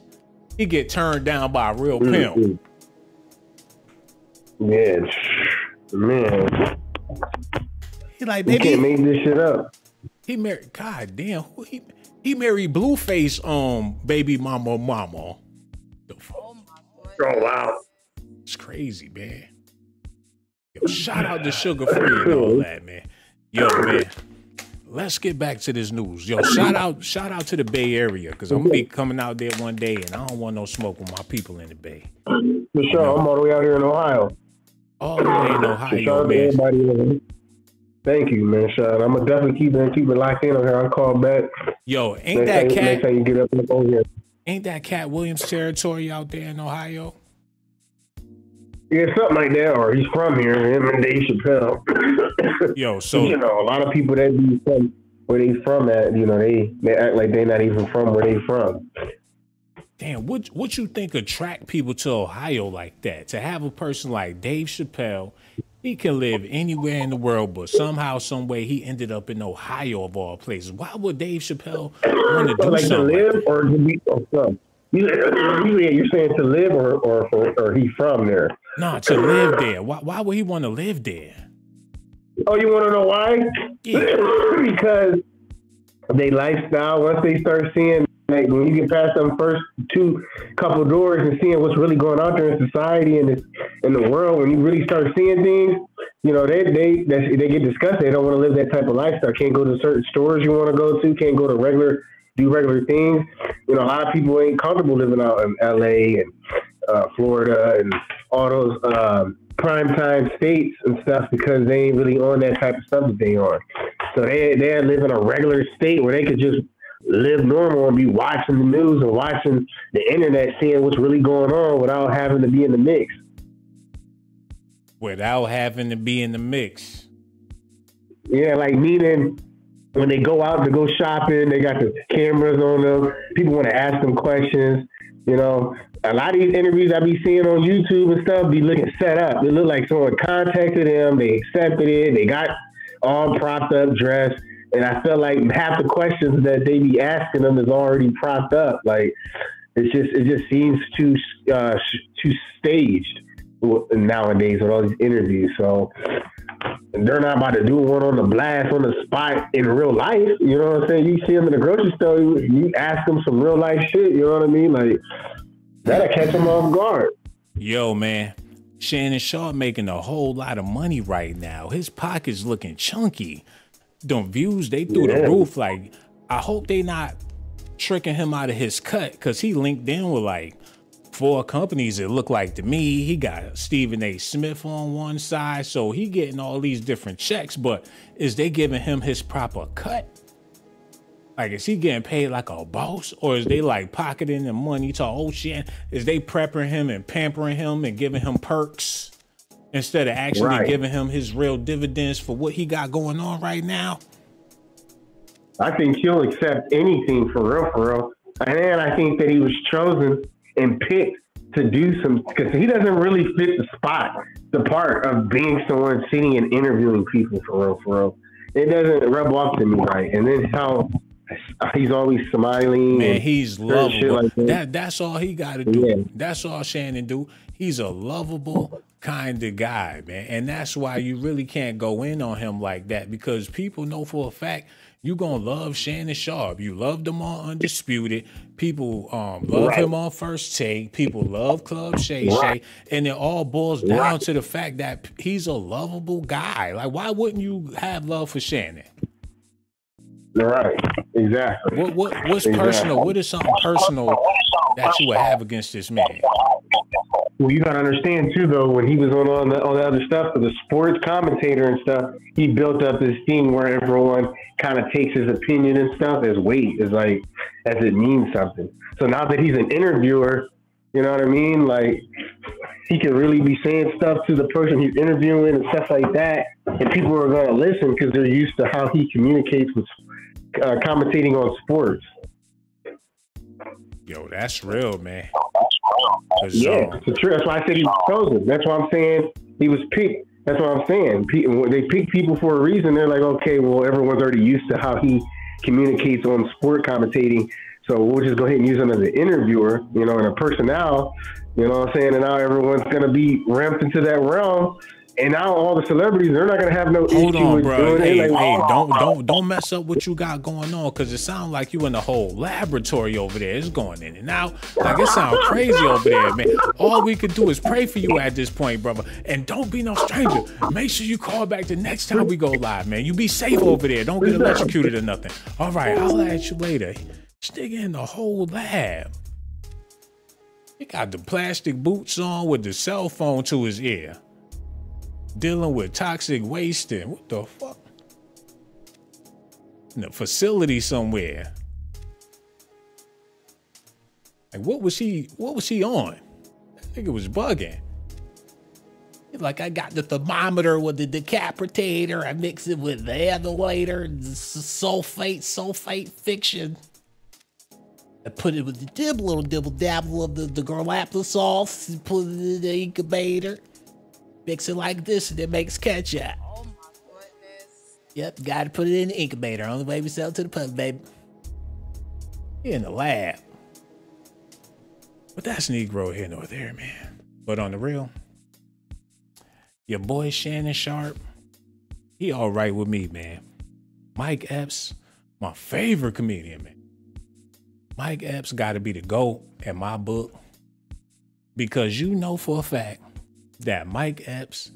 He get turned down by a real pimp. Yeah, man. He like, baby, you can't make this shit up. He married, god damn, who he he married Blueface um baby mama mama. The fuck? Oh my god. Oh wow. It's crazy, man. Yo, shout out to Sugar Free and all that, man. Yo, man. Let's get back to this news. Yo, shout out, shout out to the Bay Area, because I'm gonna be coming out there one day and I don't want no smoke with my people in the Bay. For sure, you know? I'm all the way out here in Ohio. All the way in Ohio, man. Thank you, man, Sean. I'm gonna definitely keep it, keep it locked in on here. I'll call back. Yo, ain't next that time, cat? Time you get up and over here. Ain't that Cat Williams territory out there in Ohio? Yeah, something like that. Or he's from here. Him and Dave Chappelle. Yo, so you know, a lot of people that be from where they from at, you know, they they act like they not even from where they from. Damn, what what you think attract people to Ohio like that? To have a person like Dave Chappelle. He can live anywhere in the world, but somehow, some way, he ended up in Ohio of all places. Why would Dave Chappelle want to do like something? To live like or to be or something? Usually, you're saying to live or or or, or he from there? Nah, to live there. Why? Why would he want to live there? Oh, you want to know why? Yeah. Because they lifestyle. Once they start seeing, like when you get past them first two couple doors and seeing what's really going on there in society and in the world, when you really start seeing things, you know, they they they get disgusted. They don't want to live that type of lifestyle. Can't go to certain stores you want to go to. Can't go to regular do regular things. You know, a lot of people ain't comfortable living out in L A and uh, Florida and all those um, prime time states and stuff because they ain't really on that type of stuff that they are. So they they live in a regular state where they could just live normal and be watching the news and watching the internet, seeing what's really going on without having to be in the mix. Without having to be in the mix. Yeah, like meaning when they go out to go shopping, they got the cameras on them. People want to ask them questions. You know, a lot of these interviews I be seeing on YouTube and stuff be looking set up. It look like someone contacted them, they accepted it, they got all propped up, dressed. And I feel like half the questions that they be asking them is already propped up. Like it's just, it just seems too, uh, too staged nowadays with all these interviews. So they're not about to do one on the blast on the spot in real life. You know what I'm saying? You see them in the grocery store, you, you ask them some real life shit. You know what I mean? Like that'll catch them off guard. Yo, man, Shannon Sharpe making a whole lot of money right now. His pocket's looking chunky. Them views they threw yeah. the roof. Like I hope they not tricking him out of his cut because he linked in with like four companies. It looked like to me he got Stephen A. Smith on one side, so he getting all these different checks. But is they giving him his proper cut? Like is he getting paid like a boss, or is they like pocketing the money to ocean? Is they prepping him and pampering him and giving him perks? Instead of actually right. giving him his real dividends for what he got going on right now? I think he'll accept anything for real, for real. And then I think that he was chosen and picked to do some, because he doesn't really fit the spot, the part of being someone sitting and interviewing people for real, for real. It doesn't rub off to me right. And then how he's always smiling. Man, and he's lovable. Like that. That, that's all he got to do. Yeah. That's all Shannon do. He's a lovable kind of guy, man. And that's why you really can't go in on him like that, because people know for a fact you're going to love Shannon Sharpe. You loved him on Undisputed. People um, love right. him on First Take. People love Club Shay Shay. Right. And it all boils down right. to the fact that he's a lovable guy. Like, why wouldn't you have love for Shannon? Right, exactly. What, what, what's exactly. personal? What is something personal that you would have against this man? Well, you gotta understand too, though, when he was on all the, all the other stuff, the sports commentator and stuff, he built up this thing where everyone kind of takes his opinion and stuff as weight, as like as it means something. So now that he's an interviewer, you know what I mean? Like he can really be saying stuff to the person he's interviewing and stuff like that, and people are gonna listen because they're used to how he communicates with uh, commentating on sports. Yo, that's real, man. Yeah, so. It's true. That's why I said he was chosen. That's why I'm saying he was picked. That's what I'm saying. People, they pick people for a reason. They're like, okay, well, everyone's already used to how he communicates on sport commentating, so we'll just go ahead and use him as an interviewer, you know, and a personnel, you know what I'm saying? And now everyone's going to be ramped into that realm, And now all the celebrities, they're not gonna have no issue Hold on, with bro. Hey, like, hey, oh, don't don't don't mess up what you got going on, because it sounds like you in the whole laboratory over there. It's going in and out. Like, it sounds crazy over there, man. All we could do is pray for you at this point, brother. And don't be no stranger. Make sure you call back the next time we go live, man. You be safe over there. Don't get electrocuted or nothing. All right, I'll at you later. Stick in the whole lab. He got the plastic boots on with the cell phone to his ear. Dealing with toxic waste and what the fuck? In a facility somewhere. Like, what was he, what was he on? That nigga was bugging. Like, I got the thermometer with the decapitator. I mix it with the elevator, the sulfate, sulfate fiction. I put it with the dib, little dibble dabble of the, the garlapla sauce, put it in the incubator. Mix it like this and it makes ketchup. Oh my goodness. Yep, gotta put it in the incubator. Only way we sell it to the pub, baby. He in the lab. But that's Negro here nor there, man. But on the real, your boy Shannon Sharpe, he all right with me, man. Mike Epps, my favorite comedian, man. Mike Epps gotta be the GOAT in my book, because you know for a fact that Mike Epps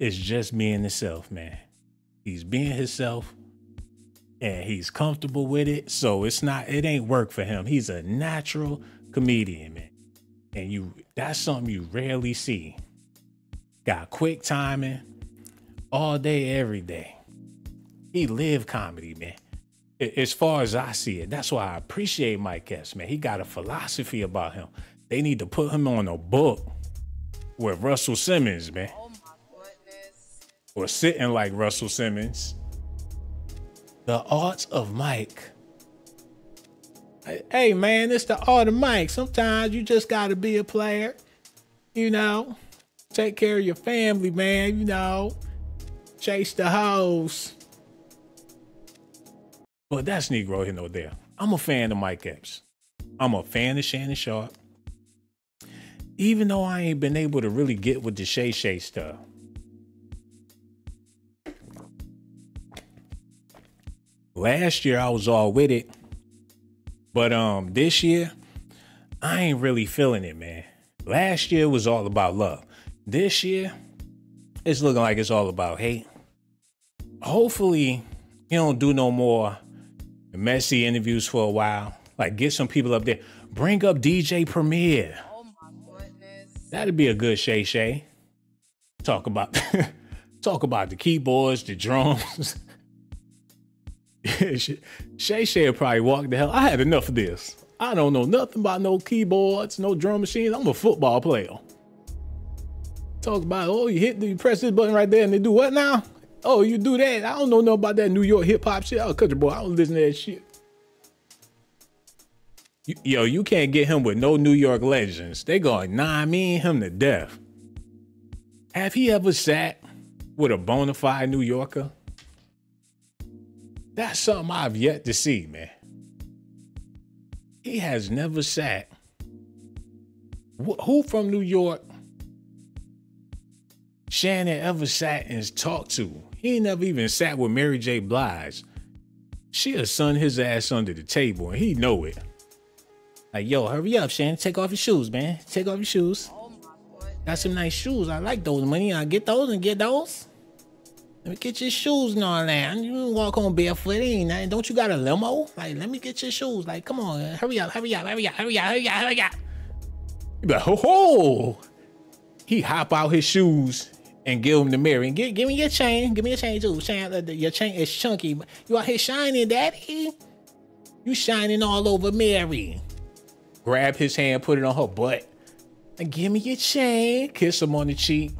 is just being himself, man. He's being himself and he's comfortable with it. So it's not, it ain't work for him. He's a natural comedian, man. And you, that's something you rarely see. Got quick timing all day, every day. He live comedy, man. As far as I see it, that's why I appreciate Mike Epps, man. He got a philosophy about him. They need to put him on a book with Russell Simmons, man. Oh my goodness. Or sitting like Russell Simmons. The Arts of Mike. Hey, man, it's the art of Mike. Sometimes you just got to be a player, you know. Take care of your family, man, you know. Chase the hoes. But that's Negro here nor there. I'm a fan of Mike Epps. I'm a fan of Shannon Sharpe. Even though I ain't been able to really get with the Shay Shay stuff. Last year I was all with it. But um this year, I ain't really feeling it, man. Last year was all about love. This year, it's looking like it's all about hate. Hopefully, he don't do no more messy interviews for a while. Like, get some people up there. Bring up D J Premier. That'd be a good Shay Shay. Talk about talk about the keyboards, the drums. Shay Shay would probably walk the hell. I had enough of this. I don't know nothing about no keyboards, no drum machines. I'm a football player. Talk about, oh, you hit the, you press this button right there and they do what now? Oh, you do that. I don't know nothing about that New York hip hop shit. I'm a country boy. I don't listen to that shit. Yo, you can't get him with no New York legends. They going, nah, I mean him to death. Have he ever sat with a bona fide New Yorker? That's something I've yet to see, man. He has never sat. Wh who from New York Shannon ever sat and talked to? He ain't never even sat with Mary J. Blige. She'll sun his ass under the table and he know it. Like, yo, hurry up, Shannon. Take off your shoes, man. Take off your shoes. Oh my, got some nice shoes. I like those, money. I'll get those and get those. Let me get your shoes and all that. You don't walk on barefoot. Ain't nothing. Don't you got a limo? Like, let me get your shoes. Like, come on. Hurry up, hurry up, hurry up, hurry up, hurry up, hurry up. You be like, ho, ho. He hop out his shoes and give him the mirror. And give, give me your chain. Give me your chain, too. Chain, your chain is chunky. You out here shining, daddy. You shining all over Mary. Grab his hand, put it on her butt. And give me your chain. Kiss him on the cheek.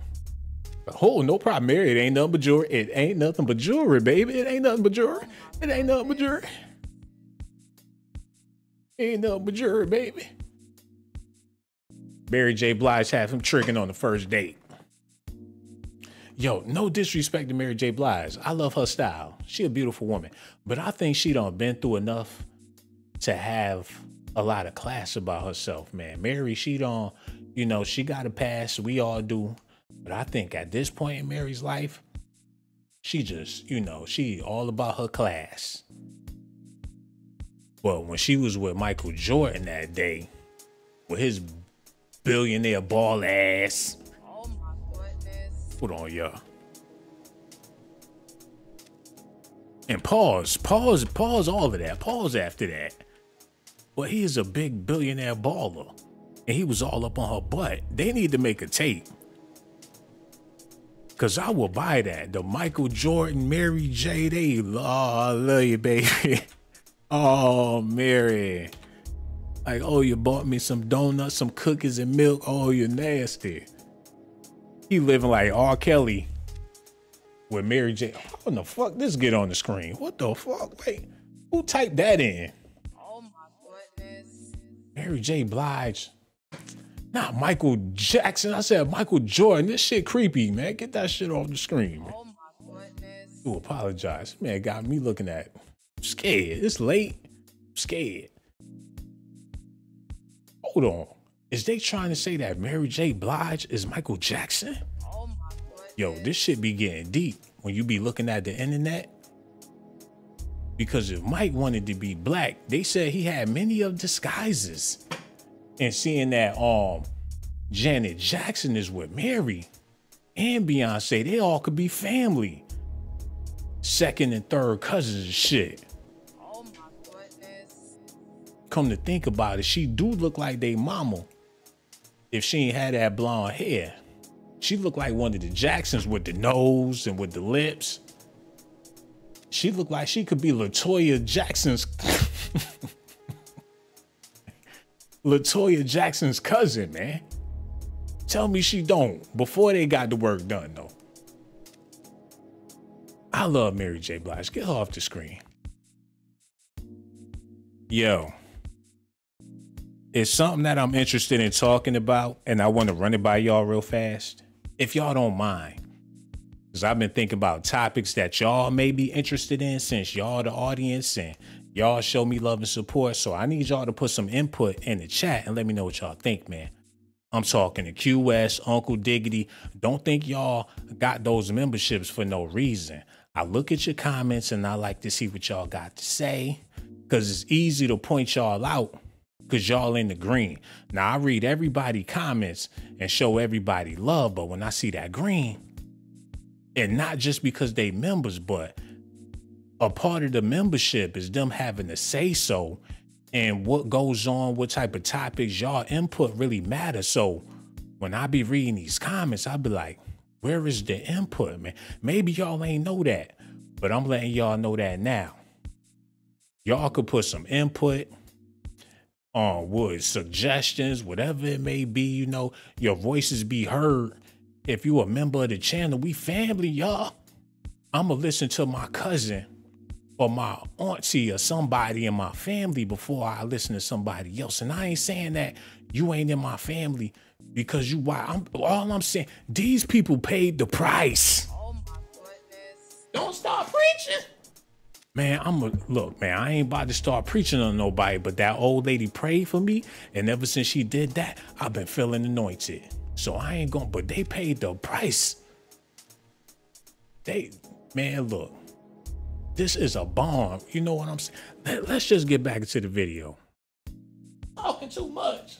Oh, no problem, Mary. It ain't nothing but jewelry. It ain't nothing but jewelry, baby. It ain't nothing but jewelry. It ain't nothing but jewelry. It ain't nothing but jewelry, baby. Mary J. Blige have him tricking on the first date. Yo, no disrespect to Mary J. Blige. I love her style. She a beautiful woman. But I think she done been through enough to have a lot of class about herself, man. Mary, she don't, you know, she got a pass. We all do. But I think at this point in Mary's life, she just, you know, she all about her class. But when she was with Michael Jordan that day, with his billionaire ball ass. Oh my goodness. Put on y'all. And pause, pause, pause all of that. Pause after that. Well, he is a big billionaire baller. And he was all up on her butt. They need to make a tape. Cause I will buy that. The Michael Jordan, Mary J. They, oh, I love you, baby. Oh, Mary. Like, oh, you bought me some donuts, some cookies and milk. Oh, you're nasty. He living like R. Kelly with Mary J. How in the fuck this get on the screen? What the fuck? Wait, who typed that in? Oh my goodness. Mary J. Blige. Not Michael Jackson. I said Michael Jordan. This shit creepy, man. Get that shit off the screen, man. Oh my goodness. You apologize. Man, got me looking at it. I'm scared. It's late. I'm scared. Hold on. Is they trying to say that Mary J. Blige is Michael Jackson? Oh my goodness. Yo, this shit be getting deep when you be looking at the internet. Because if Mike wanted to be black, they said he had many of disguises. And seeing that um Janet Jackson is with Mary and Beyonce, they all could be family. Second and third cousins and shit. Oh my goodness. Come to think about it, she do look like they mama. If she ain't had that blonde hair. She look like one of the Jacksons with the nose and with the lips. She look like she could be LaToya Jackson's LaToya Jackson's cousin, man. Tell me she don't. Before they got the work done, though. I love Mary J. Blige. Get her off the screen. Yo. It's something that I'm interested in talking about, and I want to run it by y'all real fast. If y'all don't mind. Because I've been thinking about topics that y'all may be interested in since y'all the audience and y'all show me love and support, so I need y'all to put some input in the chat and let me know what y'all think, man. I'm talking to Q S, Uncle Diggity. Don't think y'all got those memberships for no reason. I look at your comments and I like to see what y'all got to say because it's easy to point y'all out because y'all in the green. Now, I read everybody's comments and show everybody love, but when I see that green, and not just because they members, but a part of the membership is them having to say so and what goes on, what type of topics y'all input really matter. So when I be reading these comments, I be like, where is the input, man? Maybe y'all ain't know that, but I'm letting y'all know that now. Y'all could put some input on what suggestions, whatever it may be, you know, your voices be heard. If you a member of the channel, we family, y'all. I'ma listen to my cousin or my auntie or somebody in my family before I listen to somebody else. And I ain't saying that you ain't in my family because you why I'm all I'm saying, these people paid the price. Oh my goodness. Don't start preaching. Man, I'm a look, man, I ain't about to start preaching on nobody, but that old lady prayed for me. And ever since she did that, I've been feeling anointed. So I ain't gonna, but they paid the price. They Man, look, this is a bomb. You know what I'm saying? Let, let's just get back into the video. Talking too much.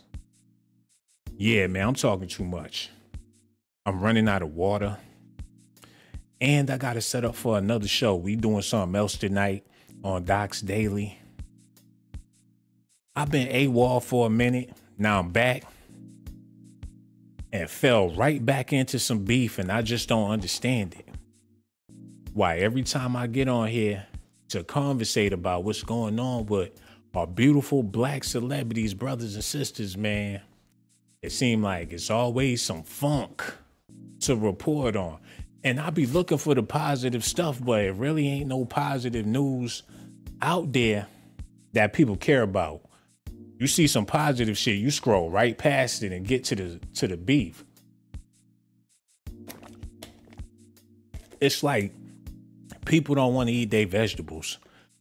Yeah, man, I'm talking too much. I'm running out of water. And I got to set up for another show. We doing something else tonight on Docs Daily. I've been AWOL for a minute. Now I'm back. And fell right back into some beef. And I just don't understand it. Why every time I get on here to conversate about what's going on with our beautiful black celebrities, brothers and sisters, man, it seems like it's always some funk to report on. And I be looking for the positive stuff, but it really ain't no positive news out there that people care about. You see some positive shit, you scroll right past it and get to the to the beef. It's like people don't want to eat their vegetables,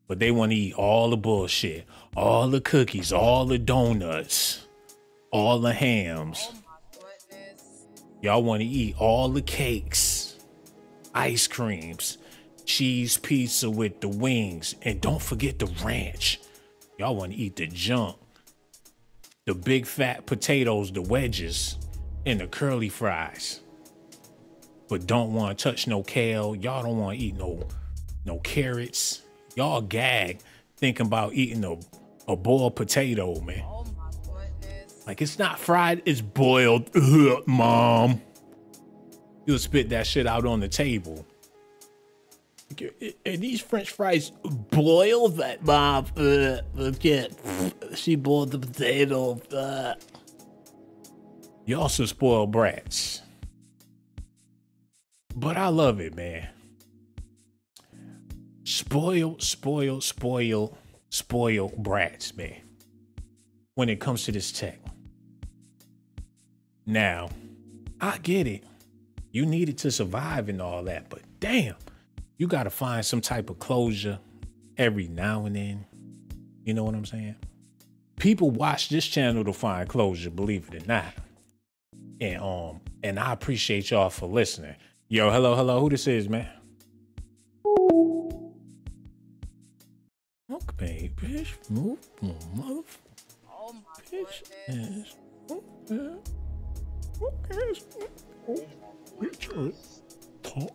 but they want to eat all the bullshit, all the cookies, all the donuts, all the hams. Oh my goodness. Y'all want to eat all the cakes, ice creams, cheese pizza with the wings, and don't forget the ranch. Y'all want to eat the junk, the big fat potatoes, the wedges, and the curly fries. But don't want to touch no kale. Y'all don't want to eat no no carrots. Y'all gag thinking about eating a, a boiled potato, man. Oh my goodness. Like, it's not fried, it's boiled. Ugh, mom. You'll spit that shit out on the table. Are these French fries boiled? That mom, uh, okay. She boiled the potato. Uh. You also spoiled brats. But I love it, man. Spoiled, spoiled, spoiled, spoiled brats, man. When it comes to this tech. Now, I get it. You need it to survive and all that, but damn, you got to find some type of closure every now and then. You know what I'm saying? People watch this channel to find closure, believe it or not. And um, and I appreciate y'all for listening. Yo, hello, hello. Who this is, man? Look, baby, bitch, move, motherfucker. Oh my bitch goodness. Ass. Bitch, talk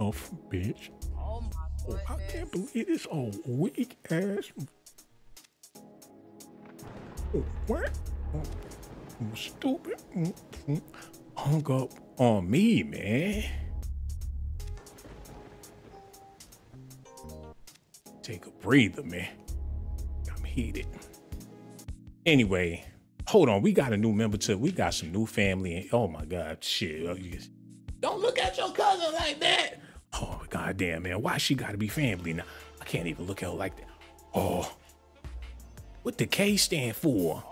off, bitch. Oh my goodness. Oh, I can't believe this old weak ass. Oh, what? Oh, stupid. Mm-hmm. Hung up on me, man. Take a breather, man. I'm heated. Anyway, hold on. We got a new member too. We got some new family. And, oh my God, shit! Don't look at your cousin like that. Oh goddamn, man. Why she gotta be family now? I can't even look at her like that. Oh, what the K stand for?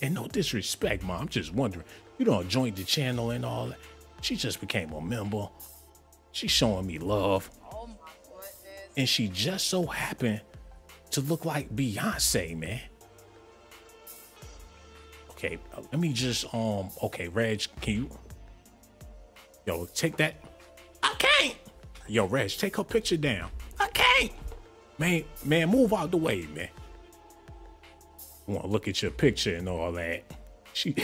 And no disrespect, mom. I'm just wondering. You don't join the channel and all that. She just became a member. She's showing me love. Oh my goodness. And she just so happened to look like Beyonce, man. Okay, let me just um. Okay, Reg, can you? Yo, take that. I can't. Yo, Reg, take her picture down. I can't. Man, man, move out the way, man. Want to look at your picture and all that. She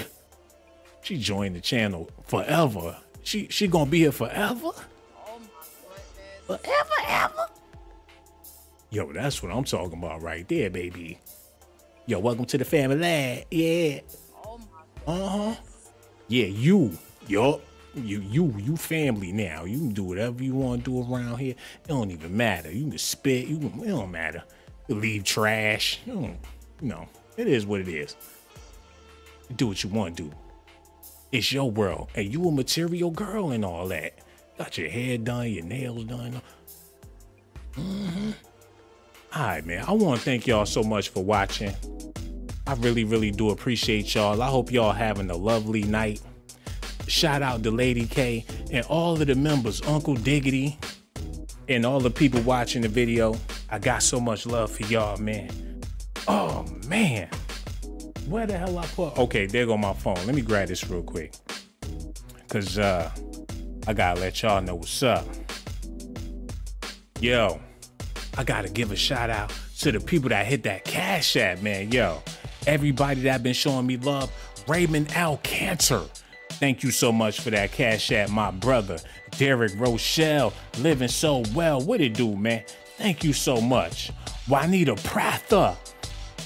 she joined the channel forever. She she gonna be here forever. Oh my goodness. Forever, ever. Yo, that's what I'm talking about right there, baby. Yo, welcome to the family. Yeah. Oh my uh-huh. Yeah, you. Yo, you you you family now. You can do whatever you want to do around here. It don't even matter. You can spit. You can, it don't matter. You leave trash. You don't, you know. It is what it is. Do what you want to do. It's your world. And you a material girl and all that. Got your hair done, your nails done. Mm-hmm. All right, man. I want to thank y'all so much for watching. I really, really do appreciate y'all. I hope y'all having a lovely night. Shout out to Lady K and all of the members, Uncle Diggity, and all the people watching the video. I got so much love for y'all, man. Oh man, where the hell I put? Okay, there go my phone. Let me grab this real quick, cause uh, I gotta let y'all know what's up. Yo, I gotta give a shout out to the people that hit that Cash App, man. Yo, everybody that been showing me love. Raymond Alcantor, thank you so much for that Cash App, my brother. Derek Rochelle, living so well. What it do, man? Thank you so much. Juanita Prather,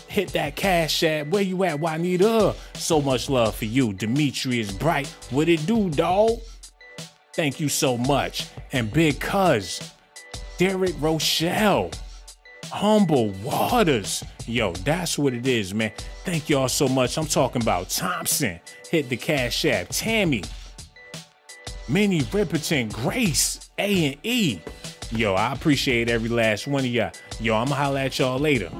hit that Cash App. Where you at, Juanita? So much love for you. Demetrius Bright, what it do, dog? Thank you so much. And Big Cuz, Derek Rochelle, Humble Waters. Yo, that's what it is, man. Thank y'all so much. I'm talking about Thompson, hit the Cash App. Tammy, Minnie Ripperton, Grace, A and E. Yo, I appreciate every last one of y'all. Yo, I'ma holler at y'all later.